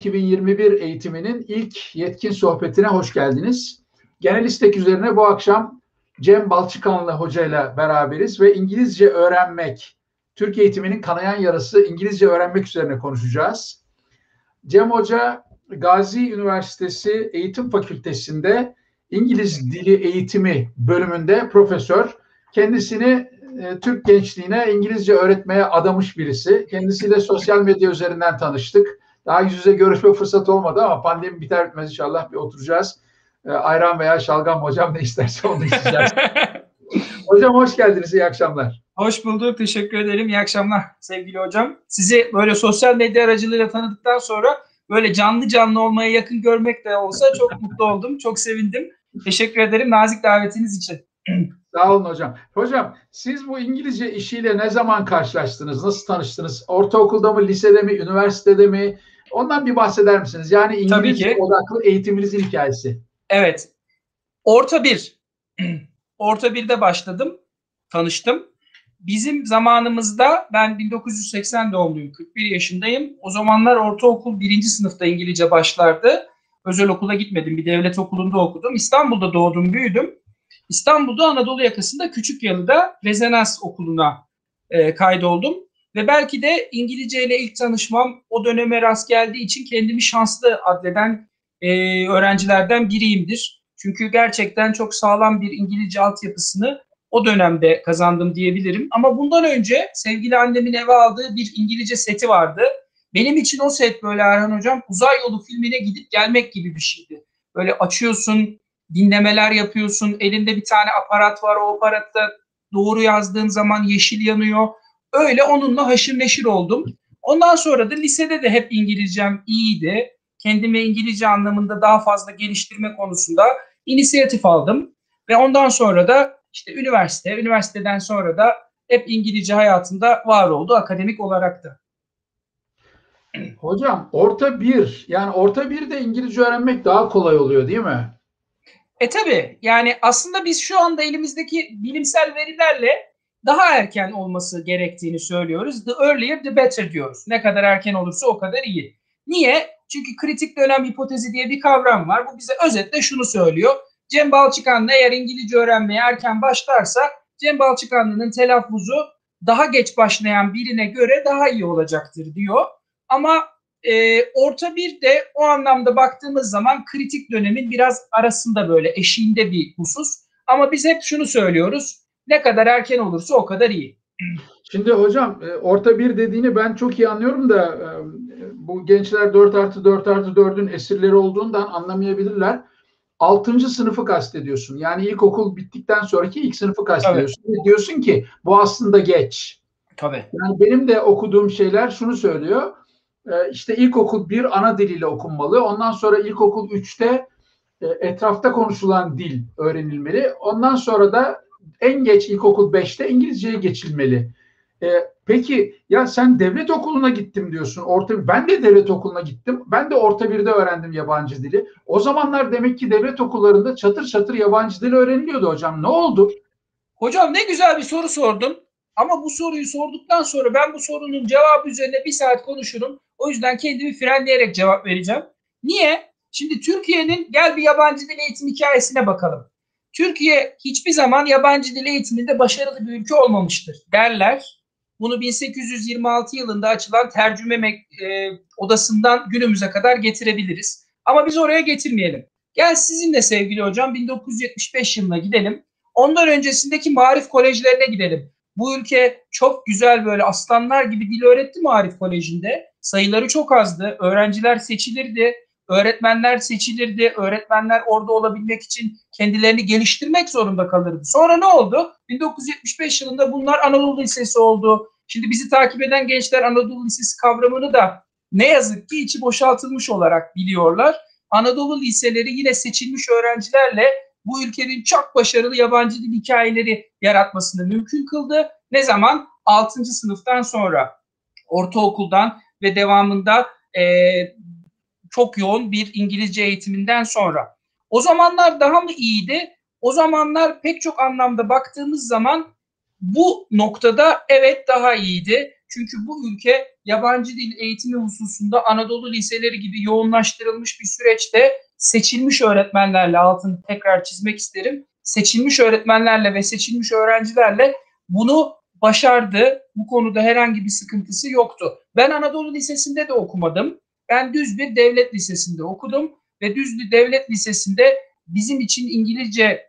2021 eğitiminin ilk yetkin sohbetine hoş geldiniz. Genel istek üzerine bu akşam Cem Balçıkanlı hocayla beraberiz ve İngilizce öğrenmek, Türk eğitiminin kanayan yarası İngilizce öğrenmek üzerine konuşacağız. Cem Hoca, Gazi Üniversitesi Eğitim Fakültesi'nde İngiliz Dili Eğitimi bölümünde profesör. Kendisini Türk gençliğine İngilizce öğretmeye adamış birisi. Kendisiyle sosyal medya üzerinden tanıştık. Daha yüz yüze görüşme fırsatı olmadı ama pandemi biter bitmez inşallah bir oturacağız. Ayran veya şalgam hocam ne isterse onu içeceğiz. Hocam hoş geldiniz, iyi akşamlar. Hoş bulduk, teşekkür ederim. İyi akşamlar sevgili hocam. Sizi böyle sosyal medya aracılığıyla tanıdıktan sonra böyle canlı olmaya yakın görmek de olsa çok mutlu oldum, çok sevindim. Teşekkür ederim nazik davetiniz için. Sağ olun hocam. Hocam siz bu İngilizce işiyle ne zaman karşılaştınız, nasıl tanıştınız? Ortaokulda mı, lisede mi, üniversitede mi? Ondan bir bahseder misiniz? Yani İngilizce odaklı eğitiminizin hikayesi. Evet. Orta 1'de başladım. Tanıştım. Bizim zamanımızda ben 1980 doğumluyum. 41 yaşındayım. O zamanlar ortaokul 1. sınıfta İngilizce başlardı. Özel okula gitmedim. Bir devlet okulunda okudum. İstanbul'da doğdum, büyüdüm. İstanbul'da Anadolu yakasında Küçükyalı'da Resonance Okulu'na kaydoldum. Ve belki de İngilizce ile ilk tanışmam o döneme rast geldiği için kendimi şanslı adleden öğrencilerden biriyimdir. Çünkü gerçekten çok sağlam bir İngilizce altyapısını o dönemde kazandım diyebilirim. Ama bundan önce sevgili annemin eve aldığı bir İngilizce seti vardı. Benim için o set böyle Erhan Hocam uzay yolu filmine gidip gelmek gibi bir şeydi. Böyle açıyorsun, dinlemeler yapıyorsun, elinde bir tane aparat var, o aparatta doğru yazdığın zaman yeşil yanıyor. Öyle onunla haşır neşir oldum. Ondan sonra da lisede de hep İngilizcem iyiydi. Kendimi İngilizce anlamında daha fazla geliştirme konusunda inisiyatif aldım. Ve ondan sonra da işte üniversiteden sonra da hep İngilizce hayatımda var oldu akademik olarak da. Hocam orta birde İngilizce öğrenmek daha kolay oluyor değil mi? Tabii yani aslında biz şu anda elimizdeki bilimsel verilerle daha erken olması gerektiğini söylüyoruz. The earlier the better diyoruz. Ne kadar erken olursa o kadar iyi. Niye? Çünkü kritik dönem hipotezi diye bir kavram var. Bu bize özetle şunu söylüyor. Cem Balçıkanlı eğer İngilizce öğrenmeye erken başlarsa Cem Balçıkanlı'nın telaffuzu daha geç başlayan birine göre daha iyi olacaktır diyor. Ama orta bir de o anlamda baktığımız zaman kritik dönemin biraz arasında böyle eşiğinde bir husus. Ama biz hep şunu söylüyoruz. Ne kadar erken olursa o kadar iyi. Şimdi hocam orta bir dediğini ben çok iyi anlıyorum da bu gençler 4+4+4'ün esirleri olduğundan anlamayabilirler. 6. sınıfı kastediyorsun. Yani ilkokul bittikten sonraki ilk sınıfı kastediyorsun. Evet. Diyorsun ki bu aslında geç. Tabii. Yani benim de okuduğum şeyler şunu söylüyor. İşte ilkokul 1 ana diliyle okunmalı. Ondan sonra ilkokul 3'te etrafta konuşulan dil öğrenilmeli. Ondan sonra da en geç ilkokul 5'te İngilizceye geçilmeli. Peki ya sen devlet okuluna gittim diyorsun. Ben de devlet okuluna gittim. Ben de orta 1'de öğrendim yabancı dili. O zamanlar demek ki devlet okullarında çatır çatır yabancı dil öğreniliyordu hocam. Ne oldu? Hocam ne güzel bir soru sordun. Ama bu soruyu sorduktan sonra ben bu sorunun cevabı üzerine bir saat konuşurum. O yüzden kendimi frenleyerek cevap vereceğim. Niye? Şimdi Türkiye'nin gel bir yabancı dil eğitim hikayesine bakalım. Türkiye hiçbir zaman yabancı dil eğitiminde başarılı bir ülke olmamıştır derler. Bunu 1826 yılında açılan tercüme odasından günümüze kadar getirebiliriz. Ama biz oraya getirmeyelim. Gel sizinle sevgili hocam 1975 yılına gidelim. Ondan öncesindeki marif kolejlerine gidelim. Bu ülke çok güzel böyle aslanlar gibi dil öğretti Marif Koleji'nde. Sayıları çok azdı. Öğrenciler seçilirdi. Öğretmenler seçilirdi. Öğretmenler orada olabilmek için kendilerini geliştirmek zorunda kalırdı. Sonra ne oldu? 1975 yılında bunlar Anadolu Lisesi oldu. Şimdi bizi takip eden gençler Anadolu Lisesi kavramını da ne yazık ki içi boşaltılmış olarak biliyorlar. Anadolu Liseleri yine seçilmiş öğrencilerle bu ülkenin çok başarılı yabancı dil hikayeleri yaratmasını mümkün kıldı. Ne zaman? 6. sınıftan sonra ortaokuldan ve devamında çok yoğun bir İngilizce eğitiminden sonra. O zamanlar daha mı iyiydi? O zamanlar pek çok anlamda baktığımız zaman bu noktada evet daha iyiydi. Çünkü bu ülke yabancı dil eğitimi hususunda Anadolu liseleri gibi yoğunlaştırılmış bir süreçte seçilmiş öğretmenlerle, altını tekrar çizmek isterim, seçilmiş öğretmenlerle ve seçilmiş öğrencilerle bunu başardı. Bu konuda herhangi bir sıkıntısı yoktu. Ben Anadolu Lisesi'nde de okumadım. Ben düz bir devlet lisesinde okudum ve düz bir devlet lisesinde bizim için İngilizce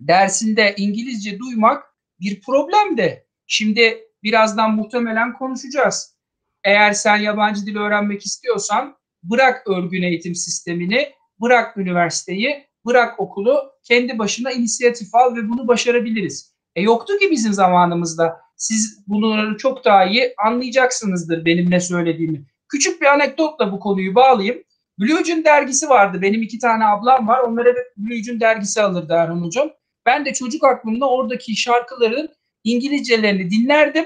dersinde İngilizce duymak bir problemdi. Şimdi birazdan muhtemelen konuşacağız. Eğer sen yabancı dil öğrenmek istiyorsan bırak örgün eğitim sistemini, bırak üniversiteyi, bırak okulu, kendi başına inisiyatif al ve bunu başarabiliriz. Yoktu ki bizim zamanımızda. Siz bunları çok daha iyi anlayacaksınızdır benim ne söylediğimi. Küçük bir anekdotla bu konuyu bağlayayım. Blue June dergisi vardı. Benim 2 tane ablam var. Onlara hep Blue June dergisi alırdı Erhan Hocam. Ben de çocuk aklımda oradaki şarkıların İngilizcelerini dinlerdim.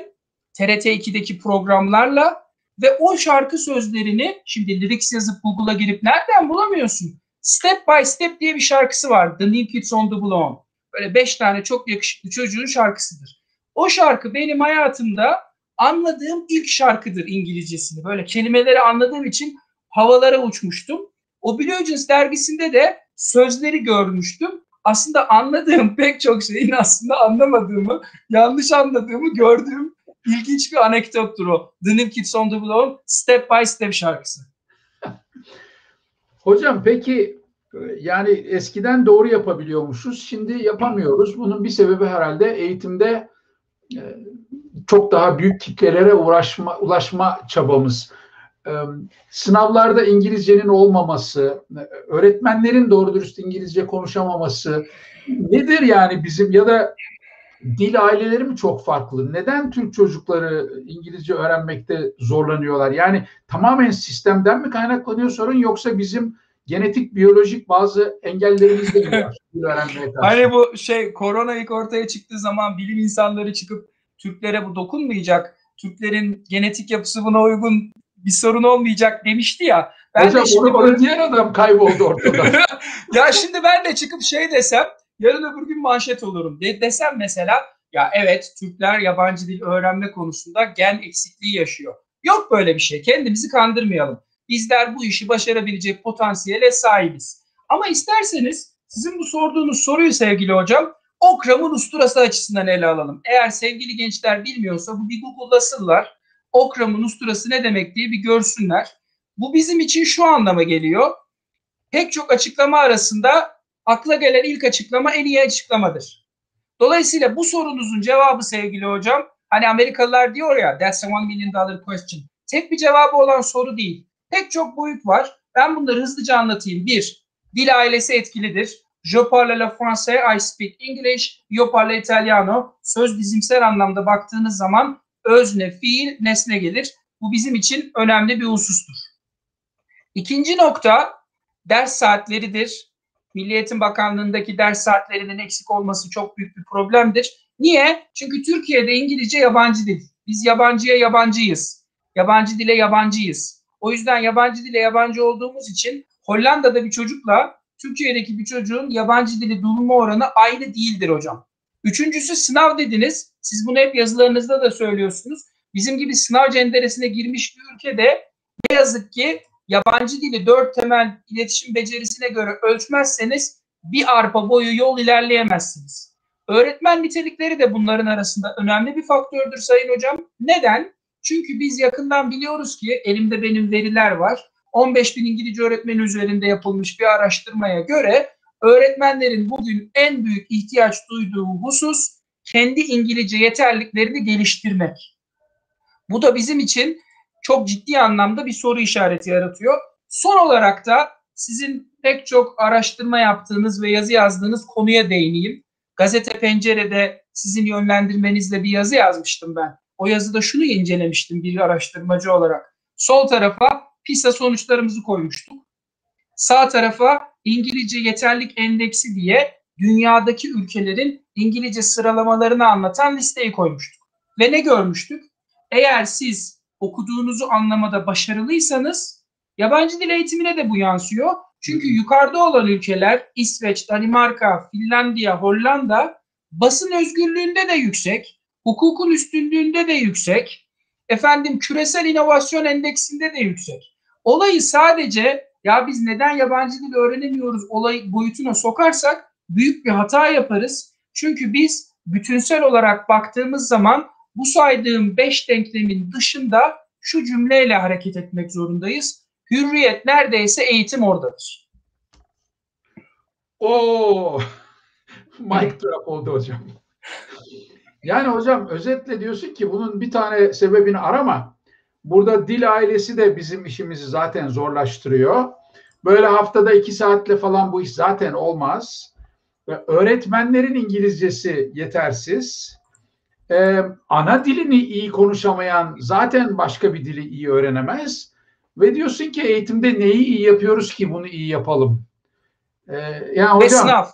TRT 2'deki programlarla ve o şarkı sözlerini şimdi lyrics yazıp Google'a girip nereden bulamıyorsun? Step by Step diye bir şarkısı var. The New Kids on the Block. Böyle 5 tane çok yakışıklı çocuğun şarkısıdır. O şarkı benim hayatımda anladığım ilk şarkıdır İngilizcesini. Böyle kelimeleri anladığım için havalara uçmuştum. O Blue June dergisinde de sözleri görmüştüm. Aslında anladığım pek çok şeyin aslında anlamadığımı, yanlış anladığımı gördüğüm ilginç bir anekdottur o. The New Kids on the Block'un Step by Step şarkısı. Hocam peki yani eskiden doğru yapabiliyormuşuz, şimdi yapamıyoruz. Bunun bir sebebi herhalde eğitimde çok daha büyük kitlelere ulaşma çabamız. Sınavlarda İngilizcenin olmaması, öğretmenlerin doğru dürüst İngilizce konuşamaması nedir yani bizim, ya da dil aileleri mi çok farklı? Neden Türk çocukları İngilizce öğrenmekte zorlanıyorlar? Yani tamamen sistemden mi kaynaklanıyor sorun, yoksa bizim genetik, biyolojik bazı engellerimiz de mi var? Hani bu korona ilk ortaya çıktığı zaman bilim insanları çıkıp Türklere bu dokunmayacak, Türklerin genetik yapısı buna uygun, bir sorun olmayacak demişti ya. Ben hocam de şimdi onu diyen adam kayboldu ortadan. Ya şimdi ben de çıkıp desem, yarın öbür gün manşet olurum desem mesela, ya evet Türkler yabancı dil öğrenme konusunda gen eksikliği yaşıyor. Yok böyle bir şey. Kendimizi kandırmayalım. Bizler bu işi başarabilecek potansiyele sahibiz. Ama isterseniz sizin bu sorduğunuz soruyu sevgili hocam, Okram'ın usturası açısından ele alalım. Eğer sevgili gençler bilmiyorsa bu bir Google'lasınlar. Okram'ın usturası ne demek diye bir görsünler. Bu bizim için şu anlama geliyor. Pek çok açıklama arasında akla gelen ilk açıklama en iyi açıklamadır. Dolayısıyla bu sorunuzun cevabı sevgili hocam, hani Amerikalılar diyor ya, that's a $1 million question. Tek bir cevabı olan soru değil. Pek çok boyut var. Ben bunları hızlıca anlatayım. 1. Dil ailesi etkilidir. Je parle le français, I speak English, io parle italiano. Söz dizimsel anlamda baktığınız zaman özne, fiil, nesne gelir. Bu bizim için önemli bir husustur. 2. nokta ders saatleridir. Milli Eğitim Bakanlığı'ndaki ders saatlerinin eksik olması çok büyük bir problemdir. Niye? Çünkü Türkiye'de İngilizce yabancı dil. Biz yabancıya yabancıyız. Yabancı dile yabancıyız. O yüzden yabancı dile yabancı olduğumuz için Hollanda'da bir çocukla Türkiye'deki bir çocuğun yabancı dili bulunma oranı aynı değildir hocam. 3. sınav dediniz. Siz bunu hep yazılarınızda da söylüyorsunuz. Bizim gibi sınav cenderesine girmiş bir ülkede ne yazık ki yabancı dili 4 temel iletişim becerisine göre ölçmezseniz bir arpa boyu yol ilerleyemezsiniz. Öğretmen nitelikleri de bunların arasında önemli bir faktördür sayın hocam. Neden? Çünkü biz yakından biliyoruz ki, elimde benim veriler var. 15.000 İngilizce öğretmeni üzerinde yapılmış bir araştırmaya göre öğretmenlerin bugün en büyük ihtiyaç duyduğu husus kendi İngilizce yeterliliklerini geliştirmek. Bu da bizim için çok ciddi anlamda bir soru işareti yaratıyor. Son olarak da sizin pek çok araştırma yaptığınız ve yazı yazdığınız konuya değineyim. Gazete Pencere'de sizin yönlendirmenizle bir yazı yazmıştım ben. O yazıda şunu incelemiştim bir araştırmacı olarak. Sol tarafa PISA sonuçlarımızı koymuştuk. Sağ tarafa İngilizce Yeterlilik Endeksi diye dünyadaki ülkelerin İngilizce sıralamalarını anlatan listeyi koymuştuk. Ve ne görmüştük? Eğer siz okuduğunuzu anlamada başarılıysanız yabancı dil eğitimine de bu yansıyor. Çünkü yukarıda olan ülkeler İsveç, Danimarka, Finlandiya, Hollanda basın özgürlüğünde de yüksek, hukukun üstünlüğünde de yüksek, Efendim küresel inovasyon endeksinde de yüksek. Olayı sadece ya biz neden yabancı dil öğrenemiyoruz olay boyutuna sokarsak büyük bir hata yaparız. Çünkü biz bütünsel olarak baktığımız zaman bu saydığım 5 denklemin dışında şu cümleyle hareket etmek zorundayız. Hürriyet neredeyse eğitim oradadır. Ooo! Mic drop oldu hocam. Yani hocam özetle diyorsun ki bunun bir tane sebebini arama. Burada dil ailesi de bizim işimizi zaten zorlaştırıyor. Böyle haftada 2 saatle falan bu iş zaten olmaz. Ve öğretmenlerin İngilizcesi yetersiz. Ana dilini iyi konuşamayan zaten başka bir dili iyi öğrenemez. Ve diyorsun ki eğitimde neyi iyi yapıyoruz ki bunu iyi yapalım. Yani hocam,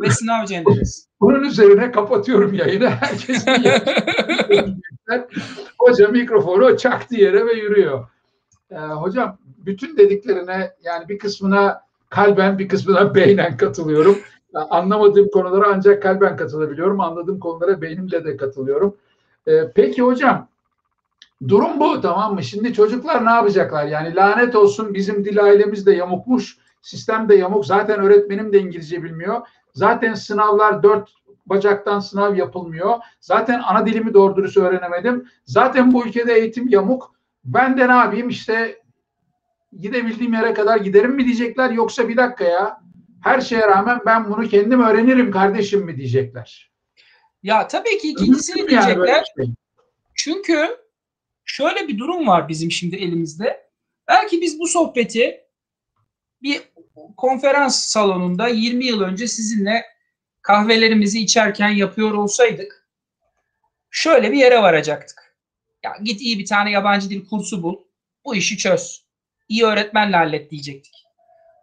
ve sınav cenderesi. Bunun üzerine kapatıyorum yayını. Herkes hoca mikrofonu çaktı yere ve yürüyor. Hocam bütün dediklerine yani bir kısmına kalben bir kısmına beynen katılıyorum. Anlamadığım konulara ancak kalben katılabiliyorum. Anladığım konulara beynimle de katılıyorum. Peki hocam durum bu, tamam mı? Şimdi çocuklar ne yapacaklar? Yani lanet olsun bizim dil ailemiz de yamukmuş. Sistem de yamuk. Zaten öğretmenim de İngilizce bilmiyor. Zaten sınavlar 4 bacaktan sınav yapılmıyor. Zaten ana dilimi doğru dürüst öğrenemedim. Zaten bu ülkede eğitim yamuk. Ben de ne yapayım işte gidebildiğim yere kadar giderim mi diyecekler, yoksa bir dakika ya her şeye rağmen ben bunu kendim öğrenirim kardeşim mi diyecekler? Ya tabii ki ikincisini diyecekler. Çünkü şöyle bir durum var bizim şimdi elimizde. Belki biz bu sohbeti bir konferans salonunda 20 yıl önce sizinle kahvelerimizi içerken yapıyor olsaydık şöyle bir yere varacaktık. Ya git iyi bir tane yabancı dil kursu bul, bu işi çöz. İyi öğretmenle hallet diyecektik.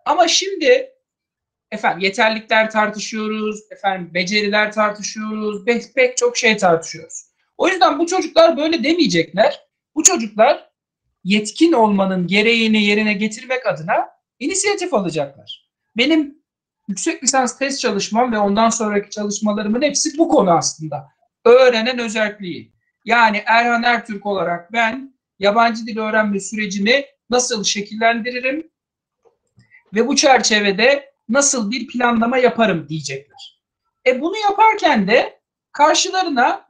Ama şimdi efendim yeterlikler tartışıyoruz, efendim beceriler tartışıyoruz, pek çok şey tartışıyoruz. O yüzden bu çocuklar böyle demeyecekler. Bu çocuklar yetkin olmanın gereğini yerine getirmek adına İnisiyatif alacaklar. Benim yüksek lisans tez çalışmam ve ondan sonraki çalışmalarımın hepsi bu konu aslında. Öğrenen özerkliği. Yani Erhan Ertürk olarak ben yabancı dil öğrenme sürecini nasıl şekillendiririm ve bu çerçevede nasıl bir planlama yaparım diyecekler. Bunu yaparken de karşılarına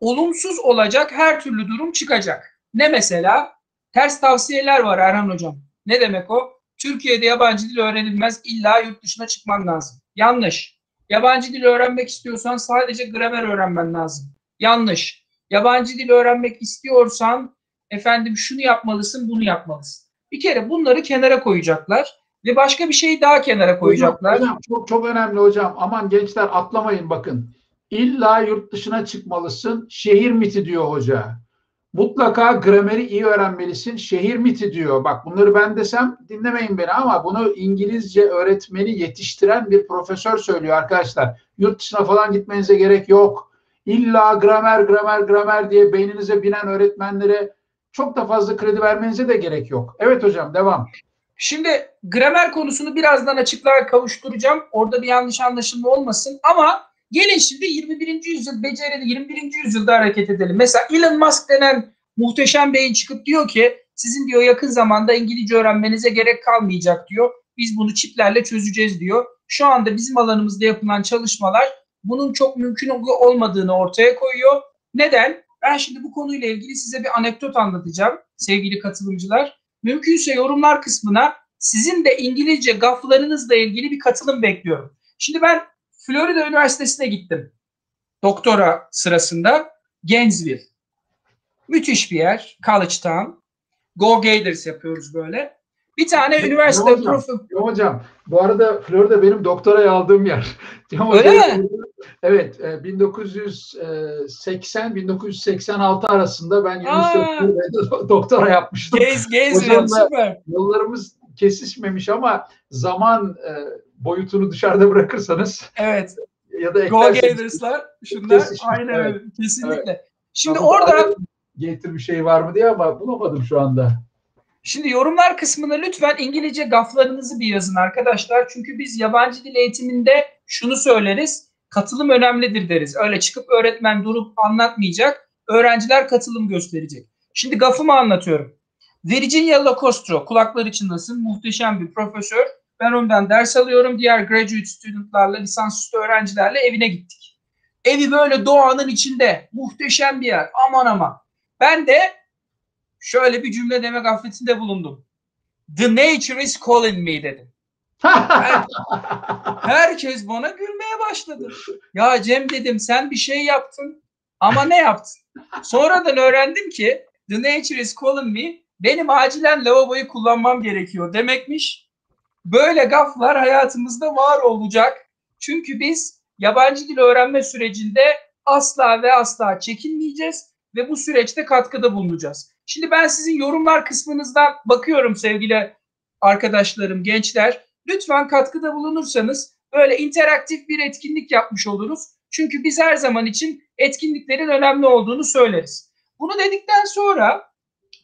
olumsuz olacak her türlü durum çıkacak. Ne mesela? Ters tavsiyeler var Erhan Hocam. Ne demek o? Türkiye'de yabancı dil öğrenilmez, illa yurt dışına çıkman lazım. Yanlış. Yabancı dil öğrenmek istiyorsan sadece gramer öğrenmen lazım. Yanlış. Yabancı dil öğrenmek istiyorsan efendim şunu yapmalısın, bunu yapmalısın. Bir kere bunları kenara koyacaklar ve başka bir şeyi daha kenara koyacaklar. Hocam, çok önemli hocam. Aman gençler atlamayın bakın. İlla yurt dışına çıkmalısın, şehir miti diyor hoca. Mutlaka grameri iyi öğrenmelisin. Şehir miti diyor. Bak bunları ben desem dinlemeyin beni ama bunu İngilizce öğretmeni yetiştiren bir profesör söylüyor arkadaşlar. Yurt dışına falan gitmenize gerek yok. İlla gramer diye beyninize binen öğretmenlere çok da fazla kredi vermenize de gerek yok. Evet hocam devam. Şimdi gramer konusunu birazdan açıklığa kavuşturacağım. Orada bir yanlış anlaşılma olmasın ama gelin şimdi 21. yüzyıl becerili 21. yüzyılda hareket edelim. Mesela Elon Musk denen muhteşem beyin çıkıp diyor ki sizin diyor yakın zamanda İngilizce öğrenmenize gerek kalmayacak diyor. Biz bunu çiplerle çözeceğiz diyor. Şu anda bizim alanımızda yapılan çalışmalar bunun çok mümkün olmadığını ortaya koyuyor. Neden? Ben şimdi bu konuyla ilgili size bir anekdot anlatacağım sevgili katılımcılar. Mümkünse yorumlar kısmına sizin de İngilizce gaflarınızla ilgili bir katılım bekliyorum. Şimdi ben Florida Üniversitesi'ne gittim doktora sırasında. Gainesville. Müthiş bir yer. College Town. Go Gators yapıyoruz böyle. Bir tane üniversite profesörü. Hocam bu arada Florida benim doktorayı aldığım yer. Öyle mi? Evet. 1980-1986 arasında ben Yunus Öztürk'te doktora yapmıştım. Gainesville süper. Yollarımız kesişmemiş ama zaman boyutunu dışarıda bırakırsanız evet. Ya da Go Gainers'lar şunlar aynen öyle. Evet. Kesinlikle. Evet. Şimdi ama orada getir bir şey var mı diye ama bulamadım şu anda. Şimdi yorumlar kısmına lütfen İngilizce gaflarınızı bir yazın arkadaşlar. Çünkü biz yabancı dil eğitiminde şunu söyleriz. Katılım önemlidir deriz. Öyle çıkıp öğretmen durup anlatmayacak. Öğrenciler katılım gösterecek. Şimdi gafımı anlatıyorum. Virginia Lacostro, kulaklar çınlasın, muhteşem bir profesör. Ben ondan ders alıyorum. Diğer graduate studentlarla, lisansüstü öğrencilerle evine gittik. Evi böyle doğanın içinde. Muhteşem bir yer. Aman aman. Ben de şöyle bir cümle deme gafletinde bulundum. The nature is calling me dedim. Herkes bana gülmeye başladı. Ya Cem dedim, sen bir şey yaptın ama ne yaptın? Sonradan öğrendim ki the nature is calling me, benim acilen lavaboyu kullanmam gerekiyor demekmiş. Böyle gaflar hayatımızda var olacak. Çünkü biz yabancı dil öğrenme sürecinde asla ve asla çekinmeyeceğiz ve bu süreçte katkıda bulunacağız. Şimdi ben sizin yorumlar kısmınızdan bakıyorum sevgili arkadaşlarım, gençler. Lütfen katkıda bulunursanız böyle interaktif bir etkinlik yapmış oluruz. Çünkü biz her zaman için etkinliklerin önemli olduğunu söyleriz. Bunu dedikten sonra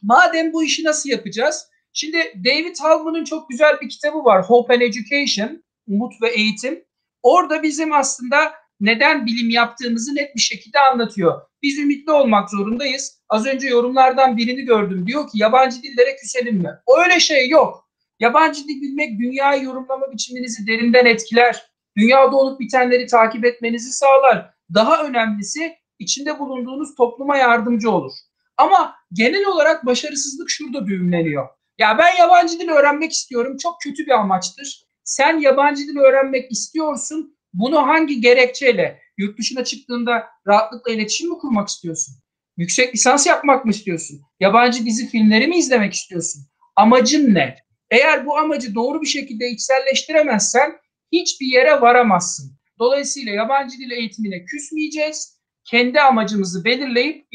madem bu işi nasıl yapacağız? Şimdi David Hallman'ın çok güzel bir kitabı var. Hope and Education, Umut ve Eğitim. Orada bizim aslında neden bilim yaptığımızı net bir şekilde anlatıyor. Biz ümitli olmak zorundayız. Az önce yorumlardan birini gördüm. Diyor ki yabancı dillere küselim mi? Öyle şey yok. Yabancı dil bilmek dünyayı yorumlama biçiminizi derinden etkiler. Dünyada olup bitenleri takip etmenizi sağlar. Daha önemlisi içinde bulunduğunuz topluma yardımcı olur. Ama genel olarak başarısızlık şurada düğümleniyor. Ya ben yabancı dil öğrenmek istiyorum. Çok kötü bir amaçtır. Sen yabancı dil öğrenmek istiyorsun. Bunu hangi gerekçeyle? Yurt dışına çıktığında rahatlıkla iletişim mi kurmak istiyorsun? Yüksek lisans yapmak mı istiyorsun? Yabancı dizi filmleri mi izlemek istiyorsun? Amacın ne? Eğer bu amacı doğru bir şekilde içselleştiremezsen hiçbir yere varamazsın. Dolayısıyla yabancı dil eğitimine küsmeyeceğiz. Kendi amacımızı belirleyip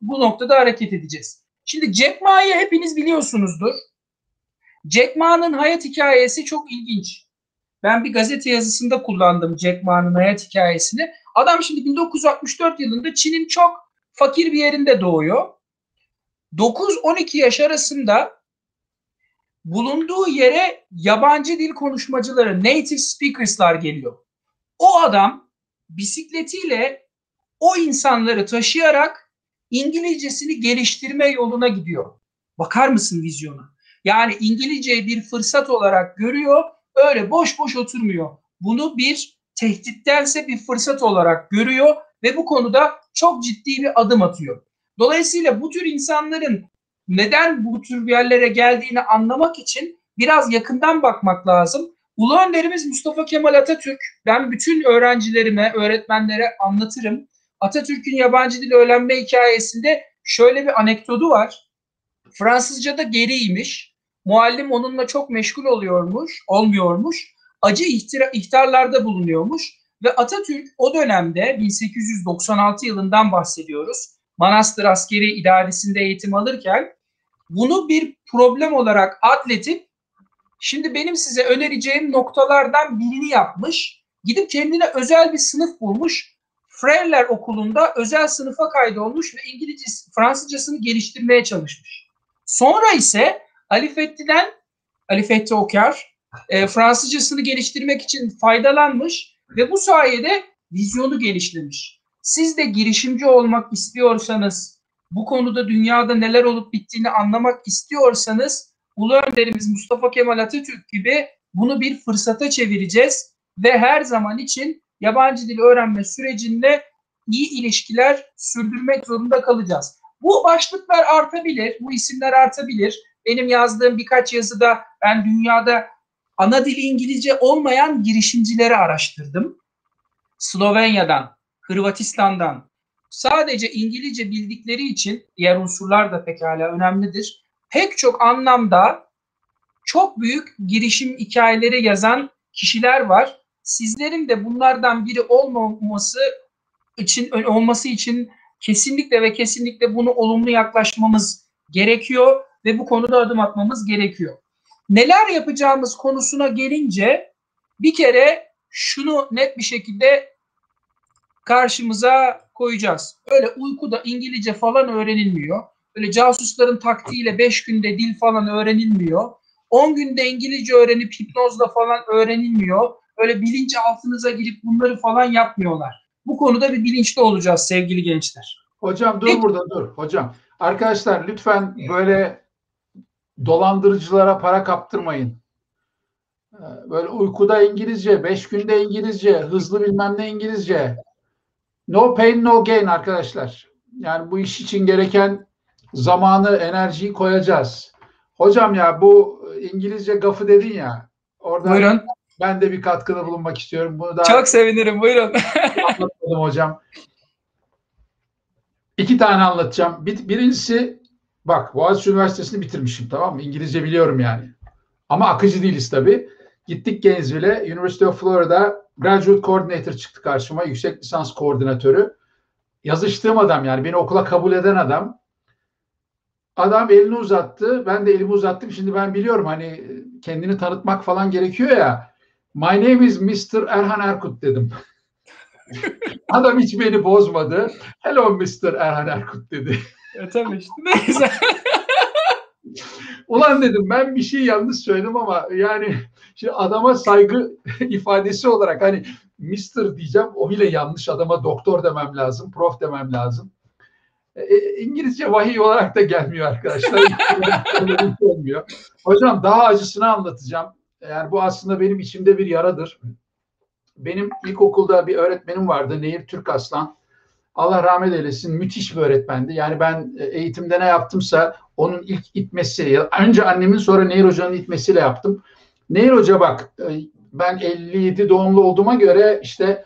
bu noktada hareket edeceğiz. Şimdi Jack Ma'yı hepiniz biliyorsunuzdur. Jack Ma'nın hayat hikayesi çok ilginç. Ben bir gazete yazısında kullandım Jack Ma'nın hayat hikayesini. Adam şimdi 1964 yılında Çin'in çok fakir bir yerinde doğuyor. 9-12 yaş arasında bulunduğu yere yabancı dil konuşmacıları, native speakers'lar geliyor. O adam bisikletiyle o insanları taşıyarak İngilizcesini geliştirme yoluna gidiyor. Bakar mısın vizyona? Yani İngilizceyi bir fırsat olarak görüyor, öyle boş boş oturmuyor. Bunu bir tehdittense bir fırsat olarak görüyor ve bu konuda çok ciddi bir adım atıyor. Dolayısıyla bu tür insanların neden bu tür yerlere geldiğini anlamak için biraz yakından bakmak lazım. Ulu önderimiz Mustafa Kemal Atatürk. Ben bütün öğrencilerime, öğretmenlere anlatırım. Atatürk'ün yabancı dil öğrenme hikayesinde şöyle bir anekdotu var. Fransızca'da geriymiş. Muallim onunla çok meşgul olmuyormuş. Acı ihtarlarda bulunuyormuş. Ve Atatürk o dönemde 1896 yılından bahsediyoruz. Manastır Askeri İdaresi'nde eğitim alırken bunu bir problem olarak adletip şimdi benim size önereceğim noktalardan birini yapmış. Gidip kendine özel bir sınıf bulmuş. Freyler Okulu'nda özel sınıfa kaydolmuş ve Fransızcasını geliştirmeye çalışmış. Sonra ise Ali Fethi Okyar Fransızcasını geliştirmek için faydalanmış ve bu sayede vizyonu geliştirmiş. Siz de girişimci olmak istiyorsanız, bu konuda dünyada neler olup bittiğini anlamak istiyorsanız, ulu önderimiz Mustafa Kemal Atatürk gibi bunu bir fırsata çevireceğiz ve her zaman için yabancı dil öğrenme sürecinde iyi ilişkiler sürdürmek zorunda kalacağız. Bu başlıklar artabilir, bu isimler artabilir. Benim yazdığım birkaç yazıda ben dünyada ana dili İngilizce olmayan girişimcileri araştırdım. Slovenya'dan, Hırvatistan'dan. Sadece İngilizce bildikleri için, diğer unsurlar da pekala önemlidir, pek çok anlamda çok büyük girişim hikayeleri yazan kişiler var. Sizlerin de bunlardan biri olması için kesinlikle ve kesinlikle bunu olumlu yaklaşmamız gerekiyor ve bu konuda adım atmamız gerekiyor. Neler yapacağımız konusuna gelince bir kere şunu net bir şekilde karşımıza koyacağız. Öyle uykuda İngilizce falan öğrenilmiyor. Öyle casusların taktiğiyle 5 günde dil falan öğrenilmiyor. 10 günde İngilizce öğrenip hipnozla falan öğrenilmiyor. Öyle bilinçaltınıza girip bunları falan yapmıyorlar. Bu konuda bir bilinçli olacağız sevgili gençler. Hocam dur burada dur. Hocam Arkadaşlar lütfen böyle dolandırıcılara para kaptırmayın. Böyle uykuda İngilizce, 5 günde İngilizce, hızlı bilmem ne İngilizce. No pain no gain arkadaşlar. Yani bu iş için gereken zamanı, enerjiyi koyacağız. Hocam ya bu İngilizce gafı dedin ya. Oradan buyurun. Ben de bir katkıda bulunmak istiyorum. Bunu daha çok sevinirim. Buyurun. Anlatmadım hocam. 2 tane anlatacağım. Birincisi bak Boğaziçi Üniversitesi'ni bitirmişim, tamam mı? İngilizce biliyorum yani. Ama akıcı değiliz tabii. Gittik Gainesville'e. University of Florida Graduate Coordinator çıktı karşıma. Yüksek lisans koordinatörü. Yazıştığım adam yani. Beni okula kabul eden adam. Adam elini uzattı. Ben de elimi uzattım. Şimdi ben biliyorum hani kendini tanıtmak falan gerekiyor ya. My name is Mr. Erhan Erkut dedim. Adam hiç beni bozmadı. Hello Mr. Erhan Erkut dedi. Tabii işte. Neyse. Ulan dedim ben bir şey yanlış söyledim ama yani şimdi adama saygı ifadesi olarak hani Mr. diyeceğim. O bile yanlış. Adama doktor demem lazım. Prof demem lazım. İngilizce vahiy olarak da gelmiyor arkadaşlar. Hocam daha acısını anlatacağım. Yani bu aslında benim içimde bir yaradır. Benim ilkokulda bir öğretmenim vardı. Nehir Türkaslan. Allah rahmet eylesin. Müthiş bir öğretmendi. Yani ben eğitimde ne yaptımsa onun ilk itmesiyle, önce annemin sonra Nehir Hoca'nın itmesiyle yaptım. Nehir Hoca bak ben 57 doğumlu olduğuma göre işte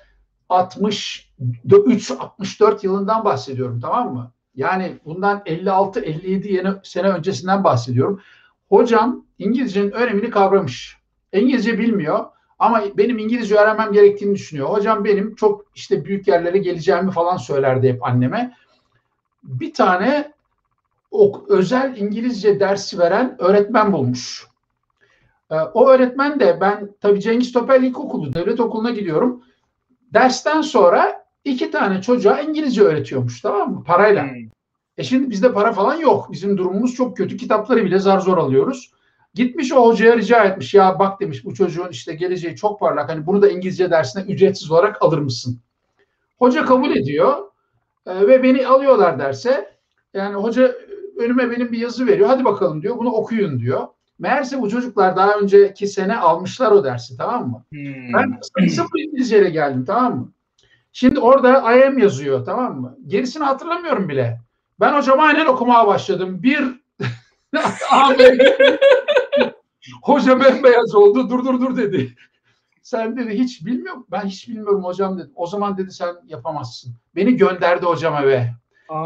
63-64 yılından bahsediyorum, tamam mı? Yani bundan 56-57 sene öncesinden bahsediyorum. Hocam İngilizcenin önemini kavramış. İngilizce bilmiyor ama benim İngilizce öğrenmem gerektiğini düşünüyor. Hocam benim çok işte büyük yerlere geleceğimi falan söylerdi hep anneme. Bir tane özel İngilizce dersi veren öğretmen bulmuş. O öğretmen de ben tabii Cengiz Topel İlkokulu devlet okuluna gidiyorum. Dersten sonra 2 tane çocuğa İngilizce öğretiyormuş, tamam mı? Parayla. Şimdi bizde para falan yok. Bizim durumumuz çok kötü. Kitapları bile zar zor alıyoruz. Gitmiş o hocaya rica etmiş. Ya bak demiş bu çocuğun işte geleceği çok parlak. Hani bunu da İngilizce dersine ücretsiz olarak alır mısın? Hoca kabul ediyor. Ve beni alıyorlar derse. Yani hoca önüme benim bir yazı veriyor. Hadi bakalım diyor. Bunu okuyun diyor. Meğerse bu çocuklar daha önceki sene almışlar o dersi, tamam mı? Ben sıfır İngilizceyle geldim, tamam mı? Şimdi orada I am yazıyor, tamam mı? Gerisini hatırlamıyorum bile. Ben hocam aynen okumaya başladım. Hoca bembeyaz oldu. Dur dedi. Sen dedi hiç bilmiyor musun? Ben hiç bilmiyorum hocam dedim. O zaman dedi sen yapamazsın. Beni gönderdi hocam eve.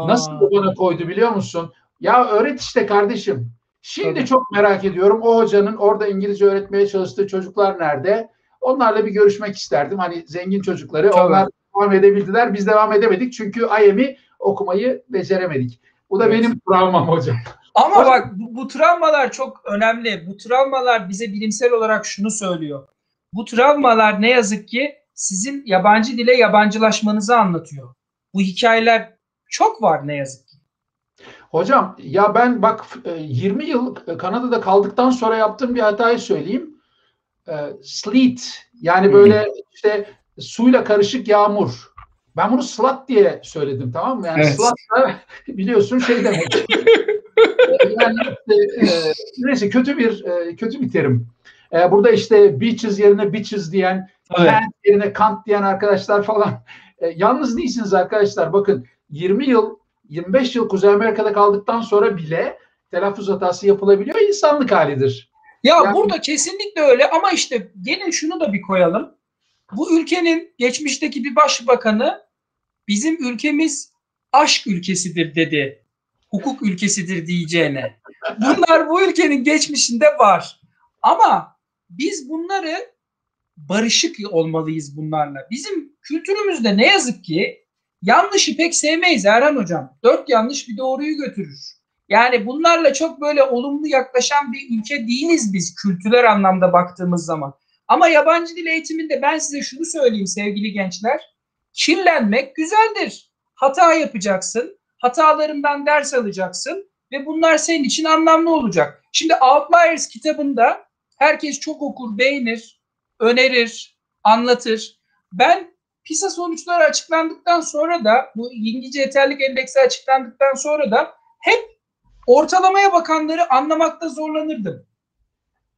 Nasıl bana koydu biliyor musun? Ya öğret işte kardeşim. Şimdi tabii. Çok merak ediyorum. O hocanın orada İngilizce öğretmeye çalıştığı çocuklar nerede? Onlarla bir görüşmek isterdim. Hani zengin çocukları. Tabii. Onlar devam edebildiler. Biz devam edemedik. Çünkü IM'i okumayı beceremedik. Bu da evet. Benim travmam hocam. Ama hocam, bak bu travmalar çok önemli. Bu travmalar bize bilimsel olarak şunu söylüyor. Bu travmalar ne yazık ki sizin yabancı dile yabancılaşmanızı anlatıyor. Bu hikayeler çok var ne yazık ki. Hocam ya ben bak 20 yıl Kanada'da kaldıktan sonra yaptığım bir hatayı söyleyeyim. Sleet yani böyle işte suyla karışık yağmur. Ben bunu slut diye söyledim, tamam mı? Yani evet. Slut da biliyorsun şey demek. Yani neyse kötü bir terim. Burada işte beaches yerine bitches diyen, evet. Kant yerine kant diyen arkadaşlar falan. Yalnız değilsiniz arkadaşlar. Bakın 20 yıl 25 yıl Kuzey Amerika'da kaldıktan sonra bile telaffuz hatası yapılabiliyor. İnsanlık halidir. Ya yani, burada kesinlikle öyle ama işte gelin şunu da bir koyalım. Bu ülkenin geçmişteki bir başbakanı bizim ülkemiz aşk ülkesidir dedi. Hukuk ülkesidir diyeceğine. Bunlar bu ülkenin geçmişinde var. Ama biz bunları barışık olmalıyız bunlarla. Bizim kültürümüzde ne yazık ki yanlışı pek sevmeyiz Erhan Hocam. 4 yanlış bir doğruyu götürür. Yani bunlarla çok böyle olumlu yaklaşan bir ülke değiliz biz kültürel anlamda baktığımız zaman. Ama yabancı dil eğitiminde ben size şunu söyleyeyim sevgili gençler. Kirlenmek güzeldir. Hata yapacaksın. Hatalarından ders alacaksın. Ve bunlar senin için anlamlı olacak. Şimdi Outliers kitabında herkes çok okur, beğenir, önerir, anlatır. Ben PISA sonuçları açıklandıktan sonra da bu İngilizce yeterlilik endeksi açıklandıktan sonra da hep ortalamaya bakanları anlamakta zorlanırdım.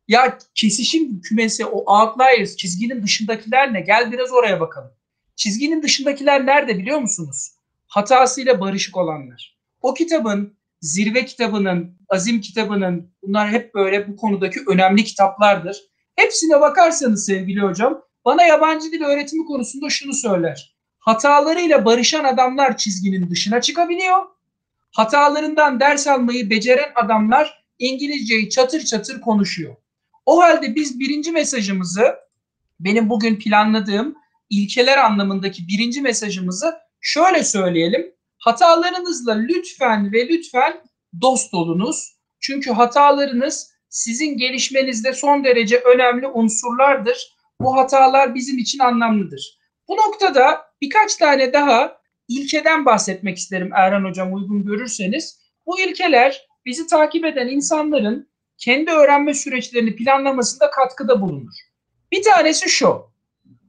Ya kesişim kümesi, o outliers, çizginin dışındakiler ne? Gel biraz oraya bakalım. Çizginin dışındakiler nerede biliyor musunuz? Hatasıyla barışık olanlar. O kitabın, Zirve kitabının, Azim kitabının, bunlar hep böyle bu konudaki önemli kitaplardır. Hepsine bakarsanız sevgili hocam, bana yabancı dil öğretimi konusunda şunu söyler. Hatalarıyla barışan adamlar çizginin dışına çıkabiliyor. Hatalarından ders almayı beceren adamlar İngilizceyi çatır çatır konuşuyor. O halde biz birinci mesajımızı, benim bugün planladığım ilkeler anlamındaki birinci mesajımızı şöyle söyleyelim. Hatalarınızla lütfen ve lütfen dost olunuz. Çünkü hatalarınız sizin gelişmenizde son derece önemli unsurlardır. Bu hatalar bizim için anlamlıdır. Bu noktada birkaç tane daha ilkeden bahsetmek isterim Erhan Hocam, uygun görürseniz. Bu ilkeler bizi takip eden insanların kendi öğrenme süreçlerini planlamasında katkıda bulunur. Bir tanesi şu,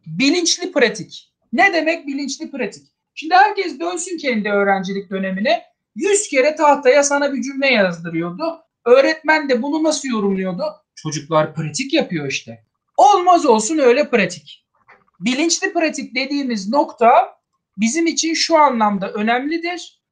bilinçli pratik. Ne demek bilinçli pratik? Şimdi herkes dönsün kendi öğrencilik dönemine, 100 kere tahtaya sana bir cümle yazdırıyordu. Öğretmen de bunu nasıl yorumluyordu? Çocuklar pratik yapıyor işte. Olmaz olsun öyle pratik. Bilinçli pratik dediğimiz nokta bizim için şu anlamda önemlidir.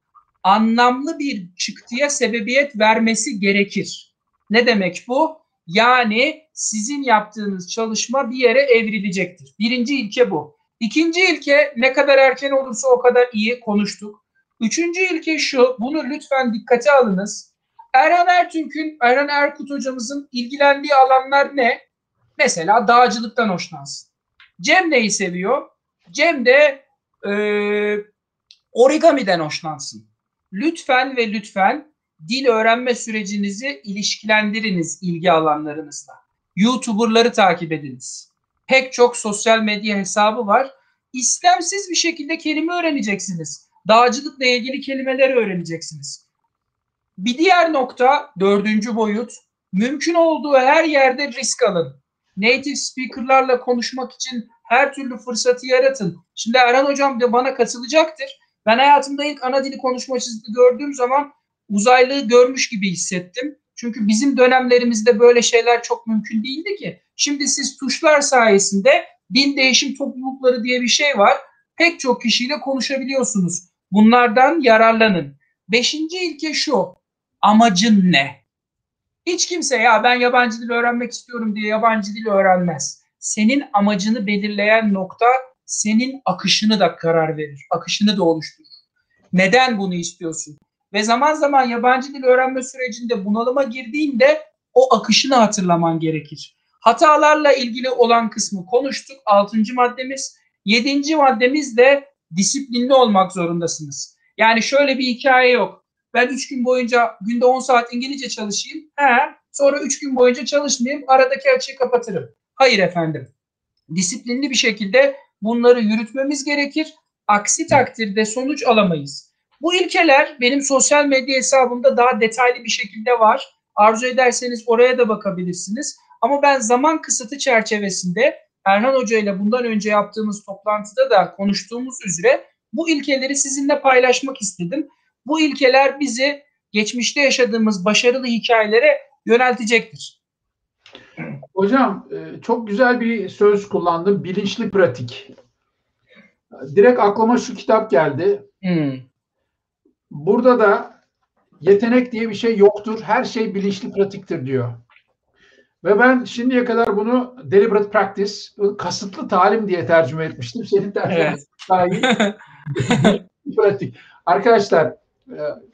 Anlamlı bir çıktıya sebebiyet vermesi gerekir. Ne demek bu? Yani sizin yaptığınız çalışma bir yere evrilecektir. Birinci ilke bu. İkinci ilke, ne kadar erken olursa o kadar iyi, konuştuk. Üçüncü ilke şu, bunu lütfen dikkate alınız. Erhan Ertürk'ün, Erhan Erkut hocamızın ilgilendiği alanlar ne? Mesela dağcılıktan hoşlansın. Cem neyi seviyor? Cem de origami'den hoşlansın. Lütfen ve lütfen dil öğrenme sürecinizi ilişkilendiriniz ilgi alanlarınızla. YouTuber'ları takip ediniz. Pek çok sosyal medya hesabı var. İstemsiz bir şekilde kelime öğreneceksiniz. Dağcılıkla ilgili kelimeleri öğreneceksiniz. Bir diğer nokta, dördüncü boyut. Mümkün olduğu her yerde risk alın. Native speaker'larla konuşmak için her türlü fırsatı yaratın. Şimdi Erhan Hocam da bana katılacaktır. Ben hayatımda ilk ana dili konuşmacısını gördüğüm zaman uzaylığı görmüş gibi hissettim. Çünkü bizim dönemlerimizde böyle şeyler çok mümkün değildi ki. Şimdi siz tuşlar sayesinde dil değişim toplulukları diye bir şey var. Pek çok kişiyle konuşabiliyorsunuz. Bunlardan yararlanın. Beşinci ilke şu. Amacın ne? Hiç kimse ya ben yabancı dil öğrenmek istiyorum diye yabancı dil öğrenmez. Senin amacını belirleyen nokta senin akışını da karar verir. Akışını da oluşturur. Neden bunu istiyorsun? Ve zaman zaman yabancı dil öğrenme sürecinde bunalıma girdiğinde o akışını hatırlaman gerekir. Hatalarla ilgili olan kısmı konuştuk. 6. maddemiz. 7. maddemiz de disiplinli olmak zorundasınız. Yani şöyle bir hikaye yok. Ben 3 gün boyunca günde 10 saat İngilizce çalışayım. Sonra 3 gün boyunca çalışmayayım. Aradaki açığı kapatırım. Hayır efendim. Disiplinli bir şekilde bunları yürütmemiz gerekir. Aksi takdirde sonuç alamayız. Bu ilkeler benim sosyal medya hesabımda daha detaylı bir şekilde var. Arzu ederseniz oraya da bakabilirsiniz. Ama ben zaman kısıtı çerçevesinde Erhan Hoca ile bundan önce yaptığımız toplantıda da konuştuğumuz üzere bu ilkeleri sizinle paylaşmak istedim. Bu ilkeler bizi geçmişte yaşadığımız başarılı hikayelere yöneltecektir. Hocam çok güzel bir söz kullandım. Bilinçli pratik. Direkt aklıma şu kitap geldi. Burada da yetenek diye bir şey yoktur. Her şey bilinçli pratiktir diyor. Ve ben şimdiye kadar bunu deliberate practice, kasıtlı talim diye tercüme etmiştim. Senin tercümesin daha iyi. Pratik. Arkadaşlar,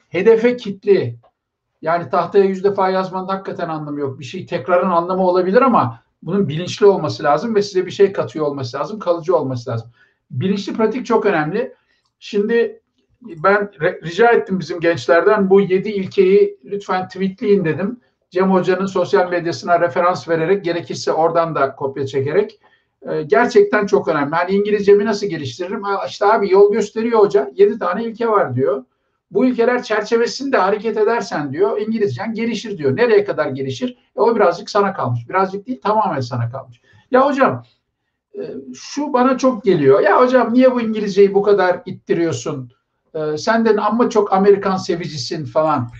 hedefe kitli. Yani tahtaya 100 defa yazmanın hakikaten anlamı yok. Bir şey tekrarın anlamı olabilir ama bunun bilinçli olması lazım ve size bir şey katıyor olması lazım, kalıcı olması lazım. Bilinçli pratik çok önemli. Şimdi ben rica ettim bizim gençlerden, bu 7 ilkeyi lütfen tweetleyin dedim. Cem Hoca'nın sosyal medyasına referans vererek, gerekirse oradan da kopya çekerek. Gerçekten çok önemli. Hani İngilizcemi nasıl geliştiririm? İşte abi yol gösteriyor hoca. 7 tane ilke var diyor. Bu ilkeler çerçevesinde hareket edersen diyor İngilizcen gelişir diyor. Nereye kadar gelişir? O birazcık sana kalmış. Birazcık değil, tamamen sana kalmış. Ya hocam şu bana çok geliyor. Ya hocam niye bu İngilizceyi bu kadar ittiriyorsun? senden amma çok Amerikan sevicisin falan.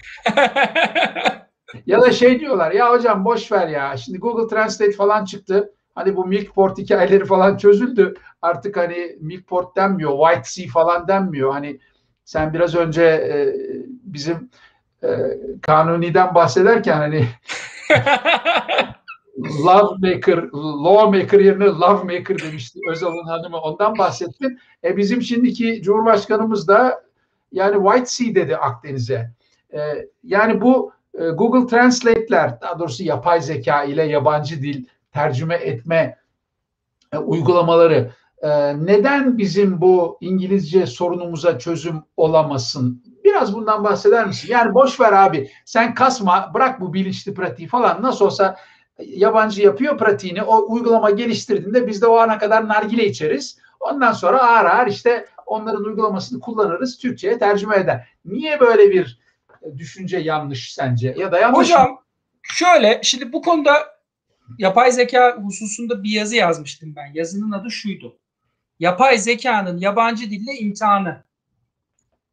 Ya da şey diyorlar, ya hocam boş ver ya. Şimdi Google Translate falan çıktı. Hani bu Milkport hikayeleri falan çözüldü. Artık hani Milkport denmiyor, White Sea falan denmiyor. Hani sen biraz önce bizim Kanuni'den bahsederken hani lawmaker yerine lovemaker demişti Özal'ın hanımı, ondan bahsettin. Bizim şimdiki Cumhurbaşkanımız da yani White Sea dedi Akdeniz'e. Yani bu Google Translate'ler, daha doğrusu yapay zeka ile yabancı dil tercüme etme uygulamaları neden bizim bu İngilizce sorunumuza çözüm olamasın? Biraz bundan bahseder misin? Yani boş ver abi, sen kasma, bırak bu bilinçli pratiği falan, nasıl olsa yabancı yapıyor pratiğini, o uygulama geliştirdiğinde biz de o ana kadar nargile içeriz. Ondan sonra ağır ağır işte onların uygulamasını kullanırız, Türkçe'ye tercüme eder. Niye böyle bir düşünce yanlış sence? Ya da yanlış hocam mı? Şöyle, şimdi bu konuda yapay zeka hususunda bir yazı yazmıştım ben. Yazının adı şuydu: yapay zekanın yabancı dille imtihanı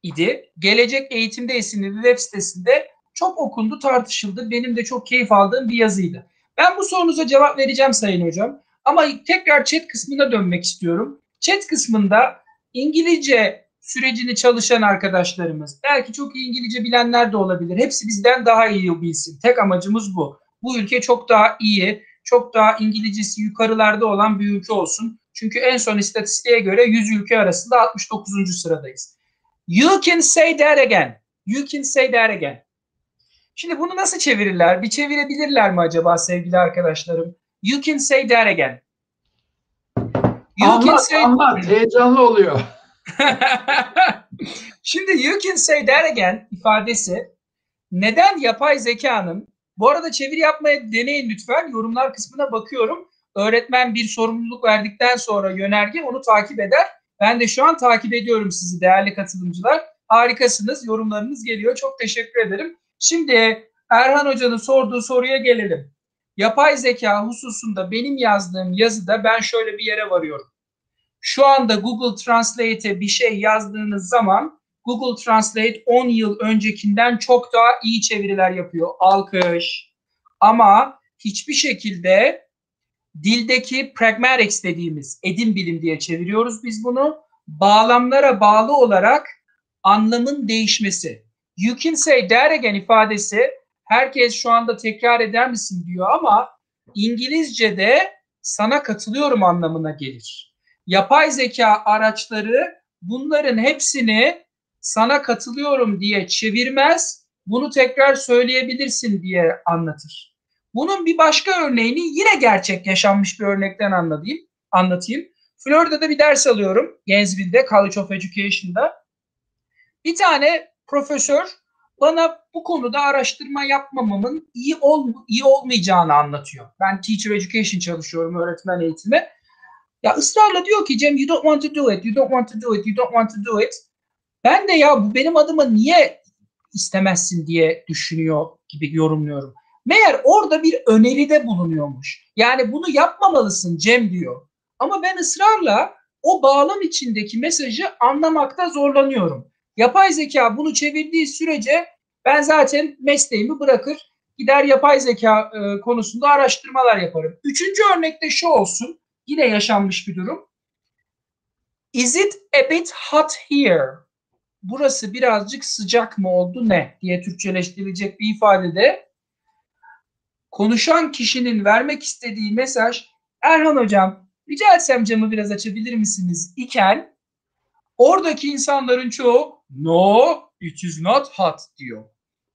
idi. Gelecek Eğitimde isimli web sitesinde çok okundu, tartışıldı. Benim de çok keyif aldığım bir yazıydı. Ben bu sorunuza cevap vereceğim sayın hocam. Ama tekrar chat kısmına dönmek istiyorum. Chat kısmında İngilizce sürecini çalışan arkadaşlarımız, belki çok iyi İngilizce bilenler de olabilir. Hepsi bizden daha iyi bilsin. Tek amacımız bu. Bu ülke çok daha iyi, çok daha İngilizcesi yukarılarda olan bir ülke olsun. Çünkü en son istatistiğe göre 100 ülke arasında 69. sıradayız. You can say that again. You can say that again. Şimdi bunu nasıl çevirirler? Bir çevirebilirler mi acaba sevgili arkadaşlarım? You can say that again. You anlat, heyecanlı oluyor. Şimdi you can say that again ifadesi neden yapay zekanın, bu arada çeviri yapmaya deneyin lütfen, yorumlar kısmına bakıyorum. Öğretmen bir sorumluluk verdikten sonra yönerge onu takip eder. Ben de şu an takip ediyorum sizi değerli katılımcılar. Harikasınız, yorumlarınız geliyor. Çok teşekkür ederim. Şimdi Erhan Hoca'nın sorduğu soruya gelelim. Yapay zeka hususunda benim yazdığım yazıda ben şöyle bir yere varıyorum. Şu anda Google Translate'e bir şey yazdığınız zaman Google Translate 10 yıl öncekinden çok daha iyi çeviriler yapıyor. Alkış. Ama hiçbir şekilde dildeki pragmatics dediğimiz edim bilim diye çeviriyoruz biz bunu. Bağlamlara bağlı olarak anlamın değişmesi. You can say that again ifadesi herkes şu anda tekrar eder misin diyor ama İngilizce'de sana katılıyorum anlamına gelir. Yapay zeka araçları bunların hepsini sana katılıyorum diye çevirmez, bunu tekrar söyleyebilirsin diye anlatır. Bunun bir başka örneğini yine gerçek yaşanmış bir örnekten anlatayım. Florida'da bir ders alıyorum, Gainesville'de, College of Education'da. Bir tane profesör bana bu konuda araştırma yapmamamın iyi olmayacağını anlatıyor. Ben teacher education çalışıyorum, öğretmen eğitimi. Ya ısrarla diyor ki Cem, you don't want to do it, you don't want to do it, you don't want to do it. Ben de ya bu benim adıma niye istemezsin diye düşünüyor gibi yorumluyorum. Meğer orada bir öneride bulunuyormuş. Yani bunu yapmamalısın Cem diyor. Ama ben ısrarla o bağlam içindeki mesajı anlamakta zorlanıyorum. Yapay zeka bunu çevirdiği sürece ben zaten mesleğimi bırakır, gider yapay zeka konusunda araştırmalar yaparım. Üçüncü örnekte şu olsun, yine yaşanmış bir durum. Is it a bit hot here? Burası birazcık sıcak mı oldu ne diye Türkçeleştirilecek bir ifadede konuşan kişinin vermek istediği mesaj, Erhan hocam rica etsem camı biraz açabilir misiniz iken oradaki insanların çoğu no, it is not hot diyor.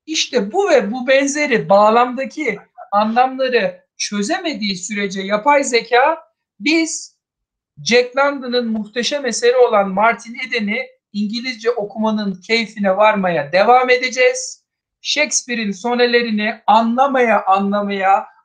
İşte bu ve bu benzeri bağlamdaki anlamları çözemediği sürece yapay zeka, biz Jack London'ın muhteşem eseri olan Martin Eden'i İngilizce okumanın keyfine varmaya devam edeceğiz. Shakespeare'in sonelerini anlamaya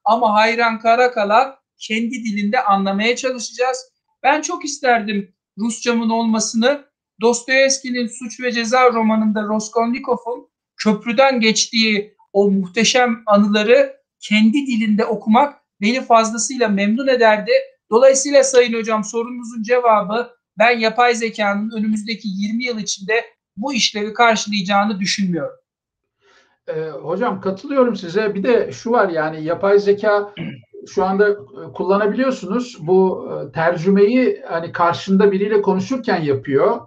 ama hayran kara kala kendi dilinde anlamaya çalışacağız. Ben çok isterdim Rusçamın olmasını. Dostoyevski'nin Suç ve Ceza romanında Raskolnikov'un köprüden geçtiği o muhteşem anıları kendi dilinde okumak beni fazlasıyla memnun ederdi. Dolayısıyla sayın hocam sorunuzun cevabı, ben yapay zekanın önümüzdeki 20 yıl içinde bu işleri karşılayacağını düşünmüyorum. Hocam katılıyorum size. Bir de şu var, yani yapay zeka şu anda kullanabiliyorsunuz. Bu tercümeyi hani karşında biriyle konuşurken yapıyor.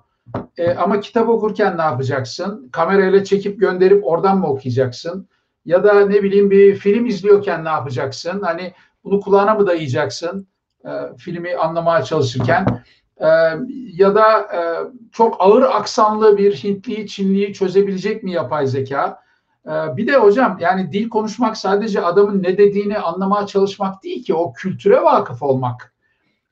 Ama kitap okurken ne yapacaksın? Kamerayla çekip gönderip oradan mı okuyacaksın? Ya da ne bileyim bir film izliyorken ne yapacaksın? Hani bunu kulağına mı dayayacaksın? Filmi anlamaya çalışırken. Ya da çok ağır aksanlı bir Hintliyi, Çinliyi çözebilecek mi yapay zeka? Bir de hocam yani dil konuşmak sadece adamın ne dediğini anlamaya çalışmak değil ki, o kültüre vakıf olmak.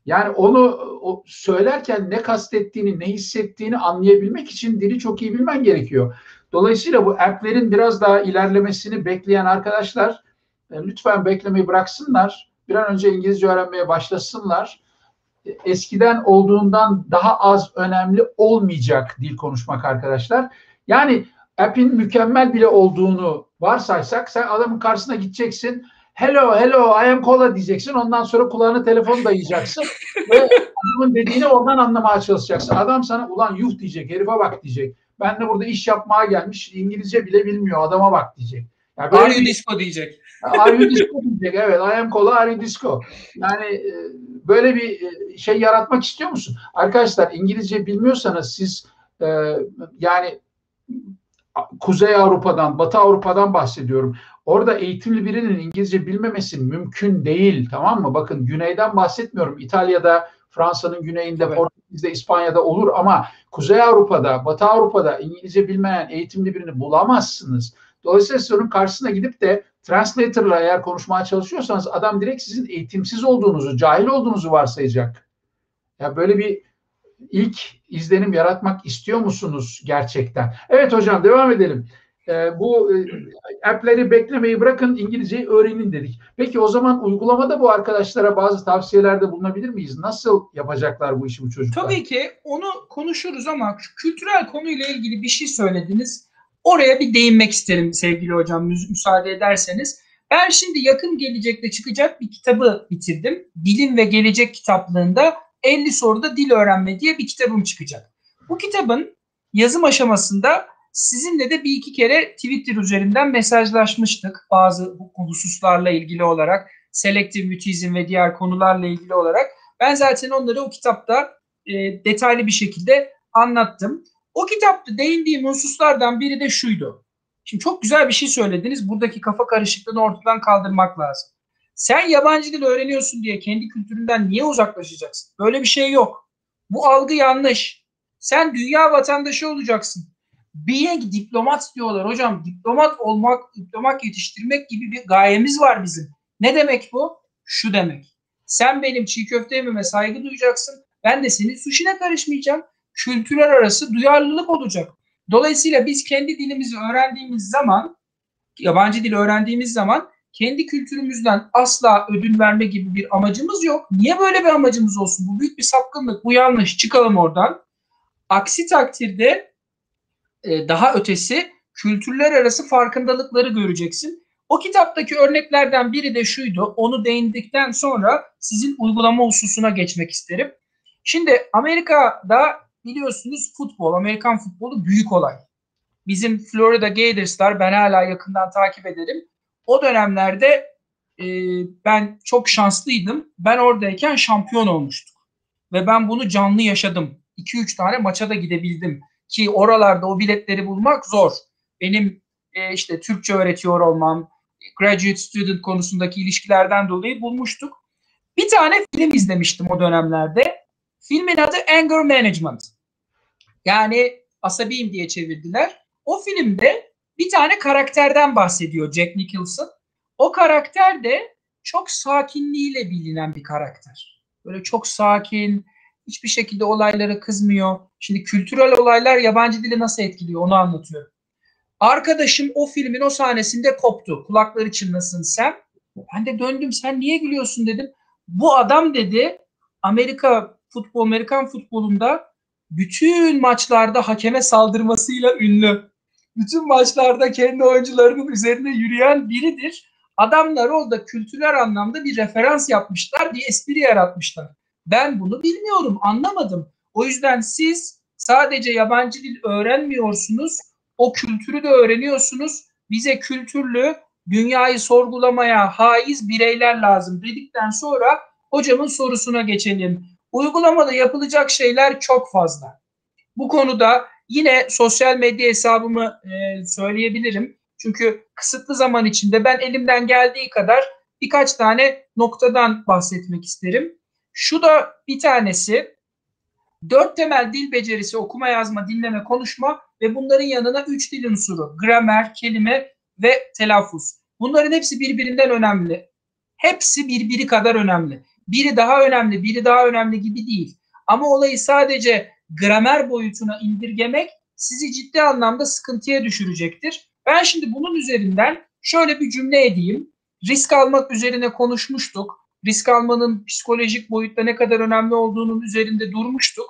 Yani onu söylerken ne kastettiğini, ne hissettiğini anlayabilmek için dili çok iyi bilmen gerekiyor. Dolayısıyla bu app'lerin biraz daha ilerlemesini bekleyen arkadaşlar lütfen beklemeyi bıraksınlar. Bir an önce İngilizce öğrenmeye başlasınlar. Eskiden olduğundan daha az önemli olmayacak dil konuşmak arkadaşlar. Yani app'in mükemmel bile olduğunu varsaysak, sen adamın karşısına gideceksin. Hello, hello, I am cola diyeceksin. Ondan sonra kulağına telefon dayayacaksın. Ve adamın dediğini oradan anlamaya çalışacaksın. Adam sana ulan yuh diyecek, herife bak diyecek. Ben de burada iş yapmaya gelmiş, İngilizce bile bilmiyor, adama bak diyecek. Yani are you disco diyecek. Are you disco diyecek, evet. I am cola, are you disco. Yani böyle bir şey yaratmak istiyor musun? Arkadaşlar İngilizce bilmiyorsanız siz yani... Kuzey Avrupa'dan, Batı Avrupa'dan bahsediyorum. Orada eğitimli birinin İngilizce bilmemesi mümkün değil, tamam mı? Bakın güneyden bahsetmiyorum. İtalya'da, Fransa'nın güneyinde, evet. Portekiz'de, İspanya'da olur ama Kuzey Avrupa'da, Batı Avrupa'da İngilizce bilmeyen eğitimli birini bulamazsınız. Dolayısıyla siz onun karşısına gidip de translator'la eğer konuşmaya çalışıyorsanız adam direkt sizin eğitimsiz olduğunuzu, cahil olduğunuzu varsayacak. Ya böyle bir İlk izlenim yaratmak istiyor musunuz gerçekten? Evet hocam devam edelim. Bu app'leri beklemeyi bırakın, İngilizceyi öğrenin dedik. Peki o zaman uygulamada bu arkadaşlara bazı tavsiyelerde bulunabilir miyiz? Nasıl yapacaklar bu işi bu çocuklar? Tabii ki onu konuşuruz ama şu kültürel konuyla ilgili bir şey söylediniz. Oraya bir değinmek isterim sevgili hocam, müsaade ederseniz. Ben şimdi yakın gelecekte çıkacak bir kitabı bitirdim. Bilim ve Gelecek kitaplığında 50 soruda dil öğrenme diye bir kitabım çıkacak. Bu kitabın yazım aşamasında sizinle de bir iki kere Twitter üzerinden mesajlaşmıştık. Bazı hususlarla ilgili olarak, selektif muteizm ve diğer konularla ilgili olarak. Ben zaten onları o kitapta detaylı bir şekilde anlattım. O kitapta değindiğim hususlardan biri de şuydu. Şimdi çok güzel bir şey söylediniz. Buradaki kafa karışıklığını ortadan kaldırmak lazım. Sen yabancı dil öğreniyorsun diye kendi kültüründen niye uzaklaşacaksın? Böyle bir şey yok. Bu algı yanlış. Sen dünya vatandaşı olacaksın. Being diplomat diyorlar hocam. Diplomat olmak, diplomat yetiştirmek gibi bir gayemiz var bizim. Ne demek bu? Şu demek. Sen benim çiğ köfte yememe saygı duyacaksın. Ben de senin suşine karışmayacağım. Kültürler arası duyarlılık olacak. Dolayısıyla biz kendi dilimizi öğrendiğimiz zaman, yabancı dil öğrendiğimiz zaman kendi kültürümüzden asla ödün verme gibi bir amacımız yok. Niye böyle bir amacımız olsun? Bu büyük bir sapkınlık, bu yanlış. Çıkalım oradan. Aksi takdirde daha ötesi kültürler arası farkındalıkları göreceksin. O kitaptaki örneklerden biri de şuydu. Onu değindikten sonra sizin uygulama hususuna geçmek isterim. Şimdi Amerika'da biliyorsunuz futbol, Amerikan futbolu büyük olay. Bizim Florida Gainers'lar, ben hala yakından takip ederim. O dönemlerde ben çok şanslıydım. Ben oradayken şampiyon olmuştuk. Ve ben bunu canlı yaşadım. 2-3 tane maça da gidebildim. Ki oralarda o biletleri bulmak zor. Benim işte Türkçe öğretiyor olmam, graduate student konusundaki ilişkilerden dolayı bulmuştuk. Bir tane film izlemiştim o dönemlerde. Filmin adı Anger Management. Yani asabiyim diye çevirdiler. O filmde bir tane karakterden bahsediyor Jack Nicholson. O karakter de çok sakinliğiyle bilinen bir karakter. Böyle çok sakin, hiçbir şekilde olaylara kızmıyor. Şimdi kültürel olaylar yabancı dili nasıl etkiliyor onu anlatıyorum. Arkadaşım o filmin o sahnesinde koptu. Kulakları çınlasın sen. Ben de döndüm, sen niye gülüyorsun dedim. Bu adam dedi Amerikan futbolunda bütün maçlarda hakeme saldırmasıyla ünlü. Bütün maçlarda kendi oyuncularının üzerine yürüyen biridir. Adamlar orada kültürel anlamda bir referans yapmışlar, bir espri yaratmışlar. Ben bunu bilmiyorum, anlamadım. O yüzden siz Sadece yabancı dil öğrenmiyorsunuz, o kültürü de öğreniyorsunuz. Bize kültürlü, dünyayı sorgulamaya haiz bireyler lazım dedikten sonra hocamın sorusuna geçelim. Uygulamada yapılacak şeyler çok fazla. Bu konuda yine sosyal medya hesabımı söyleyebilirim. Çünkü kısıtlı zaman içinde ben elimden geldiği kadar birkaç tane noktadan bahsetmek isterim. Şu da bir tanesi, 4 temel dil becerisi: okuma, yazma, dinleme, konuşma ve bunların yanına 3 dil unsuru: gramer, kelime ve telaffuz. Bunların hepsi birbirinden önemli. Hepsi birbiri kadar önemli. Biri daha önemli, biri daha önemli gibi değil. Ama olayı sadece gramer boyutuna indirgemek sizi ciddi anlamda sıkıntıya düşürecektir. Ben şimdi bunun üzerinden şöyle bir cümle edeyim. Risk almak üzerine konuşmuştuk. Risk almanın psikolojik boyutta ne kadar önemli olduğunun üzerinde durmuştuk.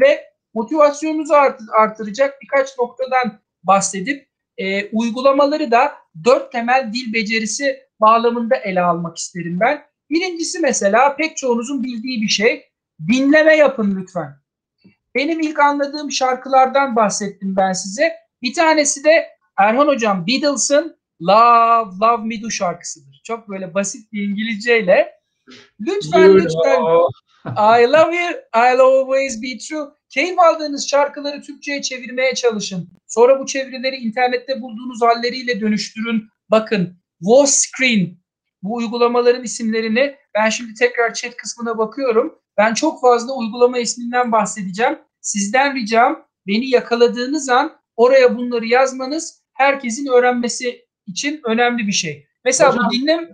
Ve motivasyonunuzu artıracak birkaç noktadan bahsedip uygulamaları da 4 temel dil becerisi bağlamında ele almak isterim ben. Birincisi, mesela pek çoğunuzun bildiği bir şey: dinleme yapın lütfen. Benim ilk anladığım şarkılardan bahsettim ben size. Bir tanesi de Erhan Hocam Beatles'ın Love, Love Me Do şarkısıdır. Çok böyle basit bir İngilizceyle. Lütfen lütfen I love you, I'll always be true. Keyif aldığınız şarkıları Türkçe'ye çevirmeye çalışın. Sonra bu çevirileri internette bulduğunuz halleriyle dönüştürün. Bakın, Wallscreen bu uygulamaların isimlerini, ben şimdi tekrar chat kısmına bakıyorum. Ben çok fazla uygulama isminden bahsedeceğim. Sizden ricam, beni yakaladığınız an oraya bunları yazmanız herkesin öğrenmesi için önemli bir şey. Mesela hocam, bu dinleme...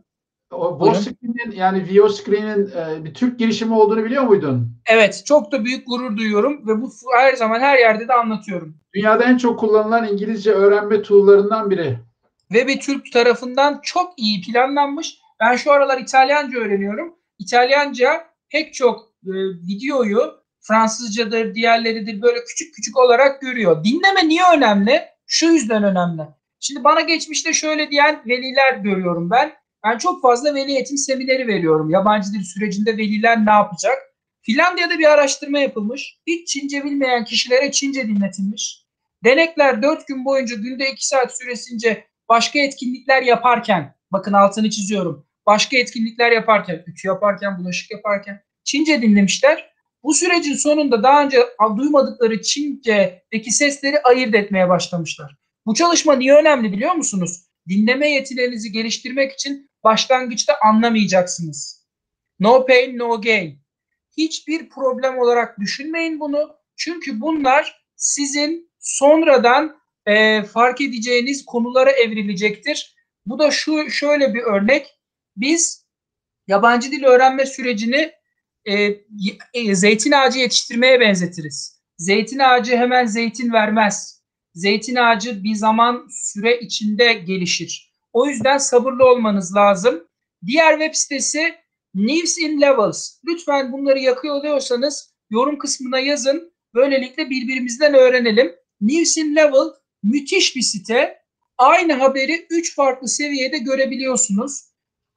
Wallscreen'in, yani Vioscreen'in bir Türk girişimi olduğunu biliyor muydun? Evet, çok da büyük gurur duyuyorum ve bu her zaman her yerde de anlatıyorum. Dünyada en çok kullanılan İngilizce öğrenme tool'larından biri. Ve bir Türk tarafından çok iyi planlanmış. Ben şu aralar İtalyanca öğreniyorum. İtalyanca pek çok videoyu, Fransızcadır, diğerleridir, böyle küçük küçük olarak görüyor. Dinleme niye önemli? Şu yüzden önemli. Şimdi bana geçmişte şöyle diyen veliler görüyorum ben. Ben çok fazla veli eğitim semineri veriyorum. Yabancı dil sürecinde veliler ne yapacak? Finlandiya'da bir araştırma yapılmış. Hiç Çince bilmeyen kişilere Çince dinletilmiş. Denekler 4 gün boyunca günde 2 saat süresince başka etkinlikler yaparken, bakın altını çiziyorum, başka etkinlikler yaparken, ütü yaparken, bulaşık yaparken Çince dinlemişler. Bu sürecin sonunda daha önce duymadıkları Çince'deki sesleri ayırt etmeye başlamışlar. Bu çalışma niye önemli biliyor musunuz? Dinleme yetilerinizi geliştirmek için başlangıçta anlamayacaksınız. No pain, no gain. Hiçbir problem olarak düşünmeyin bunu. Çünkü bunlar sizin sonradan fark edeceğiniz konulara evrilecektir. Bu da şöyle bir örnek. Biz yabancı dil öğrenme sürecini zeytin ağacı yetiştirmeye benzetiriz. Zeytin ağacı hemen zeytin vermez. Zeytin ağacı bir zaman süre içinde gelişir. O yüzden sabırlı olmanız lazım. Diğer web sitesi News in Levels. Lütfen bunları yakalıyorsanız yorum kısmına yazın. Böylelikle birbirimizden öğrenelim. News in Level müthiş bir site. Aynı haberi 3 farklı seviyede görebiliyorsunuz.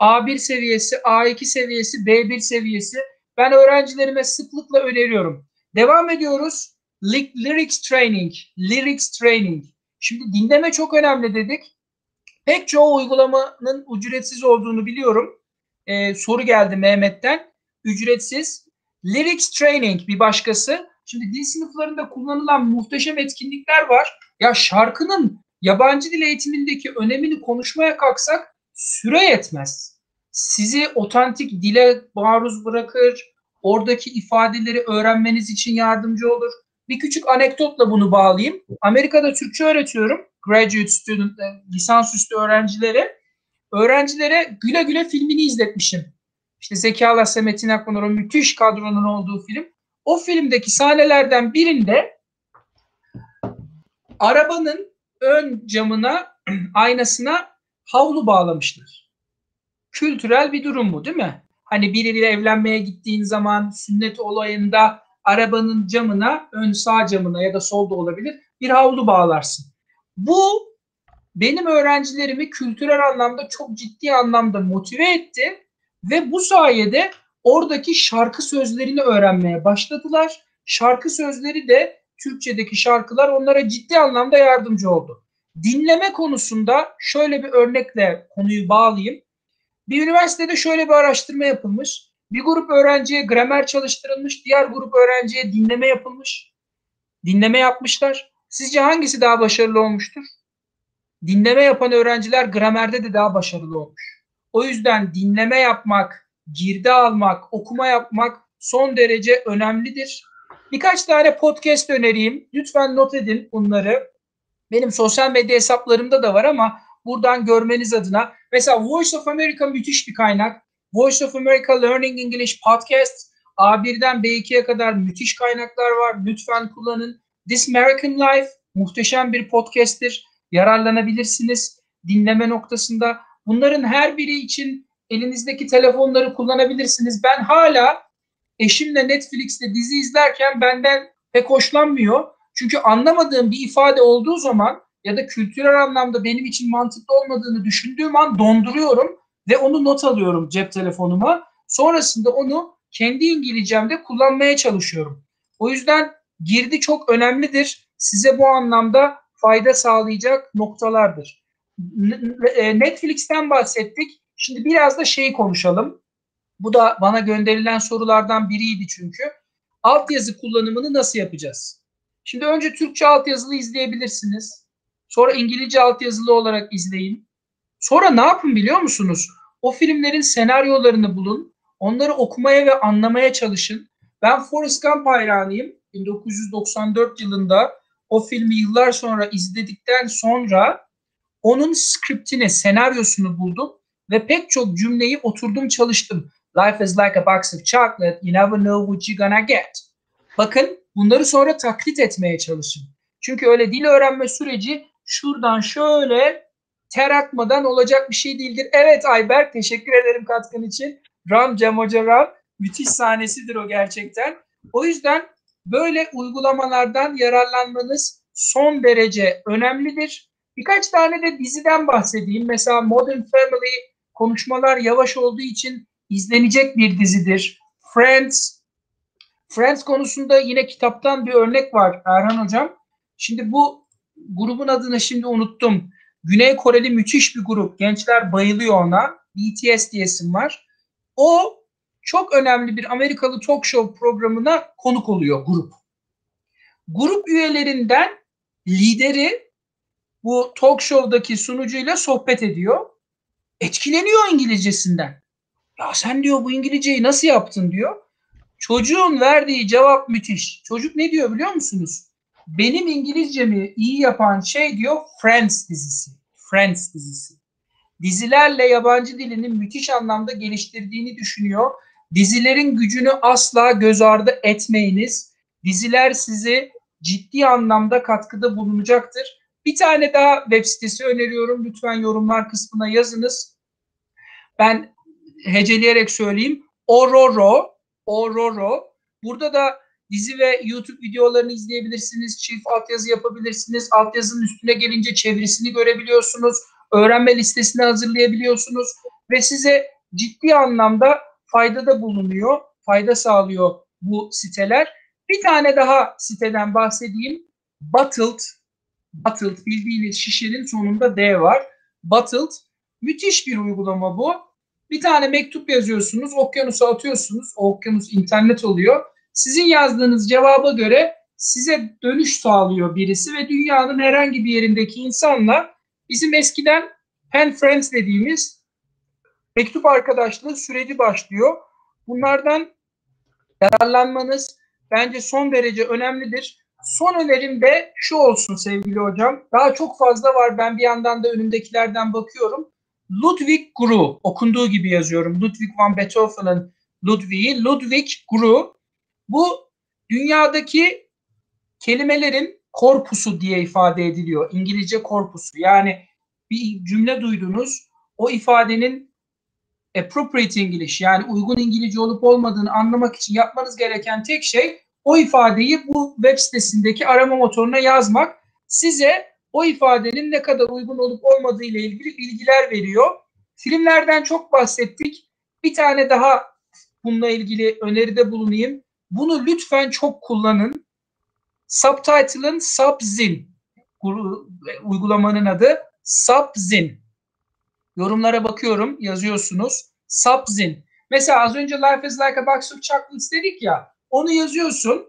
A1 seviyesi, A2 seviyesi, B1 seviyesi. Ben öğrencilerime sıklıkla öneriyorum. Devam ediyoruz. Lyrics Training. Şimdi dinleme çok önemli dedik. Pek çoğu uygulamanın ücretsiz olduğunu biliyorum. Soru geldi Mehmet'ten. Ücretsiz. Lyrics Training bir başkası. Şimdi dil sınıflarında kullanılan muhteşem etkinlikler var. Ya şarkının yabancı dil eğitimindeki önemini konuşmaya kalksak süre yetmez. Sizi otantik dile maruz bırakır. Oradaki ifadeleri öğrenmeniz için yardımcı olur. Bir küçük anekdotla bunu bağlayayım. Amerika'da Türkçe öğretiyorum. Graduate student, lisansüstü öğrencilere. Öğrencilere Güle Güle filmini izletmişim. İşte Zeki Alasya, Metin Akpınar, o müthiş kadronun olduğu film. O filmdeki sahnelerden birinde arabanın ön camına, aynasına havlu bağlamışlar. Kültürel bir durum bu, değil mi? Hani biriyle evlenmeye gittiğin zaman sünnet olayında arabanın camına, ön sağ camına ya da solda olabilir, bir havlu bağlarsın. Bu benim öğrencilerimi kültürel anlamda çok ciddi anlamda motive etti ve bu sayede oradaki şarkı sözlerini öğrenmeye başladılar. Şarkı sözleri de Türkçedeki şarkılar onlara ciddi anlamda yardımcı oldu. Dinleme konusunda şöyle bir örnekle konuyu bağlayayım. Bir üniversitede şöyle bir araştırma yapılmış. Bir grup öğrenciye gramer çalıştırılmış, diğer grup öğrenciye dinleme yapılmış. Dinleme yapmışlar. Sizce hangisi daha başarılı olmuştur? Dinleme yapan öğrenciler gramerde de daha başarılı olmuş. O yüzden dinleme yapmak, girdi almak, okuma yapmak son derece önemlidir. Birkaç tane podcast önereyim. Lütfen not edin bunları. Benim sosyal medya hesaplarımda da var ama buradan görmeniz adına. Mesela Voice of America müthiş bir kaynak. Voice of America Learning English Podcast. A1'den B2'ye kadar müthiş kaynaklar var. Lütfen kullanın. This American Life muhteşem bir podcast'tir. Yararlanabilirsiniz dinleme noktasında. Bunların her biri için elinizdeki telefonları kullanabilirsiniz. Ben hala eşimle Netflix'te dizi izlerken benden pek hoşlanmıyor. Çünkü anlamadığım bir ifade olduğu zaman ya da kültürel anlamda benim için mantıklı olmadığını düşündüğüm an donduruyorum ve onu not alıyorum cep telefonuma. Sonrasında onu kendi İngilizcemde kullanmaya çalışıyorum. O yüzden girdi çok önemlidir. Size bu anlamda fayda sağlayacak noktalardır. Netflix'ten bahsettik. Şimdi biraz da şeyi konuşalım. Bu da bana gönderilen sorulardan biriydi çünkü. Altyazı kullanımını nasıl yapacağız? Şimdi önce Türkçe altyazılı izleyebilirsiniz. Sonra İngilizce altyazılı olarak izleyin. Sonra ne yapın biliyor musunuz? O filmlerin senaryolarını bulun. Onları okumaya ve anlamaya çalışın. Ben Forrest Gump hayranıyım. 1994 yılında o filmi yıllar sonra izledikten sonra onun scriptini, senaryosunu buldum ve pek çok cümleyi oturdum çalıştım. Life is like a box of chocolate. You never know what you're gonna get. Bakın bunları sonra taklit etmeye çalışın. Çünkü öyle dil öğrenme süreci şuradan şöyle ter akmadan olacak bir şey değildir. Evet Ayberk teşekkür ederim katkın için. Ram Cem Hoca Ram. Müthiş sahnesidir o gerçekten. O yüzden böyle uygulamalardan yararlanmanız son derece önemlidir. Birkaç tane de diziden bahsedeyim. Mesela Modern Family konuşmalar yavaş olduğu için izlenecek bir dizidir. Friends konusunda yine kitaptan bir örnek var Erhan Hocam. Şimdi bu grubun adını şimdi unuttum. Güney Koreli müthiş bir grup. Gençler bayılıyor ona. BTS diyesim var. O çok önemli bir Amerikalı talk show programına konuk oluyor grup. Grup üyelerinden lideri bu talk show'daki sunucuyla sohbet ediyor. Etkileniyor İngilizcesinden. Ya sen diyor bu İngilizceyi nasıl yaptın diyor. Çocuğun verdiği cevap müthiş. Çocuk ne diyor biliyor musunuz? Benim İngilizcemi iyi yapan şey diyor Friends dizisi. Friends dizisi. Dizilerle yabancı dilinin müthiş anlamda geliştirdiğini düşünüyor. Dizilerin gücünü asla göz ardı etmeyiniz. Diziler sizi ciddi anlamda katkıda bulunacaktır. Bir tane daha web sitesi öneriyorum. Lütfen yorumlar kısmına yazınız. Ben heceleyerek söyleyeyim. Ororo. Burada da dizi ve YouTube videolarını izleyebilirsiniz. Çift altyazı yapabilirsiniz. Altyazının üstüne gelince çevirisini görebiliyorsunuz. Öğrenme listesini hazırlayabiliyorsunuz ve size ciddi anlamda faydada bulunuyor, fayda sağlıyor bu siteler. Bir tane daha siteden bahsedeyim. Bottled bildiğiniz şişenin sonunda D var. Bottled müthiş bir uygulama bu. Bir tane mektup yazıyorsunuz, okyanusa atıyorsunuz, o okyanus internet oluyor. Sizin yazdığınız cevaba göre size dönüş sağlıyor birisi ve dünyanın herhangi bir yerindeki insanla bizim eskiden pen friends dediğimiz mektup arkadaşlığı süreci başlıyor. Bunlardan yararlanmanız bence son derece önemlidir. Son önerim de şu olsun sevgili hocam. Daha çok fazla var. Ben bir yandan da önümdekilerden bakıyorum. Ludwig Gru, okunduğu gibi yazıyorum. Ludwig van Beethoven'ın Ludwig'i. Ludwig Gru. Bu dünyadaki kelimelerin korpusu diye ifade ediliyor. İngilizce korpusu. Yani bir cümle duydunuz, o ifadenin appropriate English, yani uygun İngilizce olup olmadığını anlamak için yapmanız gereken tek şey o ifadeyi bu web sitesindeki arama motoruna yazmak. Size o ifadenin ne kadar uygun olup olmadığı ile ilgili bilgiler veriyor. Filmlerden çok bahsettik. Bir tane daha bununla ilgili öneride bulunayım. Bunu lütfen çok kullanın. Subtitle'ın Subzin, uygulamanın adı Subzin. Yorumlara bakıyorum, yazıyorsunuz. Subzin. Mesela az önce Life is like a box of chocolates dedik ya, onu yazıyorsun.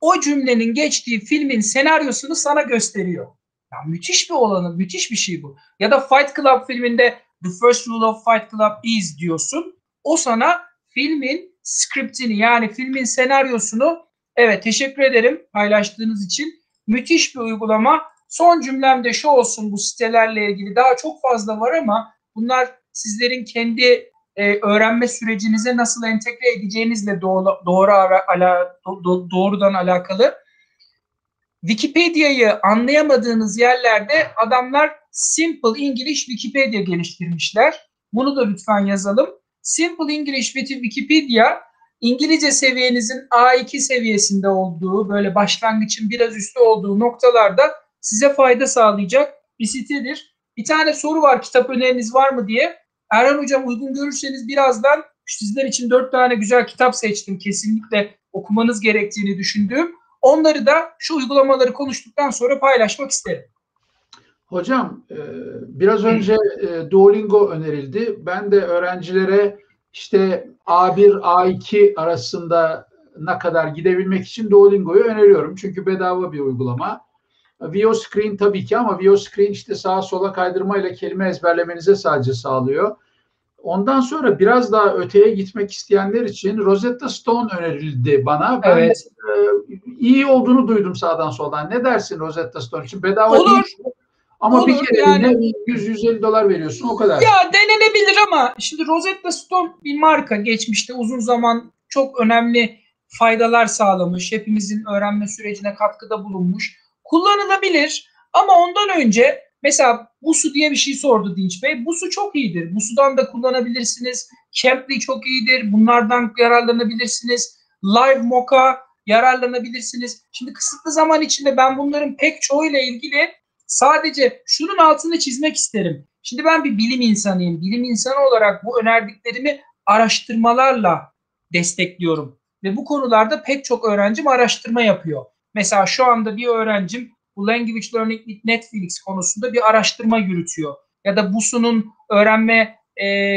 O cümlenin geçtiği filmin senaryosunu sana gösteriyor. Ya müthiş bir olanı, müthiş bir şey bu. Ya da Fight Club filminde The First Rule of Fight Club is diyorsun. O sana filmin scriptini, yani filmin senaryosunu, evet teşekkür ederim paylaştığınız için. Müthiş bir uygulama. Son cümlemde şu olsun, bu sitelerle ilgili daha çok fazla var ama bunlar sizlerin kendi öğrenme sürecinize nasıl entegre edeceğinizle doğrudan alakalı. Wikipedia'yı anlayamadığınız yerlerde adamlar Simple English Wikipedia geliştirmişler. Bunu da lütfen yazalım. Simple English Wikipedia, İngilizce seviyenizin A2 seviyesinde olduğu, böyle başlangıçın biraz üstü olduğu noktalarda size fayda sağlayacak bir sitedir. Bir tane soru var, kitap öneriniz var mı diye. Erhan Hocam uygun görürseniz birazdan sizler için 4 tane güzel kitap seçtim. Kesinlikle okumanız gerektiğini düşündüğüm. Onları da şu uygulamaları konuştuktan sonra paylaşmak isterim. Hocam biraz önce Duolingo önerildi. Ben de öğrencilere işte A1, A2 arasında ne kadar gidebilmek için Duolingo'yu öneriyorum. Çünkü bedava bir uygulama. VioScreen tabii ki, ama VioScreen işte sağa sola kaydırmayla kelime ezberlemenize sadece sağlıyor. Ondan sonra biraz daha öteye gitmek isteyenler için Rosetta Stone önerildi bana. Ben evet. İyi olduğunu duydum sağdan soldan. Ne dersin Rosetta Stone için? Bedava olur. Değil. Ama olur, bir kere yani, 100-150 dolar veriyorsun, o kadar. Ya denenebilir ama şimdi Rosetta Stone bir marka, geçmişte uzun zaman çok önemli faydalar sağlamış. Hepimizin öğrenme sürecine katkıda bulunmuş. Kullanılabilir ama ondan önce mesela BUSU diye bir şey sordu Dinç Bey. BUSU çok iyidir. BUSU'dan da kullanabilirsiniz. Cambly çok iyidir. Bunlardan yararlanabilirsiniz. Live Mocha yararlanabilirsiniz. Şimdi kısıtlı zaman içinde ben bunların pek çoğuyla ilgili sadece şunun altını çizmek isterim. Şimdi ben bir bilim insanıyım. Bilim insanı olarak bu önerdiklerimi araştırmalarla destekliyorum. Ve bu konularda pek çok öğrencim araştırma yapıyor. Mesela şu anda bir öğrencim bu Language Learning with Netflix konusunda bir araştırma yürütüyor. Ya da BUSU'nun öğrenme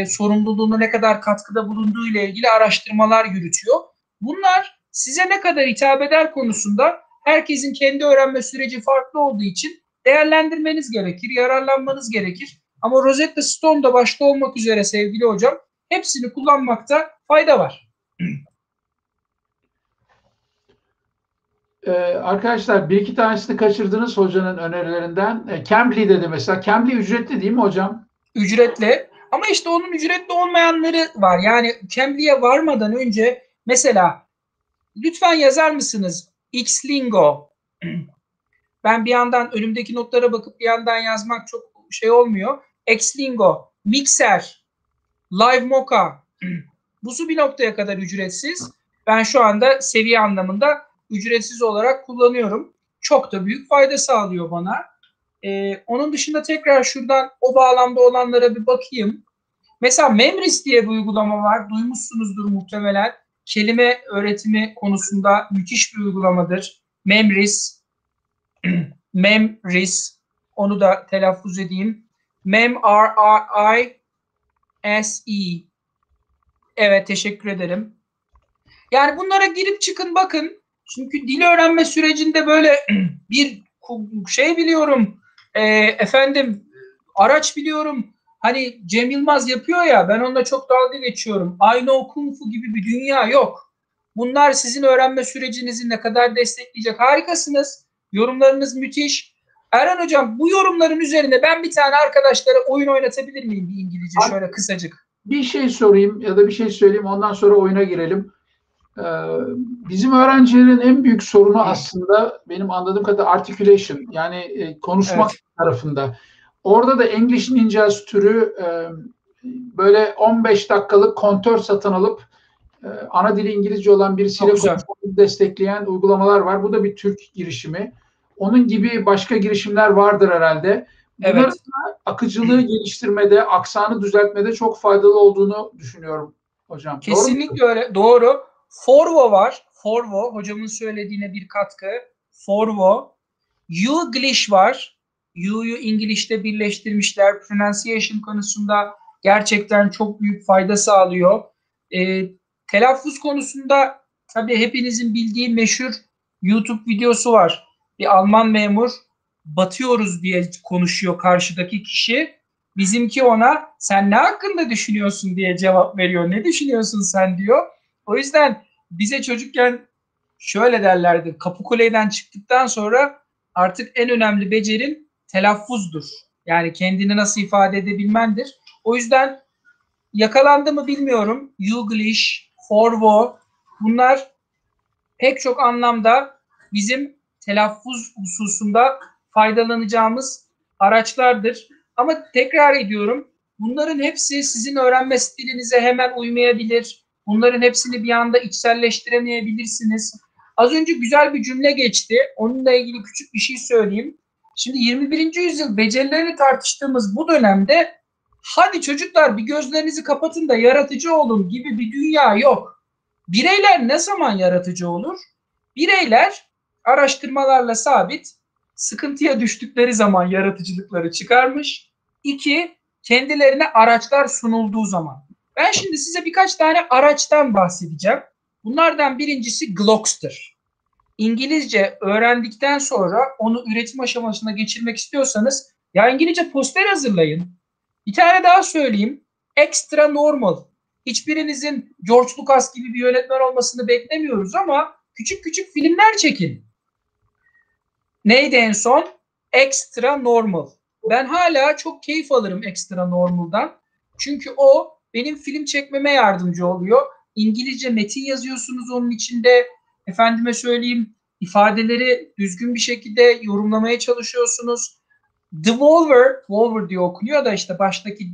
sorumluluğuna ne kadar katkıda bulunduğu ile ilgili araştırmalar yürütüyor. Bunlar size ne kadar hitap eder konusunda herkesin kendi öğrenme süreci farklı olduğu için değerlendirmeniz gerekir, yararlanmanız gerekir. Ama Rosetta Stone da başta olmak üzere sevgili hocam, hepsini kullanmakta fayda var. Arkadaşlar bir iki tanesini kaçırdınız hocanın önerilerinden. Cambly dedi mesela. Cambly ücretli değil mi hocam? Ücretli. Ama işte onun ücretli olmayanları var. Yani Cambly'ye varmadan önce mesela lütfen yazar mısınız? Xlingo. Ben bir yandan önümdeki notlara bakıp bir yandan yazmak çok şey olmuyor. Xlingo, Mixer, Live Mocha. Busu bir noktaya kadar ücretsiz. Ben şu anda seviye anlamında ücretsiz olarak kullanıyorum. Çok da büyük fayda sağlıyor bana. Onun dışında tekrar şuradan o bağlamda olanlara bir bakayım. Mesela Memris diye bir uygulama var. Duymuşsunuzdur muhtemelen. Kelime öğretimi konusunda müthiş bir uygulamadır. Memris. Memris. Onu da telaffuz edeyim. Memrise. Evet, teşekkür ederim. Yani bunlara girip çıkın bakın. Çünkü dil öğrenme sürecinde böyle bir şey biliyorum, araç biliyorum. Hani Cem Yılmaz yapıyor ya, ben onunla çok dalga geçiyorum. I know Kung Fu gibi bir dünya yok. Bunlar sizin öğrenme sürecinizi ne kadar destekleyecek. Harikasınız. Yorumlarınız müthiş. Erhan Hocam, bu yorumların üzerine ben bir tane arkadaşlara oyun oynatabilir miyim bir İngilizce şöyle kısacık? Bir şey sorayım ya da bir şey söyleyeyim, ondan sonra oyuna girelim. Bizim öğrencilerin en büyük sorunu aslında benim anladığım kadarıyla articulation, yani konuşmak evet. tarafında. Orada da English Ninjas türü böyle 15 dakikalık kontör satın alıp ana dili İngilizce olan birisiyle destekleyen uygulamalar var. Bu da bir Türk girişimi. Onun gibi başka girişimler vardır herhalde. Bunların evet. akıcılığı geliştirmede, aksanı düzeltmede çok faydalı olduğunu düşünüyorum hocam. Kesinlikle doğru öyle. Doğru. Forvo var. Forvo hocamın söylediğine bir katkı. Forvo, Youglish var. You'yu İngilizce birleştirmişler. Pronunciation konusunda gerçekten çok büyük fayda sağlıyor. Telaffuz konusunda tabii hepinizin bildiği meşhur YouTube videosu var. Bir Alman memur batıyoruz diye konuşuyor karşıdaki kişi. Bizimki ona sen ne hakkında düşünüyorsun diye cevap veriyor. Ne düşünüyorsun sen diyor. O yüzden bize çocukken şöyle derlerdi. Kapıkule'den çıktıktan sonra artık en önemli becerin telaffuzdur. Yani kendini nasıl ifade edebilmendir. O yüzden yakalandı mı bilmiyorum. Youglish, Forvo, bunlar pek çok anlamda bizim telaffuz hususunda faydalanacağımız araçlardır. Ama tekrar ediyorum, bunların hepsi sizin öğrenme stilinize hemen uymayabilir. Bunların hepsini bir anda içselleştiremeyebilirsiniz. Az önce güzel bir cümle geçti. Onunla ilgili küçük bir şey söyleyeyim. Şimdi 21. yüzyıl becerilerini tartıştığımız bu dönemde hadi çocuklar bir gözlerinizi kapatın da yaratıcı olun gibi bir dünya yok. Bireyler ne zaman yaratıcı olur? Bireyler araştırmalarla sabit sıkıntıya düştükleri zaman yaratıcılıkları çıkarmış. 2. Kendilerine araçlar sunulduğu zaman. Ben şimdi size birkaç tane araçtan bahsedeceğim. Bunlardan birincisi Glockster. İngilizce öğrendikten sonra onu üretim aşamasına geçirmek istiyorsanız ya İngilizce poster hazırlayın. Bir tane daha söyleyeyim. Extra Normal. Hiçbirinizin George Lucas gibi bir yönetmen olmasını beklemiyoruz ama küçük küçük filmler çekin. Neydi en son? Extra Normal. Ben hala çok keyif alırım Extra Normal'dan. Çünkü o benim film çekmeme yardımcı oluyor. İngilizce metin yazıyorsunuz onun içinde. Efendime söyleyeyim, ifadeleri düzgün bir şekilde yorumlamaya çalışıyorsunuz. The Wolver, Wolver diye okunuyor da işte baştaki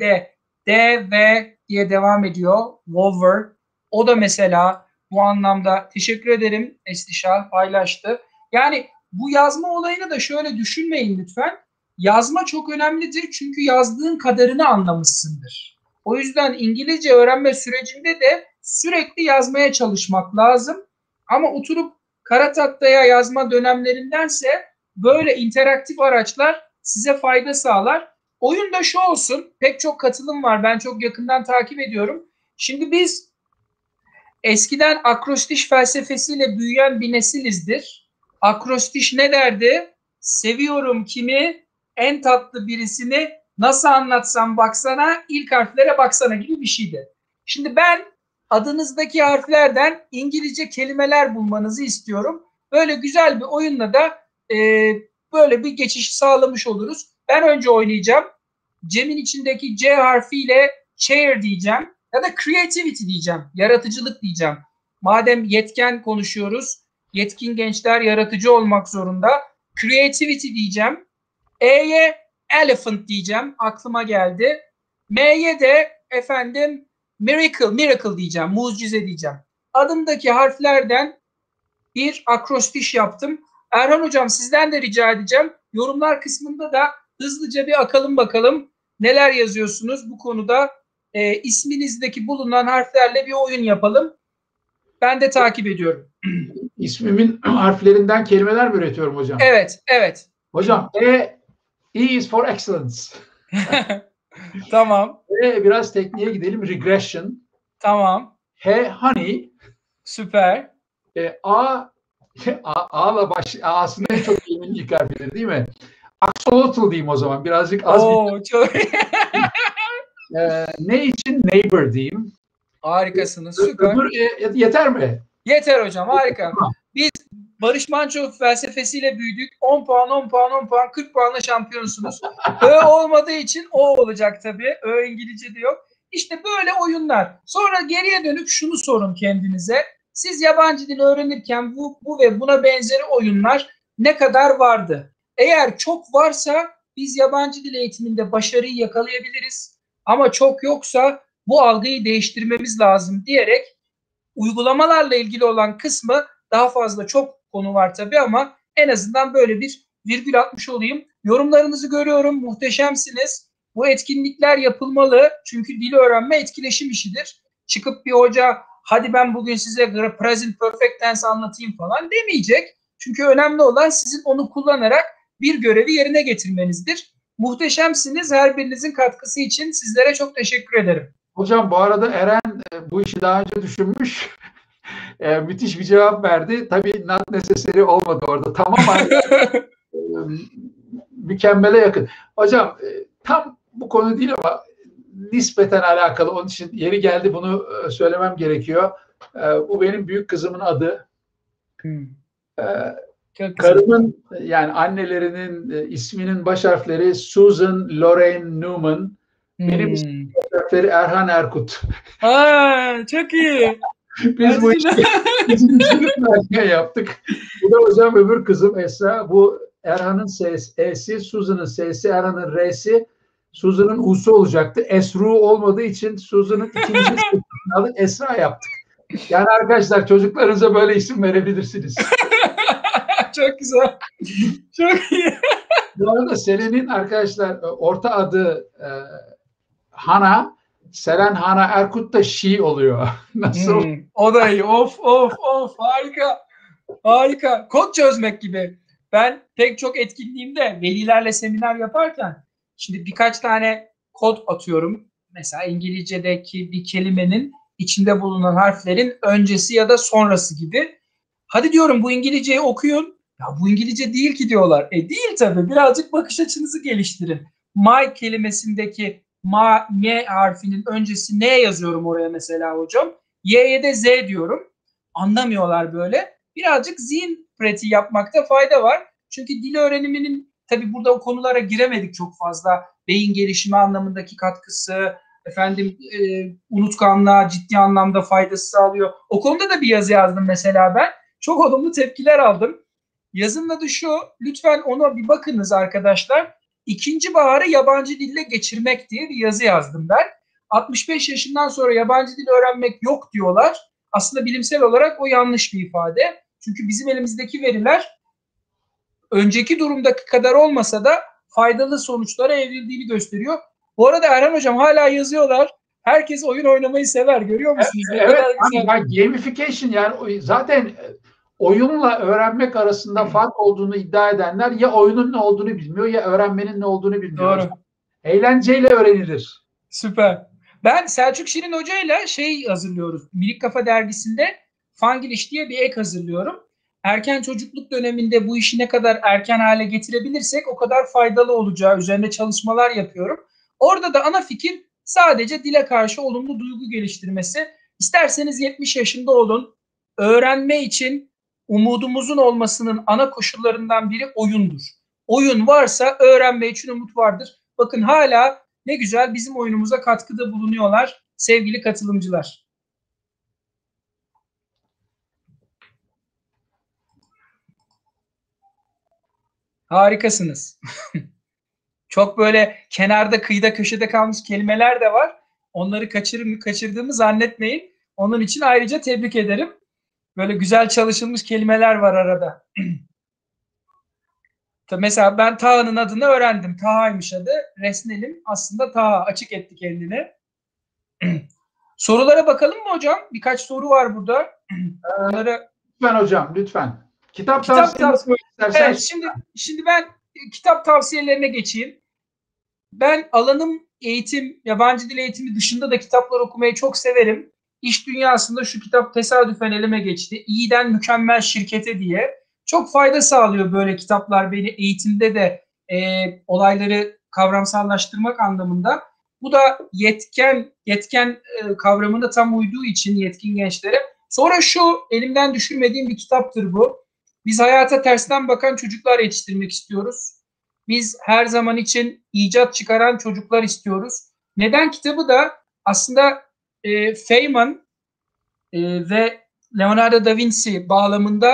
D, V diye devam ediyor. Wolver. O da mesela bu anlamda teşekkür ederim. Eslişah paylaştı. Yani bu yazma olayını da şöyle düşünmeyin lütfen. Yazma çok önemlidir çünkü yazdığın kadarını anlamışsındır. O yüzden İngilizce öğrenme sürecinde de sürekli yazmaya çalışmak lazım. Ama oturup kara tahtaya yazma dönemlerindense böyle interaktif araçlar size fayda sağlar. Oyun da şu olsun, pek çok katılım var. Ben çok yakından takip ediyorum. Şimdi biz eskiden akrostiş felsefesiyle büyüyen bir nesilizdir. Akrostiş ne derdi? Seviyorum kimi, en tatlı birisini, nasıl anlatsam baksana, ilk harflere baksana gibi bir şeydi. Şimdi ben adınızdaki harflerden İngilizce kelimeler bulmanızı istiyorum. Böyle güzel bir oyunla da böyle bir geçiş sağlamış oluruz. Ben önce oynayacağım. Cem'in içindeki C harfiyle chair diyeceğim ya da creativity diyeceğim, yaratıcılık diyeceğim. Madem yetken konuşuyoruz, yetkin gençler yaratıcı olmak zorunda. Creativity diyeceğim. E'ye elephant diyeceğim, aklıma geldi. M'ye de efendim miracle diyeceğim, mucize diyeceğim. Adımdaki harflerden bir akrostiş yaptım. Erhan hocam sizden de rica edeceğim. Yorumlar kısmında da hızlıca bir akalım bakalım neler yazıyorsunuz bu konuda. İsminizdeki bulunan harflerle bir oyun yapalım. Ben de takip ediyorum. İsmimin harflerinden kelimeler mi üretiyorum hocam? Evet. Hocam E is for excellence. Tamam. Biraz tekniğe gidelim. Regression. Tamam. Honey. Süper. A'sında en çok kelimenin ilk harfidir değil mi? Axolotl diyeyim o zaman. Birazcık az bir. Çok... ne için? Neighbor diyeyim. Harikasınız. Süper. Yeter mi? Yeter hocam. Harika. Tamam. Biz Barış Manço felsefesiyle büyüdük. 10 puan, 10 puan, 10 puan, 40 puanla şampiyonsunuz. Ö olmadığı için O olacak tabii. Ö İngilizce'de yok. İşte böyle oyunlar. Sonra geriye dönüp şunu sorun kendinize. Siz yabancı dil öğrenirken bu ve buna benzeri oyunlar ne kadar vardı? Eğer çok varsa biz yabancı dil eğitiminde başarıyı yakalayabiliriz. Ama çok yoksa bu algıyı değiştirmemiz lazım diyerek uygulamalarla ilgili olan kısmı daha fazla çok konu var tabii ama en azından böyle bir virgül atmış olayım. Yorumlarınızı görüyorum. Muhteşemsiniz. Bu etkinlikler yapılmalı. Çünkü dil öğrenme etkileşim işidir. Çıkıp bir hoca hadi ben bugün size present perfect tense anlatayım falan demeyecek. Çünkü önemli olan sizin onu kullanarak bir görevi yerine getirmenizdir. Muhteşemsiniz. Her birinizin katkısı için sizlere çok teşekkür ederim. Hocam bu arada Eren bu işi daha önce düşünmüş. Müthiş bir cevap verdi. Tabii not necessary olmadı orada. Tamamen mükemmele yakın. Hocam tam bu konu değil ama nispeten alakalı. Onun için yeri geldi bunu söylemem gerekiyor. Bu benim büyük kızımın adı. Karımın yani annelerinin isminin baş harfleri Susan Lorraine Newman. Benim isminin baş harfleri Erhan Erkut. Aa, çok iyi. Biz bu işi yaptık. Bu da hocam öbür kızım Esra. Bu Erhan'ın S'si, Susan'ın S'si, Erhan'ın R'si, Susan'ın U'su olacaktı. Esru olmadığı için Susan'ın ikinci adı Esra yaptık. Yani arkadaşlar çocuklarınıza böyle isim verebilirsiniz. Çok güzel. Çok iyi. Bu arada Selen'in arkadaşlar orta adı Hana. Selen Hana Erkut da Şii oluyor. Nasıl? O da iyi. Of. Harika. Harika. Kod çözmek gibi. Ben pek çok etkinliğimde velilerle seminer yaparken şimdi birkaç tane kod atıyorum. Mesela İngilizce'deki bir kelimenin içinde bulunan harflerin öncesi ya da sonrası gibi. Hadi diyorum bu İngilizceyi okuyun. Ya bu İngilizce değil ki diyorlar. Değil tabii. Birazcık bakış açınızı geliştirin. My kelimesindeki ma, M harfinin öncesi N yazıyorum oraya mesela hocam. Y'ye de Z diyorum. Anlamıyorlar böyle. Birazcık zihin pratiği yapmakta fayda var. Çünkü dil öğreniminin tabii burada o konulara giremedik çok fazla. Beyin gelişimi anlamındaki katkısı, efendim unutkanlığa ciddi anlamda faydası sağlıyor. O konuda da bir yazı yazdım mesela ben. Çok olumlu tepkiler aldım. Yazının adı şu, lütfen ona bir bakınız arkadaşlar. İkinci baharı yabancı dille geçirmek diye bir yazı yazdım ben. 65 yaşından sonra yabancı dil öğrenmek yok diyorlar. Aslında bilimsel olarak o yanlış bir ifade. Çünkü bizim elimizdeki veriler önceki durumdaki kadar olmasa da faydalı sonuçlara evrildiğini gösteriyor. Bu arada Erhan Hocam hala yazıyorlar. Herkes oyun oynamayı sever. Görüyor musunuz? Evet. Gamification yani zaten oyunla öğrenmek arasında fark olduğunu iddia edenler ya oyunun ne olduğunu bilmiyor ya öğrenmenin ne olduğunu bilmiyor. Doğru. Eğlenceyle öğrenilir. Süper. Ben Selçuk Şirin Hoca'yla şey hazırlıyoruz. Minik Kafa dergisinde Fangilish diye bir ek hazırlıyorum. Erken çocukluk döneminde bu işi ne kadar erken hale getirebilirsek o kadar faydalı olacağı üzerine çalışmalar yapıyorum. Orada da ana fikir sadece dile karşı olumlu duygu geliştirmesi. İsterseniz 70 yaşında olun. Öğrenme için umudumuzun olmasının ana koşullarından biri oyundur. Oyun varsa öğrenme için umut vardır. Bakın hala ne güzel bizim oyunumuza katkıda bulunuyorlar sevgili katılımcılar. Harikasınız. Çok böyle kenarda, kıyıda, köşede kalmış kelimeler de var. Onları kaçırdığımı zannetmeyin. Onun için ayrıca tebrik ederim. Böyle güzel çalışılmış kelimeler var arada. Mesela ben Taha'nın adını öğrendim. Taha'ymış adı. Resnelim. Aslında Taha. Açık etti kendini. Sorulara bakalım mı hocam? Birkaç soru var burada. Lütfen hocam, lütfen. Kitap tavsiyeleri evet, şimdi ben kitap tavsiyelerine geçeyim. Ben alanım eğitim, yabancı dil eğitimi dışında da kitaplar okumayı çok severim. İş dünyasında şu kitap tesadüfen elime geçti. İyiden Mükemmel Şirkete diye. Çok fayda sağlıyor böyle kitaplar beni eğitimde de olayları kavramsallaştırmak anlamında. Bu da yetkin kavramına tam uyduğu için yetkin gençlere. Sonra şu elimden düşürmediğim bir kitaptır bu. Biz hayata tersten bakan çocuklar yetiştirmek istiyoruz. Biz her zaman için icat çıkaran çocuklar istiyoruz. Neden kitabı da aslında Feynman ve Leonardo da Vinci bağlamında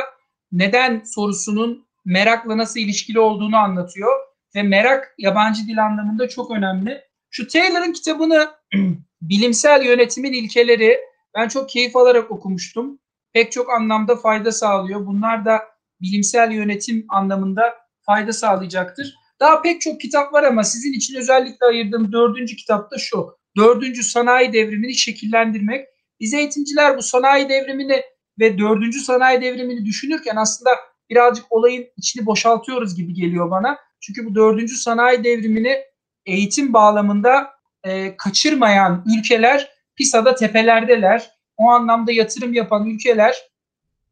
neden sorusunun merakla nasıl ilişkili olduğunu anlatıyor. Ve merak yabancı dil anlamında çok önemli. Şu Taylor'ın kitabını Bilimsel Yönetimin İlkeleri ben çok keyif alarak okumuştum. Pek çok anlamda fayda sağlıyor. Bunlar da bilimsel yönetim anlamında fayda sağlayacaktır. Daha pek çok kitap var ama sizin için özellikle ayırdığım 4. kitap da şu. 4. sanayi devrimini şekillendirmek. Biz eğitimciler bu sanayi devrimini ve 4. sanayi devrimini düşünürken aslında birazcık olayın içini boşaltıyoruz gibi geliyor bana. Çünkü bu 4. sanayi devrimini eğitim bağlamında kaçırmayan ülkeler PISA'da tepelerdeler. O anlamda yatırım yapan ülkeler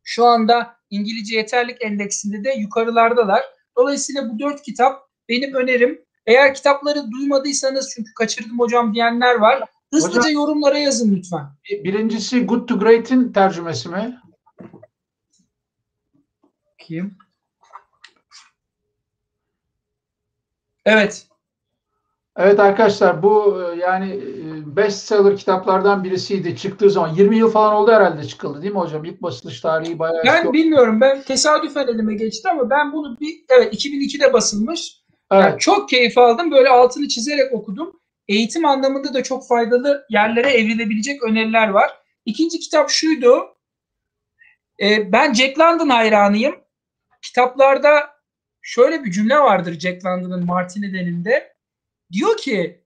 şu anda İngilizce yeterlik endeksinde de yukarılardalar. Dolayısıyla bu 4 kitap benim önerim. Eğer kitapları duymadıysanız, çünkü kaçırdım hocam diyenler var, hızlıca hocam, yorumlara yazın lütfen. Birincisi Good to Great'in tercümesi mi? Kim? Evet. Evet arkadaşlar, bu yani bestseller kitaplardan birisiydi çıktığı zaman. 20 yıl falan oldu herhalde çıkıldı değil mi hocam? İlk basılış tarihi bayağı... Ben bilmiyorum. Ben tesadüfen elime geçti ama ben bunu evet 2002'de basılmış. Evet. Yani çok keyif aldım. Böyle altını çizerek okudum. Eğitim anlamında da çok faydalı yerlere evrilebilecek öneriler var. İkinci kitap şuydu. Ben Jack London hayranıyım. Kitaplarda şöyle bir cümle vardır Jack London'ın Martineden'inde. Diyor ki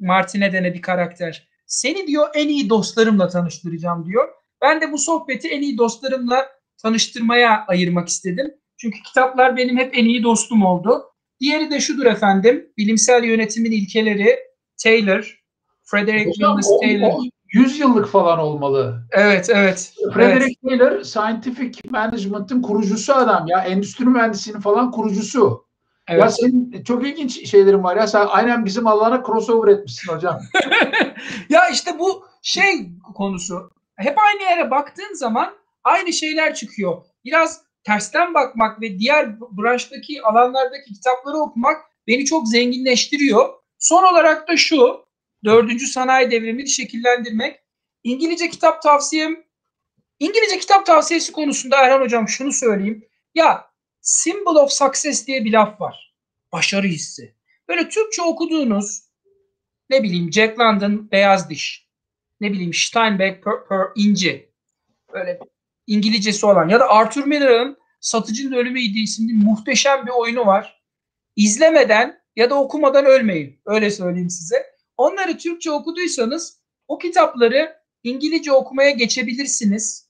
Martineden'e bir karakter, seni diyor en iyi dostlarımla tanıştıracağım diyor. Ben de bu sohbeti en iyi dostlarımla tanıştırmaya ayırmak istedim. Çünkü kitaplar benim hep en iyi dostum oldu. Diğeri de şudur efendim. Bilimsel yönetimin ilkeleri, Taylor, Frederick Douglass Taylor. 100 yıllık falan olmalı. Evet, evet. Frederick evet. Taylor, Scientific Management'ın kurucusu adam ya. Endüstri mühendisinin falan kurucusu. Evet. Ya senin çok ilginç şeylerin var ya. Sen aynen bizim alana crossover etmişsin hocam. Ya işte bu şey konusu. Hep aynı yere baktığın zaman aynı şeyler çıkıyor. Biraz tersten bakmak ve diğer branştaki alanlardaki kitapları okumak beni çok zenginleştiriyor. Son olarak da şu, 4. sanayi devrimini şekillendirmek. İngilizce kitap tavsiyesi konusunda Erhan hocam şunu söyleyeyim. Ya symbol of success diye bir laf var. Başarı hissi. Böyle Türkçe okuduğunuz, ne bileyim Jack London Beyaz Diş, ne bileyim Steinbeck İnci, böyle İngilizcesi olan ya da Arthur Miller'ın Satıcının Ölümüydü isimli muhteşem bir oyunu var. İzlemeden ya da okumadan ölmeyin. Öyle söyleyeyim size. Onları Türkçe okuduysanız o kitapları İngilizce okumaya geçebilirsiniz.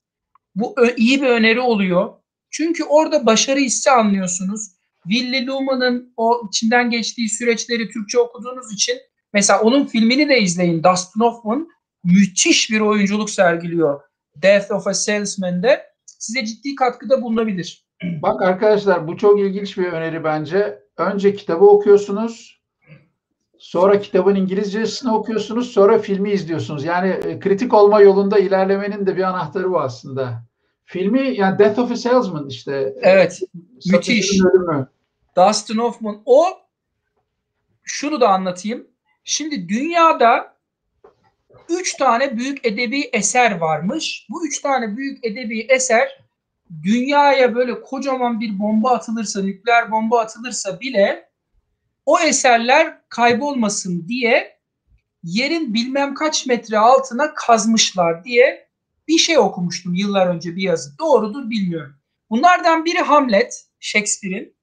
Bu iyi bir öneri oluyor. Çünkü orada başarı hissi anlıyorsunuz. Willy Luman'ın o içinden geçtiği süreçleri Türkçe okuduğunuz için, mesela onun filmini de izleyin. Dustin Hoffman müthiş bir oyunculuk sergiliyor. Death of a Salesman'de size ciddi katkıda bulunabilir. Bak arkadaşlar, bu çok ilginç bir öneri bence. Önce kitabı okuyorsunuz, sonra kitabın İngilizcesini okuyorsunuz, sonra filmi izliyorsunuz. Yani kritik olma yolunda ilerlemenin de bir anahtarı bu aslında. Filmi yani Death of a Salesman işte. Evet, müthiş. Dustin Hoffman. O, şunu da anlatayım. Şimdi dünyada 3 tane büyük edebi eser varmış. Bu 3 tane büyük edebi eser dünyaya böyle kocaman bir bomba atılırsa, nükleer bomba atılırsa bile o eserler kaybolmasın diye yerin bilmem kaç metre altına kazmışlar diye bir şey okumuştum yıllar önce, bir yazı. Doğrudur bilmiyorum. Bunlardan biri Hamlet, Shakespeare'in.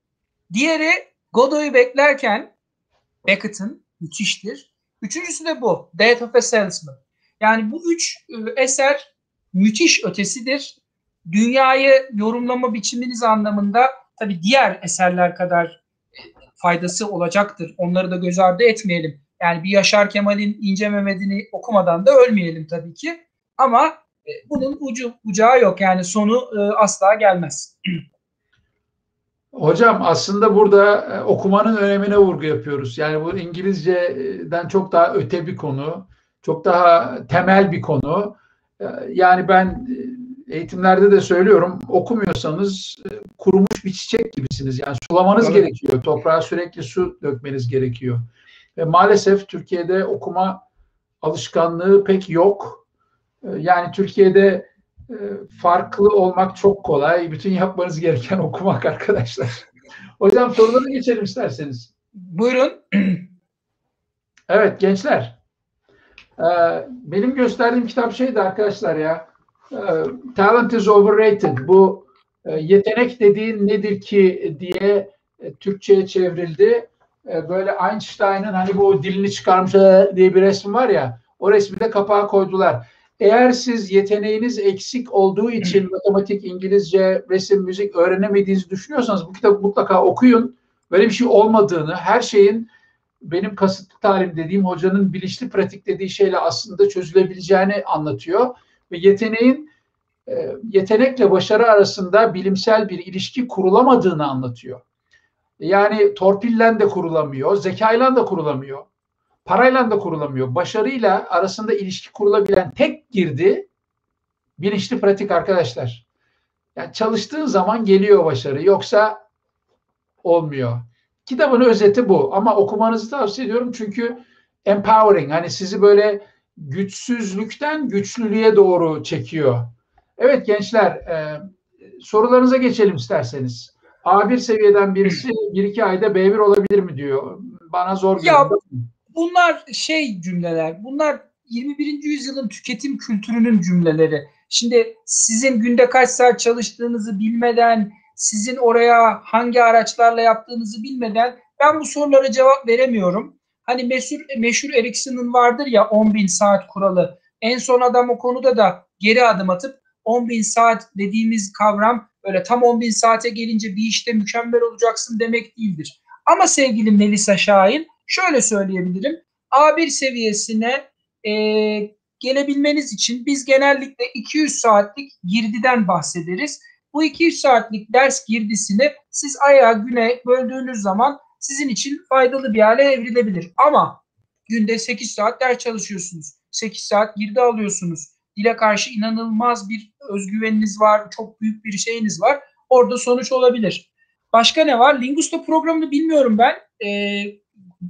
Diğeri Godot'u beklerken, Beckett'in, müthiştir. Üçüncüsü de bu, Death of a Salesman. Yani bu 3 eser müthiş ötesidir. Dünyayı yorumlama biçiminiz anlamında tabii diğer eserler kadar faydası olacaktır. Onları da göz ardı etmeyelim. Yani bir Yaşar Kemal'in İnce Mehmet'ini okumadan da ölmeyelim tabii ki. Ama bunun ucu bucağı yok. Yani sonu asla gelmez. Hocam aslında burada okumanın önemine vurgu yapıyoruz. Yani bu İngilizce'den çok daha öte bir konu. Çok daha temel bir konu. Yani ben eğitimlerde de söylüyorum, okumuyorsanız kurumuş bir çiçek gibisiniz. Yani sulamanız evet. gerekiyor. Toprağa sürekli su dökmeniz gerekiyor. Ve maalesef Türkiye'de okuma alışkanlığı pek yok. Yani Türkiye'de farklı olmak çok kolay. Bütün yapmanız gereken okumak arkadaşlar. Hocam sorulara geçelim isterseniz. Buyurun. Evet gençler. Benim gösterdiğim kitap şeydi arkadaşlar ya. Talent is overrated. Bu yetenek dediğin nedir ki diye Türkçe'ye çevrildi. Böyle Einstein'ın hani bu dilini çıkarmış diye bir resmi var ya, o resmi de kapağa koydular. Eğer siz yeteneğiniz eksik olduğu için matematik, İngilizce, resim, müzik öğrenemediğinizi düşünüyorsanız bu kitabı mutlaka okuyun. Böyle bir şey olmadığını, her şeyin benim kasıtlı talim dediğim, hocanın bilinçli pratik dediği şeyle aslında çözülebileceğini anlatıyor. Ve yetenekle başarı arasında bilimsel bir ilişki kurulamadığını anlatıyor. Yani torpille de kurulamıyor, zekayla da kurulamıyor, parayla da kurulamıyor. Başarıyla arasında ilişki kurulabilen tek girdi bilinçli pratik arkadaşlar. Yani çalıştığın zaman geliyor başarı, yoksa olmuyor. Kitabın özeti bu ama okumanızı tavsiye ediyorum çünkü empowering, hani sizi böyle güçsüzlükten güçlülüğe doğru çekiyor. Evet gençler, sorularınıza geçelim isterseniz. A1 seviyeden birisi 1-2 ayda B1 olabilir mi diyor. Bana zor geliyor. Bunlar cümleler. Bunlar 21. yüzyılın tüketim kültürünün cümleleri. Şimdi sizin günde kaç saat çalıştığınızı bilmeden, sizin oraya hangi araçlarla yaptığınızı bilmeden ben bu sorulara cevap veremiyorum. Hani meşhur Erikson'un vardır ya 10.000 saat kuralı. En son adam o konuda da geri adım atıp 10.000 saat dediğimiz kavram öyle tam 10.000 saate gelince bir işte mükemmel olacaksın demek değildir. Ama sevgili Melisa Şahin şöyle söyleyebilirim. A1 seviyesine gelebilmeniz için biz genellikle 200 saatlik girdiden bahsederiz. Bu 200 saatlik ders girdisini siz aya güne böldüğünüz zaman sizin için faydalı bir hale evrilebilir. Ama günde 8 saat ders çalışıyorsunuz. 8 saat girdi alıyorsunuz. Dile karşı inanılmaz bir özgüveniniz var. Çok büyük bir şeyiniz var. Orada sonuç olabilir. Başka ne var? Linguisto programını bilmiyorum ben.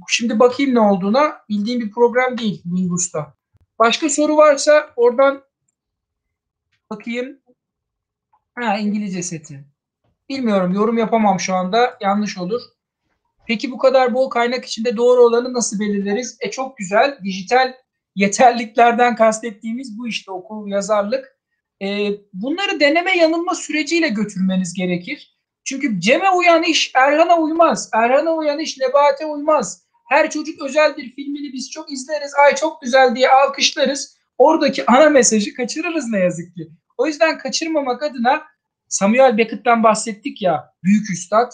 Şimdi bakayım ne olduğuna. Bildiğim bir program değil Linguisto. Başka soru varsa oradan bakayım. Ha, İngilizce seti. Bilmiyorum. Yorum yapamam şu anda. Yanlış olur. Peki bu kadar bol kaynak içinde doğru olanı nasıl belirleriz? Çok güzel. Dijital yeterliklerden kastettiğimiz bu işte okul, yazarlık. Bunları deneme yanılma süreciyle götürmeniz gerekir. Çünkü Cem'e uyan iş Erhan'a uymaz. Erhan'a uyan iş Nebahat'e uymaz. Her çocuk özel bir filmini biz çok izleriz. Ay çok güzel diye alkışlarız. Oradaki ana mesajı kaçırırız ne yazık ki. O yüzden kaçırmamak adına Samuel Beckett'ten bahsettik ya, büyük üstad.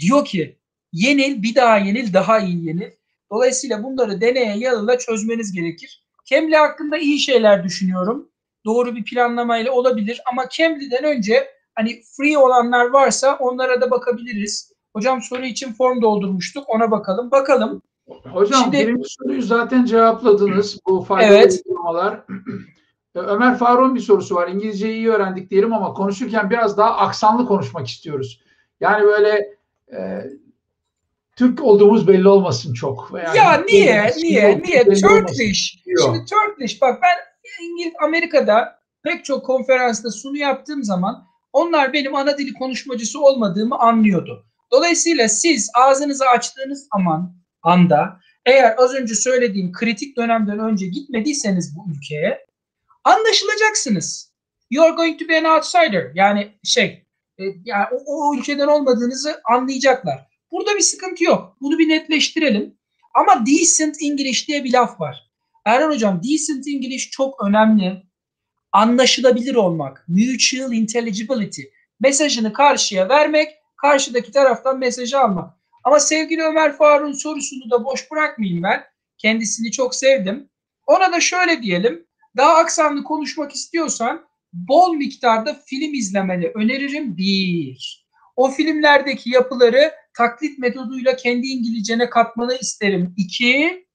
Diyor ki yenil, bir daha yenil, daha iyi yenil. Dolayısıyla bunları deneye yanıla çözmeniz gerekir. Cambly hakkında iyi şeyler düşünüyorum. Doğru bir planlamayla olabilir ama Cambly'den önce hani free olanlar varsa onlara da bakabiliriz. Hocam soru için form doldurmuştuk. Ona bakalım. Bakalım. Hocam şimdi, birinci soruyu zaten cevapladınız. Bu faydalı uygulamalar. Ömer Faruk'un bir sorusu var. İngilizceyi iyi öğrendik diyelim ama konuşurken biraz daha aksanlı konuşmak istiyoruz. Yani böyle Türk olduğumuz belli olmasın çok. Yani ya niye? Turkish. Şimdi Turkish. Bak ben Amerika'da pek çok konferansta sunu yaptığım zaman onlar benim ana dili konuşmacısı olmadığımı anlıyordu. Dolayısıyla siz ağzınızı açtığınız anda eğer az önce söylediğim kritik dönemden önce gitmediyseniz bu ülkeye anlaşılacaksınız. You're going to be an outsider. Yani yani o ülkeden olmadığınızı anlayacaklar. Burada bir sıkıntı yok. Bunu bir netleştirelim. Ama decent English diye bir laf var. Erhan Hocam, decent English çok önemli. Anlaşılabilir olmak, mutual intelligibility. Mesajını karşıya vermek, karşıdaki taraftan mesajı almak. Ama sevgili Ömer Faruk'un sorusunu da boş bırakmayayım ben. Kendisini çok sevdim. Ona da şöyle diyelim. Daha aksanlı konuşmak istiyorsan bol miktarda film izlemeni öneririm. Bir. O filmlerdeki yapıları taklit metoduyla kendi İngilizcene katmanı isterim. 2.